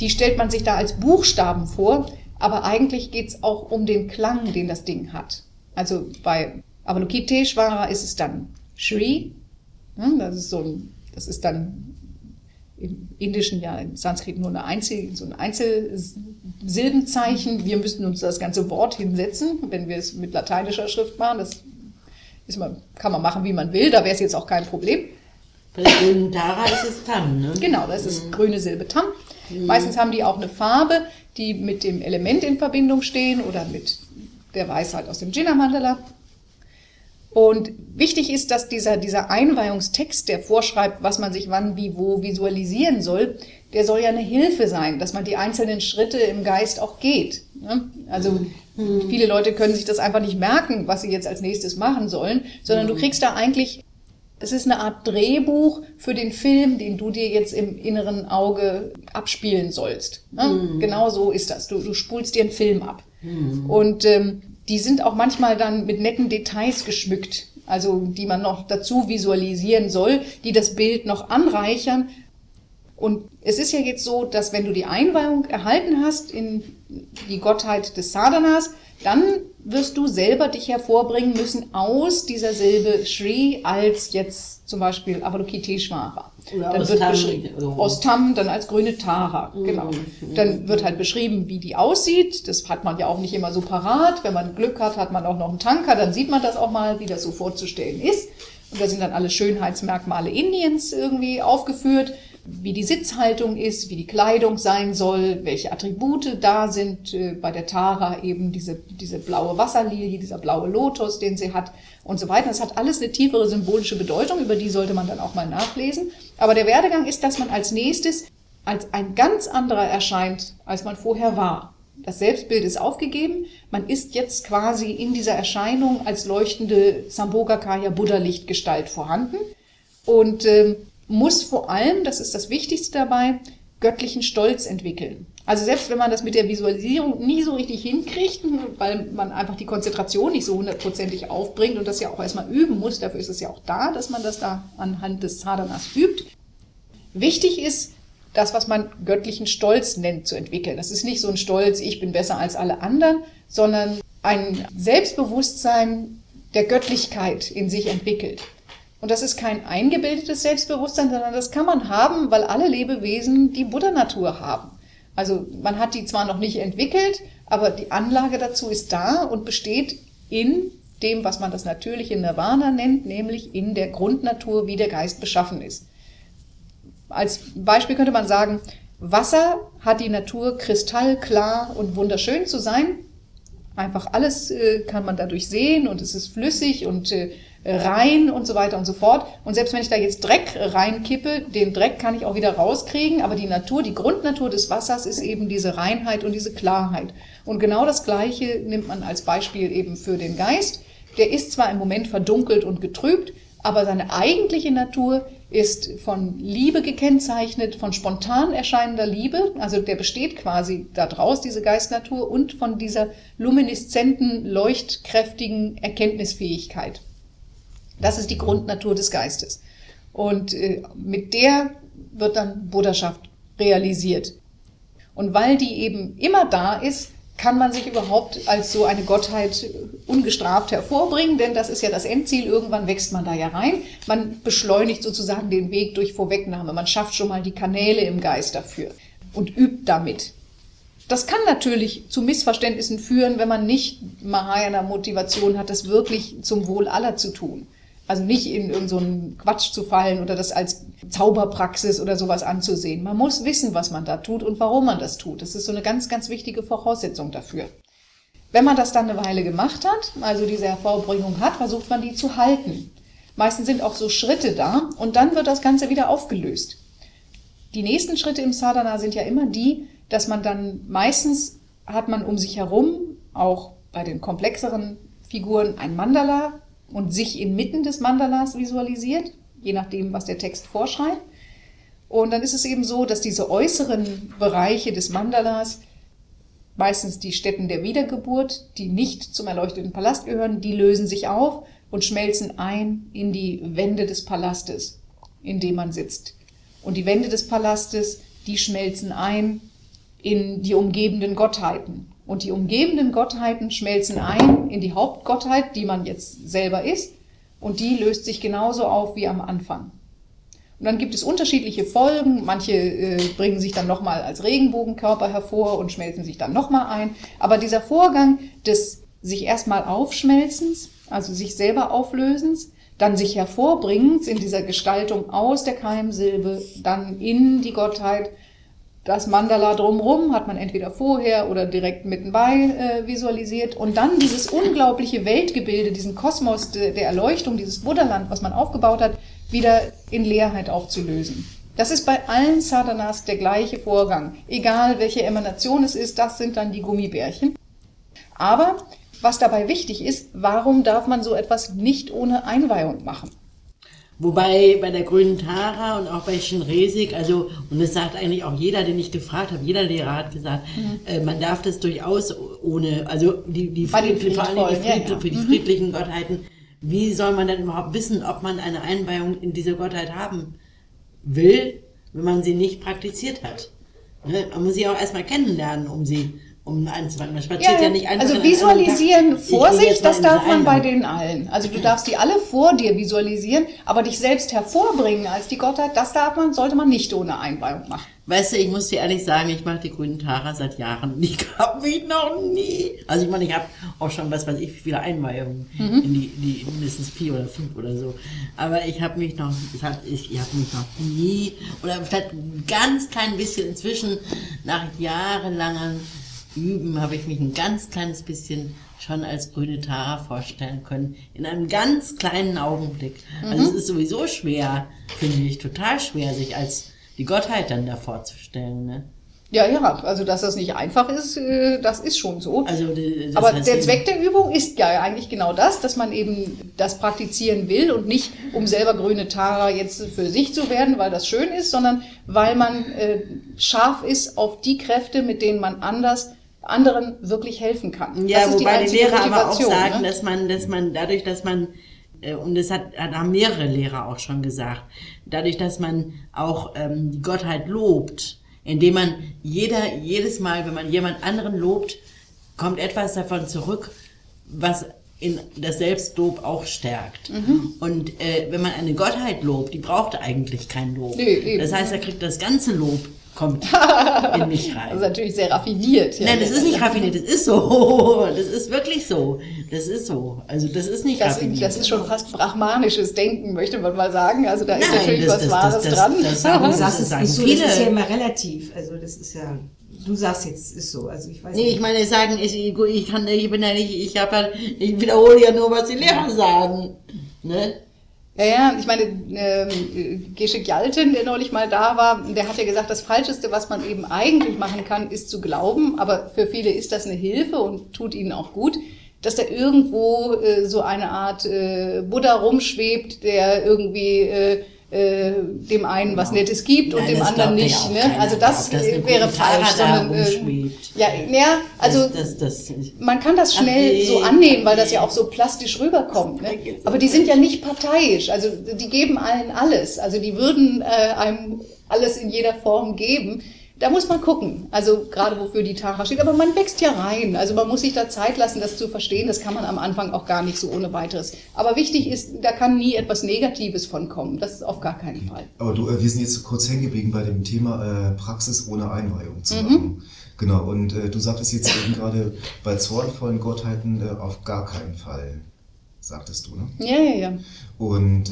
Die stellt man sich da als Buchstaben vor, aber eigentlich geht es auch um den Klang, den das Ding hat. Also bei Avalokiteshvara ist es dann Shri, das ist dann im Indischen ja im Sanskrit nur so ein Einzelsilbenzeichen. Wir müssten uns das ganze Wort hinsetzen, wenn wir es mit lateinischer Schrift machen. Das ist man, kann man machen, wie man will, da wäre es jetzt auch kein Problem. Bei grünen Tara ist es Tam, ne? Genau, das ist grüne Silbe Tam. Meistens haben die auch eine Farbe, die mit dem Element in Verbindung stehen oder mit der Weisheit aus dem Jinnah-Mandala. Und wichtig ist, dass dieser Einweihungstext, der vorschreibt, was man sich wann, wie, wo visualisieren soll, der soll ja eine Hilfe sein, dass man die einzelnen Schritte im Geist auch geht. Ne? Also viele Leute können sich das einfach nicht merken, was sie jetzt als nächstes machen sollen, sondern du kriegst da eigentlich, es ist eine Art Drehbuch für den Film, den du dir jetzt im inneren Auge abspielen sollst. Ne? Genau so ist das. Du spulst dir einen Film ab. Und die sind auch manchmal dann mit netten Details geschmückt, also die man noch dazu visualisieren soll, die das Bild noch anreichern. Und es ist ja jetzt so, dass wenn du die Einweihung erhalten hast in die Gottheit des Sadhanas, dann wirst du selber dich hervorbringen müssen aus dieser Silbe Shri als jetzt zum Beispiel Avalokiteshvara. Oder dann wird aus Tam, dann als grüne Tara, genau. Dann wird halt beschrieben, wie die aussieht. Das hat man ja auch nicht immer so parat. Wenn man Glück hat, hat man auch noch einen Tanker, dann sieht man das auch mal, wie das so vorzustellen ist. Und da sind dann alle Schönheitsmerkmale Indiens irgendwie aufgeführt, wie die Sitzhaltung ist, wie die Kleidung sein soll, welche Attribute da sind. Bei der Tara eben diese blaue Wasserlilie, dieser blaue Lotus, den sie hat und so weiter. Das hat alles eine tiefere symbolische Bedeutung, über die sollte man dann auch mal nachlesen. Aber der Werdegang ist, dass man als nächstes als ein ganz anderer erscheint, als man vorher war. Das Selbstbild ist aufgegeben, man ist jetzt quasi in dieser Erscheinung als leuchtende Sambhogakaya-Buddha-Lichtgestalt vorhanden und muss vor allem, das ist das Wichtigste dabei, göttlichen Stolz entwickeln. Also selbst wenn man das mit der Visualisierung nie so richtig hinkriegt, weil man einfach die Konzentration nicht so hundertprozentig aufbringt und das ja auch erstmal üben muss, dafür ist es ja auch da, dass man das da anhand des Sadhanas übt. Wichtig ist, das, was man göttlichen Stolz nennt, zu entwickeln. Das ist nicht so ein Stolz, ich bin besser als alle anderen, sondern ein Selbstbewusstsein der Göttlichkeit in sich entwickelt. Und das ist kein eingebildetes Selbstbewusstsein, sondern das kann man haben, weil alle Lebewesen die Buddha-Natur haben. Also man hat die zwar noch nicht entwickelt, aber die Anlage dazu ist da und besteht in dem, was man das natürliche Nirvana nennt, nämlich in der Grundnatur, wie der Geist beschaffen ist. Als Beispiel könnte man sagen, Wasser hat die Natur kristallklar und wunderschön zu sein. Einfach alles kann man dadurch sehen und es ist flüssig und rein und so weiter und so fort. Und selbst wenn ich da jetzt Dreck reinkippe, den Dreck kann ich auch wieder rauskriegen, aber die Natur, die Grundnatur des Wassers ist eben diese Reinheit und diese Klarheit. Und genau das Gleiche nimmt man als Beispiel eben für den Geist. Der ist zwar im Moment verdunkelt und getrübt, aber seine eigentliche Natur ist von Liebe gekennzeichnet, von spontan erscheinender Liebe, also der besteht quasi daraus, diese Geistnatur, und von dieser lumineszenten, leuchtkräftigen Erkenntnisfähigkeit. Das ist die Grundnatur des Geistes. Und mit der wird dann Buddhaschaft realisiert. Und weil die eben immer da ist, kann man sich überhaupt als so eine Gottheit ungestraft hervorbringen, denn das ist ja das Endziel, irgendwann wächst man da ja rein. Man beschleunigt sozusagen den Weg durch Vorwegnahme, man schafft schon mal die Kanäle im Geist dafür und übt damit. Das kann natürlich zu Missverständnissen führen, wenn man nicht Mahayana-Motivation hat, das wirklich zum Wohl aller zu tun. Also nicht in irgendeinen Quatsch zu fallen oder das als Zauberpraxis oder sowas anzusehen. Man muss wissen, was man da tut und warum man das tut. Das ist so eine ganz, ganz wichtige Voraussetzung dafür. Wenn man das dann eine Weile gemacht hat, also diese Hervorbringung hat, versucht man die zu halten. Meistens sind auch so Schritte da und dann wird das Ganze wieder aufgelöst. Die nächsten Schritte im Sadhana sind ja immer die, dass man dann meistens hat man um sich herum, auch bei den komplexeren Figuren, ein Mandala und sich inmitten des Mandalas visualisiert, je nachdem, was der Text vorschreibt. Und dann ist es eben so, dass diese äußeren Bereiche des Mandalas, meistens die Stätten der Wiedergeburt, die nicht zum erleuchteten Palast gehören, die lösen sich auf und schmelzen ein in die Wände des Palastes, in dem man sitzt. Und die Wände des Palastes, die schmelzen ein in die umgebenden Gottheiten. Und die umgebenden Gottheiten schmelzen ein in die Hauptgottheit, die man jetzt selber ist, und die löst sich genauso auf wie am Anfang. Und dann gibt es unterschiedliche Folgen, manche bringen sich dann nochmal als Regenbogenkörper hervor und schmelzen sich dann nochmal ein. Aber dieser Vorgang des sich erstmal Aufschmelzens, also sich selber Auflösens, dann sich hervorbringens in dieser Gestaltung aus der Keimsilbe, dann in die Gottheit, das Mandala drumherum hat man entweder vorher oder direkt mittenbei visualisiert. Und dann dieses unglaubliche Weltgebilde, diesen Kosmos der Erleuchtung, dieses Buddha-Land, was man aufgebaut hat, wieder in Leerheit aufzulösen. Das ist bei allen Sadhanas der gleiche Vorgang. Egal, welche Emanation es ist, das sind dann die Gummibärchen. Aber was dabei wichtig ist, warum darf man so etwas nicht ohne Einweihung machen? Wobei bei der grünen Tara und auch bei Shinresik, also, und das sagt eigentlich auch jeder, den ich gefragt habe, jeder Lehrer hat gesagt, man darf das durchaus ohne, also für die friedlichen Gottheiten, wie soll man denn überhaupt wissen, ob man eine Einweihung in diese Gottheit haben will, wenn man sie nicht praktiziert hat? Ne? Man muss sie auch erstmal kennenlernen, um sie einzuweihen. Man spaziert ja nicht einfach. Also visualisieren, Vorsicht, das darf man bei denen allen. Also du darfst die alle vor dir visualisieren, aber dich selbst hervorbringen als die Gottheit, das darf man, sollte man nicht ohne Einweihung machen. Weißt du, ich muss dir ehrlich sagen, ich mache die grünen Tara seit Jahren. Ich habe mich noch nie. Also ich meine, ich habe auch schon, was weiß ich, wie viele Einweihungen, in die mindestens 4 oder 5 oder so. Aber ich habe mich noch, ich habe mich noch nie, oder vielleicht ein ganz klein bisschen inzwischen, nach jahrelangem Üben, habe ich mich ein ganz kleines bisschen schon als grüne Tara vorstellen können. In einem ganz kleinen Augenblick. Also es ist sowieso schwer, finde ich, total schwer, sich als die Gottheit dann da vorzustellen, ne? Ja, ja, also dass das nicht einfach ist, das ist schon so. Also, aber der Zweck der Übung ist ja eigentlich genau das, dass man eben das praktizieren will und nicht, um selber grüne Tara jetzt für sich zu werden, weil das schön ist, sondern weil man scharf ist auf die Kräfte, mit denen man anderen wirklich helfen kann. Ja, wobei die Lehrer aber auch sagen, ne? dass man dadurch, dass man, und das haben mehrere Lehrer auch schon gesagt, dadurch, dass man auch die Gottheit lobt, indem man jedes Mal, wenn man jemand anderen lobt, kommt etwas davon zurück, was in das Selbstlob auch stärkt. Und wenn man eine Gottheit lobt, die braucht eigentlich kein Lob. Nee, das heißt, er kriegt das ganze Lob, kommt in mich rein. Das ist natürlich sehr raffiniert. Ja. Nein, das ist nicht raffiniert, das ist so. Das ist wirklich so. Das ist so. Also das ist nicht raffiniert. Das ist schon fast brahmanisches Denken, möchte man mal sagen. Also da ist natürlich was Wahres dran. Das ist ja immer relativ. Also das ist ja... Du sagst jetzt, ist so, also ich weiß nicht. Nee, ich meine, ich wiederhole ja nur, was die Lehrer sagen. Ne? Ja, ich meine, Gesche Gyalten, der neulich mal da war, der hat ja gesagt, das Falscheste, was man eben eigentlich machen kann, ist zu glauben, aber für viele ist das eine Hilfe und tut ihnen auch gut, dass da irgendwo so eine Art Buddha rumschwebt, der irgendwie dem einen was Nettes gibt und dem anderen nicht. Ne? Also das wäre falsch. Sondern, man kann das schnell so annehmen, weil das ja auch so plastisch rüberkommt. Ne? Aber die sind ja nicht parteiisch. Also die geben allen alles. Also die würden einem alles in jeder Form geben. Da muss man gucken, also gerade wofür die Tara steht, aber man wächst ja rein, also man muss sich da Zeit lassen, das zu verstehen, das kann man am Anfang auch gar nicht so ohne weiteres. Aber wichtig ist, da kann nie etwas Negatives von kommen, das ist auf gar keinen Fall. Aber du, wir sind jetzt so kurz hängen geblieben bei dem Thema Praxis ohne Einweihung zu machen. Genau, und du sagtest jetzt eben gerade, bei zornvollen Gottheiten auf gar keinen Fall, sagtest du, ne? Ja. Und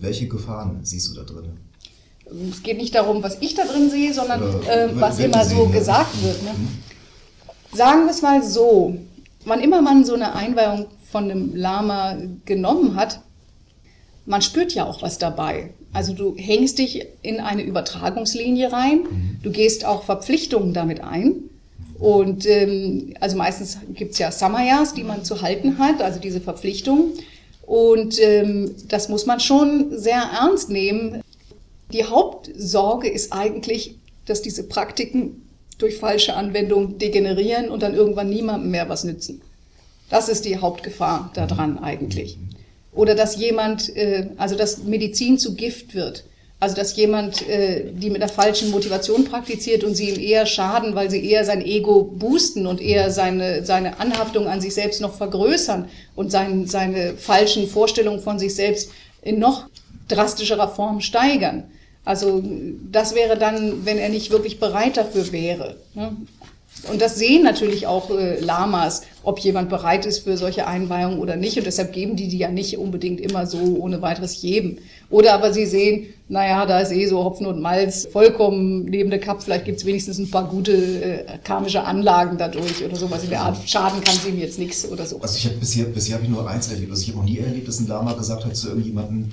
welche Gefahren siehst du da drin? Es geht nicht darum, was ich da drin sehe, sondern was immer so gesagt wird. Ne? Sagen wir es mal so, wann immer man so eine Einweihung von einem Lama genommen hat, man spürt ja auch was dabei. Also du hängst dich in eine Übertragungslinie rein, du gehst auch Verpflichtungen damit ein. Und also meistens gibt es ja Samayas, die man zu halten hat, also diese Verpflichtungen. Und das muss man schon sehr ernst nehmen. Die Hauptsorge ist eigentlich, dass diese Praktiken durch falsche Anwendung degenerieren und dann irgendwann niemandem mehr was nützen. Das ist die Hauptgefahr daran eigentlich. Oder dass jemand, also dass Medizin zu Gift wird. Also dass jemand, die mit der falschen Motivation praktiziert und sie ihm eher schaden, weil sie eher sein Ego boosten und eher seine Anhaftung an sich selbst noch vergrößern und seine falschen Vorstellungen von sich selbst in noch drastischerer Form steigern. Also das wäre dann, wenn er nicht wirklich bereit dafür wäre. Und das sehen natürlich auch Lamas, ob jemand bereit ist für solche Einweihungen oder nicht. Und deshalb geben die ja nicht unbedingt immer so ohne weiteres jedem. Oder aber sie sehen, naja, da ist eh so Hopfen und Malz vollkommen neben der Kappe. Vielleicht gibt es wenigstens ein paar gute karmische Anlagen dadurch oder sowas in der Art. Schaden kann sie ihm jetzt nichts oder so. Also ich habe bisher habe ich nur eins erlebt. Also ich habe noch nie erlebt, dass ein Lama gesagt hat zu irgendjemandem,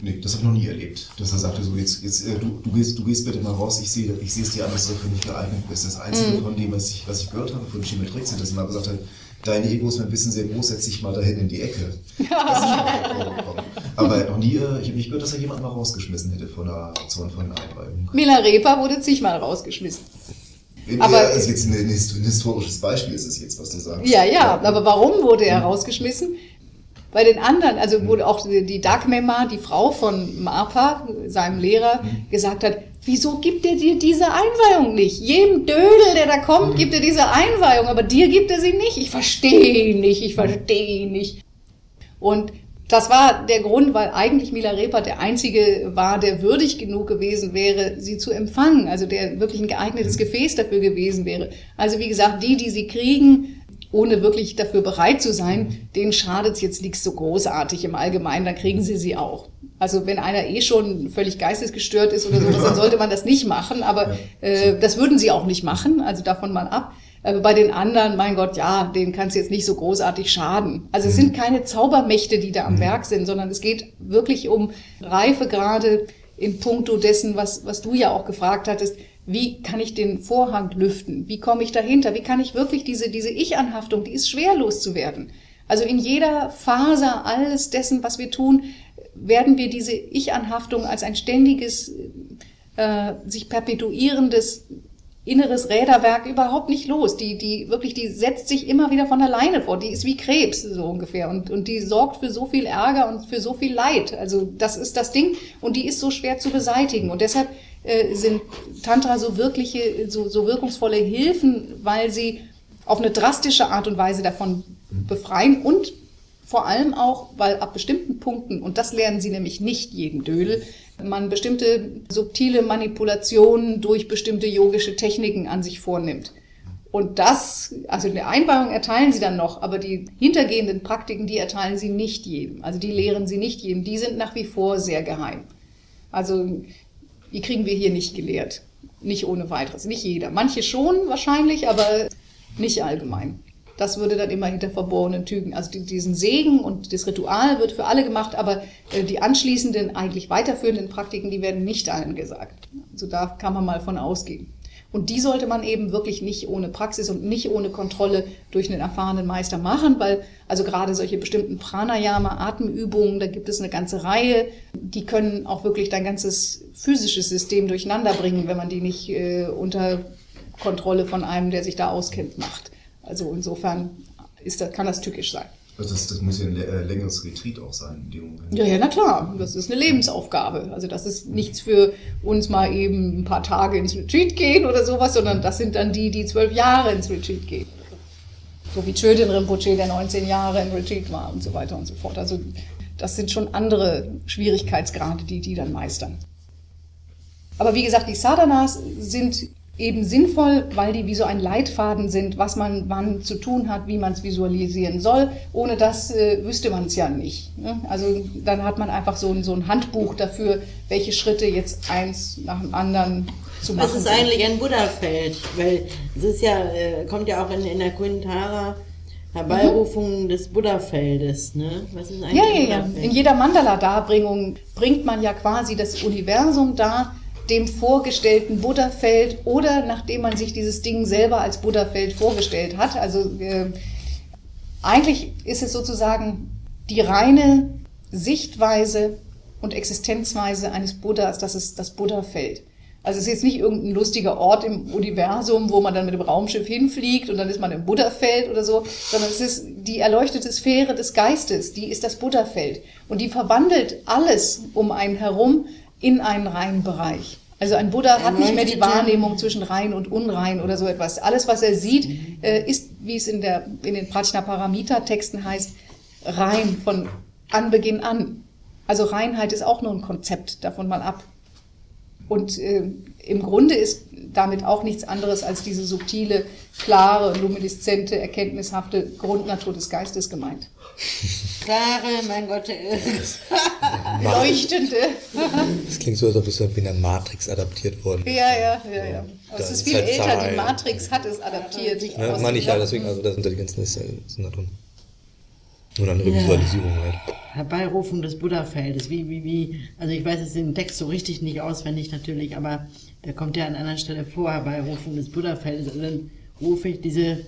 nee, das habe ich noch nie erlebt, dass er sagte, so jetzt du gehst bitte mal raus, ich sehe es dir an, dass du dafür nicht geeignet bist. Das Einzige von dem, was ich gehört habe von Schematrix, dass man gesagt hat, dein Ego ist mir ein bisschen sehr groß, setz dich mal dahin in die Ecke. Das ist schon aber noch nie, ich habe nicht gehört, dass er jemanden mal rausgeschmissen hätte von einer Aktion, von einer Einweihung. Milarepa wurde zigmal rausgeschmissen. Aber ist jetzt ein historisches Beispiel, ist es jetzt, was du sagst. Ja, aber warum wurde er rausgeschmissen? Bei den anderen, also wurde auch die Dagmema, die Frau von Marpa, seinem Lehrer, gesagt hat, wieso gibt er dir diese Einweihung nicht? Jedem Dödel, der da kommt, gibt er diese Einweihung, aber dir gibt er sie nicht. Ich verstehe nicht. Und das war der Grund, weil eigentlich Milarepa der Einzige war, der würdig genug gewesen wäre, sie zu empfangen, also der wirklich ein geeignetes Gefäß dafür gewesen wäre. Also wie gesagt, die sie kriegen, ohne wirklich dafür bereit zu sein, denen schadet es jetzt nichts so großartig im Allgemeinen, dann kriegen sie auch. Also wenn einer eh schon völlig geistesgestört ist oder so, dann sollte man das nicht machen, aber das würden sie auch nicht machen, also davon mal ab. Aber bei den anderen, mein Gott, ja, denen kann es jetzt nicht so großartig schaden. Also es sind keine Zaubermächte, die da am Werk sind, sondern es geht wirklich um Reifegrade in puncto dessen, was du ja auch gefragt hattest, wie kann ich den Vorhang lüften? Wie komme ich dahinter? Wie kann ich wirklich diese Ich-Anhaftung, die ist schwer loszuwerden. Also in jeder Faser alles dessen, was wir tun, werden wir diese Ich-Anhaftung als ein ständiges, sich perpetuierendes inneres Räderwerk überhaupt nicht los. Die setzt sich immer wieder von alleine fort. Die ist wie Krebs, so ungefähr. Und die sorgt für so viel Ärger und für so viel Leid. Also das ist das Ding. Und die ist so schwer zu beseitigen. Und deshalb sind Tantra so wirkungsvolle Hilfen, weil sie auf eine drastische Art und Weise davon befreien und vor allem auch, weil ab bestimmten Punkten, und das lernen sie nämlich nicht jedem Dödel, man bestimmte subtile Manipulationen durch bestimmte yogische Techniken an sich vornimmt. Und das, also eine Einweihung erteilen sie dann noch, aber die hintergehenden Praktiken, die erteilen sie nicht jedem. Also die lehren sie nicht jedem. Die sind nach wie vor sehr geheim. Also die kriegen wir hier nicht gelehrt. Nicht ohne weiteres. Nicht jeder. Manche schon wahrscheinlich, aber nicht allgemein. Das würde dann immer hinter verborgenen Tügen. Also diesen Segen und das Ritual wird für alle gemacht, aber die anschließenden, eigentlich weiterführenden Praktiken, die werden nicht allen gesagt. Also da kann man mal von ausgehen. Und die sollte man eben wirklich nicht ohne Praxis und nicht ohne Kontrolle durch einen erfahrenen Meister machen, weil also gerade solche bestimmten Pranayama-Atemübungen, da gibt es eine ganze Reihe, die können auch wirklich dein ganzes physisches System durcheinander bringen, wenn man die nicht unter Kontrolle von einem, der sich da auskennt, macht. Also insofern kann das tückisch sein. Also das muss ja ein längeres Retreat auch sein in dem Moment. Ja, na klar. Das ist eine Lebensaufgabe. Also das ist nichts für uns mal eben ein paar Tage ins Retreat gehen oder sowas, sondern das sind dann die 12 Jahre ins Retreat gehen. So wie Chöden Rinpoche, der 19 Jahre im Retreat war und so weiter und so fort. Also das sind schon andere Schwierigkeitsgrade, die dann meistern. Aber wie gesagt, die Sadhanas sind eben sinnvoll, weil die wie so ein Leitfaden sind, was man wann zu tun hat, wie man es visualisieren soll. Ohne das wüsste man es ja nicht. Ne? Also dann hat man einfach so ein Handbuch dafür, welche Schritte jetzt eins nach dem anderen zu machen sind. Das ist eigentlich ein Buddha-Feld, weil es ist ja, kommt ja auch in der Kuintara Herbeirufung des Buddha-Feldes, ne? Was ist eigentlich Buddha-Feld? In jeder Mandala-Darbringung bringt man ja quasi das Universum dar, dem vorgestellten Buddha-Feld oder nachdem man sich dieses Ding selber als Buddha-Feld vorgestellt hat. Also eigentlich ist es sozusagen die reine Sichtweise und Existenzweise eines Buddhas, das ist das Buddha-Feld. Also es ist jetzt nicht irgendein lustiger Ort im Universum, wo man dann mit dem Raumschiff hinfliegt und dann ist man im Buddha-Feld oder so, sondern es ist die erleuchtete Sphäre des Geistes, die ist das Buddha-Feld. Und die verwandelt alles um einen herum in einen reinen Bereich. Also ein Buddha hat nicht mehr die Wahrnehmung zwischen rein und unrein oder so etwas. Alles, was er sieht, ist, wie es in den Prajnaparamita-Texten heißt, rein von Anbeginn an. Also Reinheit ist auch nur ein Konzept, davon mal ab. Und im Grunde ist damit auch nichts anderes als diese subtile, klare, lumineszente, erkenntnishafte Grundnatur des Geistes gemeint. Klare, mein Gott, leuchtende. Das klingt so, als ob es irgendwie in der Matrix adaptiert worden ist. Ja. Es ist viel älter, die Matrix hat es adaptiert. Ja, meine ich ja, deswegen, also das sind die ganzen Essenzen da drin. Nur eine Visualisierung halt. Herbeirufung des Buddha-Feldes, also ich weiß jetzt den Text so richtig nicht auswendig natürlich, aber der kommt ja an einer Stelle vor, Herbeirufung des Buddha-Feldes, also dann rufe ich diese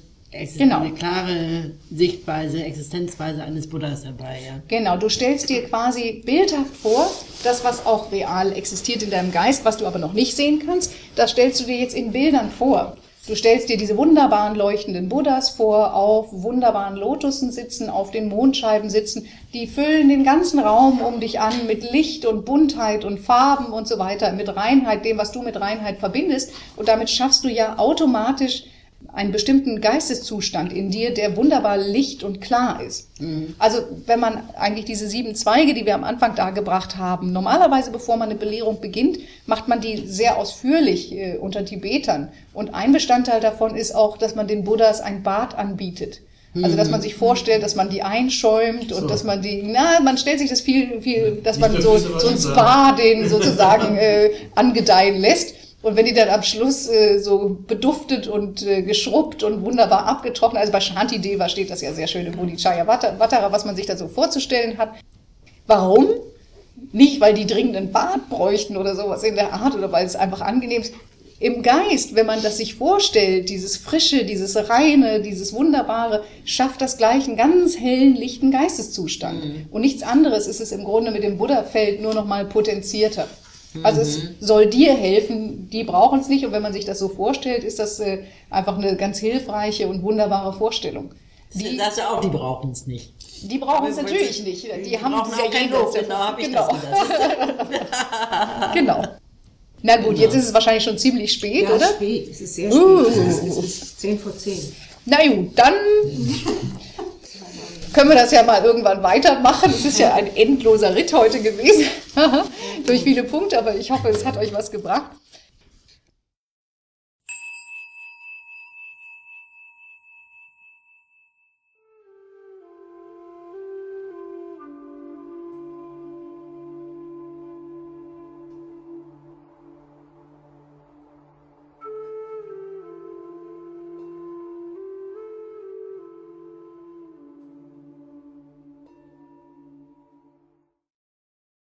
klare Sichtweise, Existenzweise eines Buddhas herbei. Ja. Genau, du stellst dir quasi bildhaft vor, das, was auch real existiert in deinem Geist, was du aber noch nicht sehen kannst, das stellst du dir jetzt in Bildern vor. Du stellst dir diese wunderbaren leuchtenden Buddhas vor, auf wunderbaren Lotussen sitzen, auf den Mondscheiben sitzen. Die füllen den ganzen Raum um dich an mit Licht und Buntheit und Farben und so weiter, mit Reinheit, dem, was du mit Reinheit verbindest. Und damit schaffst du ja automatisch einen bestimmten Geisteszustand in dir, der wunderbar licht und klar ist. Mhm. Also wenn man eigentlich diese 7 Zweige, die wir am Anfang dargebracht haben, normalerweise bevor man eine Belehrung beginnt, macht man die sehr ausführlich unter Tibetern. Und ein Bestandteil davon ist auch, dass man den Buddhas ein Bad anbietet. Also dass man sich vorstellt, dass man die einschäumt und dass man die, man stellt sich das viel, dass man so ein Spa den sozusagen angedeihen lässt. Und wenn die dann am Schluss so beduftet und geschrubbt und wunderbar abgetrocknet, also bei Shantideva steht das ja sehr schön im Bodhicaya Vatara, was man sich da so vorzustellen hat. Warum? Nicht, weil die dringend ein Bad bräuchten oder sowas in der Art oder weil es einfach angenehm ist. Im Geist, wenn man das sich vorstellt, dieses Frische, dieses Reine, dieses Wunderbare, schafft das gleich einen ganz hellen, lichten Geisteszustand. Mhm. Und nichts anderes ist es im Grunde mit dem Buddha-Feld nur noch mal potenzierter. Also es soll dir helfen, die brauchen es nicht. Und wenn man sich das so vorstellt, ist das einfach eine ganz hilfreiche und wunderbare Vorstellung. Die sagst du auch, die brauchen es nicht. Die brauchen es natürlich nicht. Die haben es ja jenseits. Genau. Na gut, jetzt ist es wahrscheinlich schon ziemlich spät, oder? Ja, spät. Es ist sehr spät. Es ist 10 vor 10. Na gut, dann können wir das ja mal irgendwann weitermachen. Es ist ja ein endloser Ritt heute gewesen, durch viele Punkte, aber ich hoffe, es hat euch was gebracht.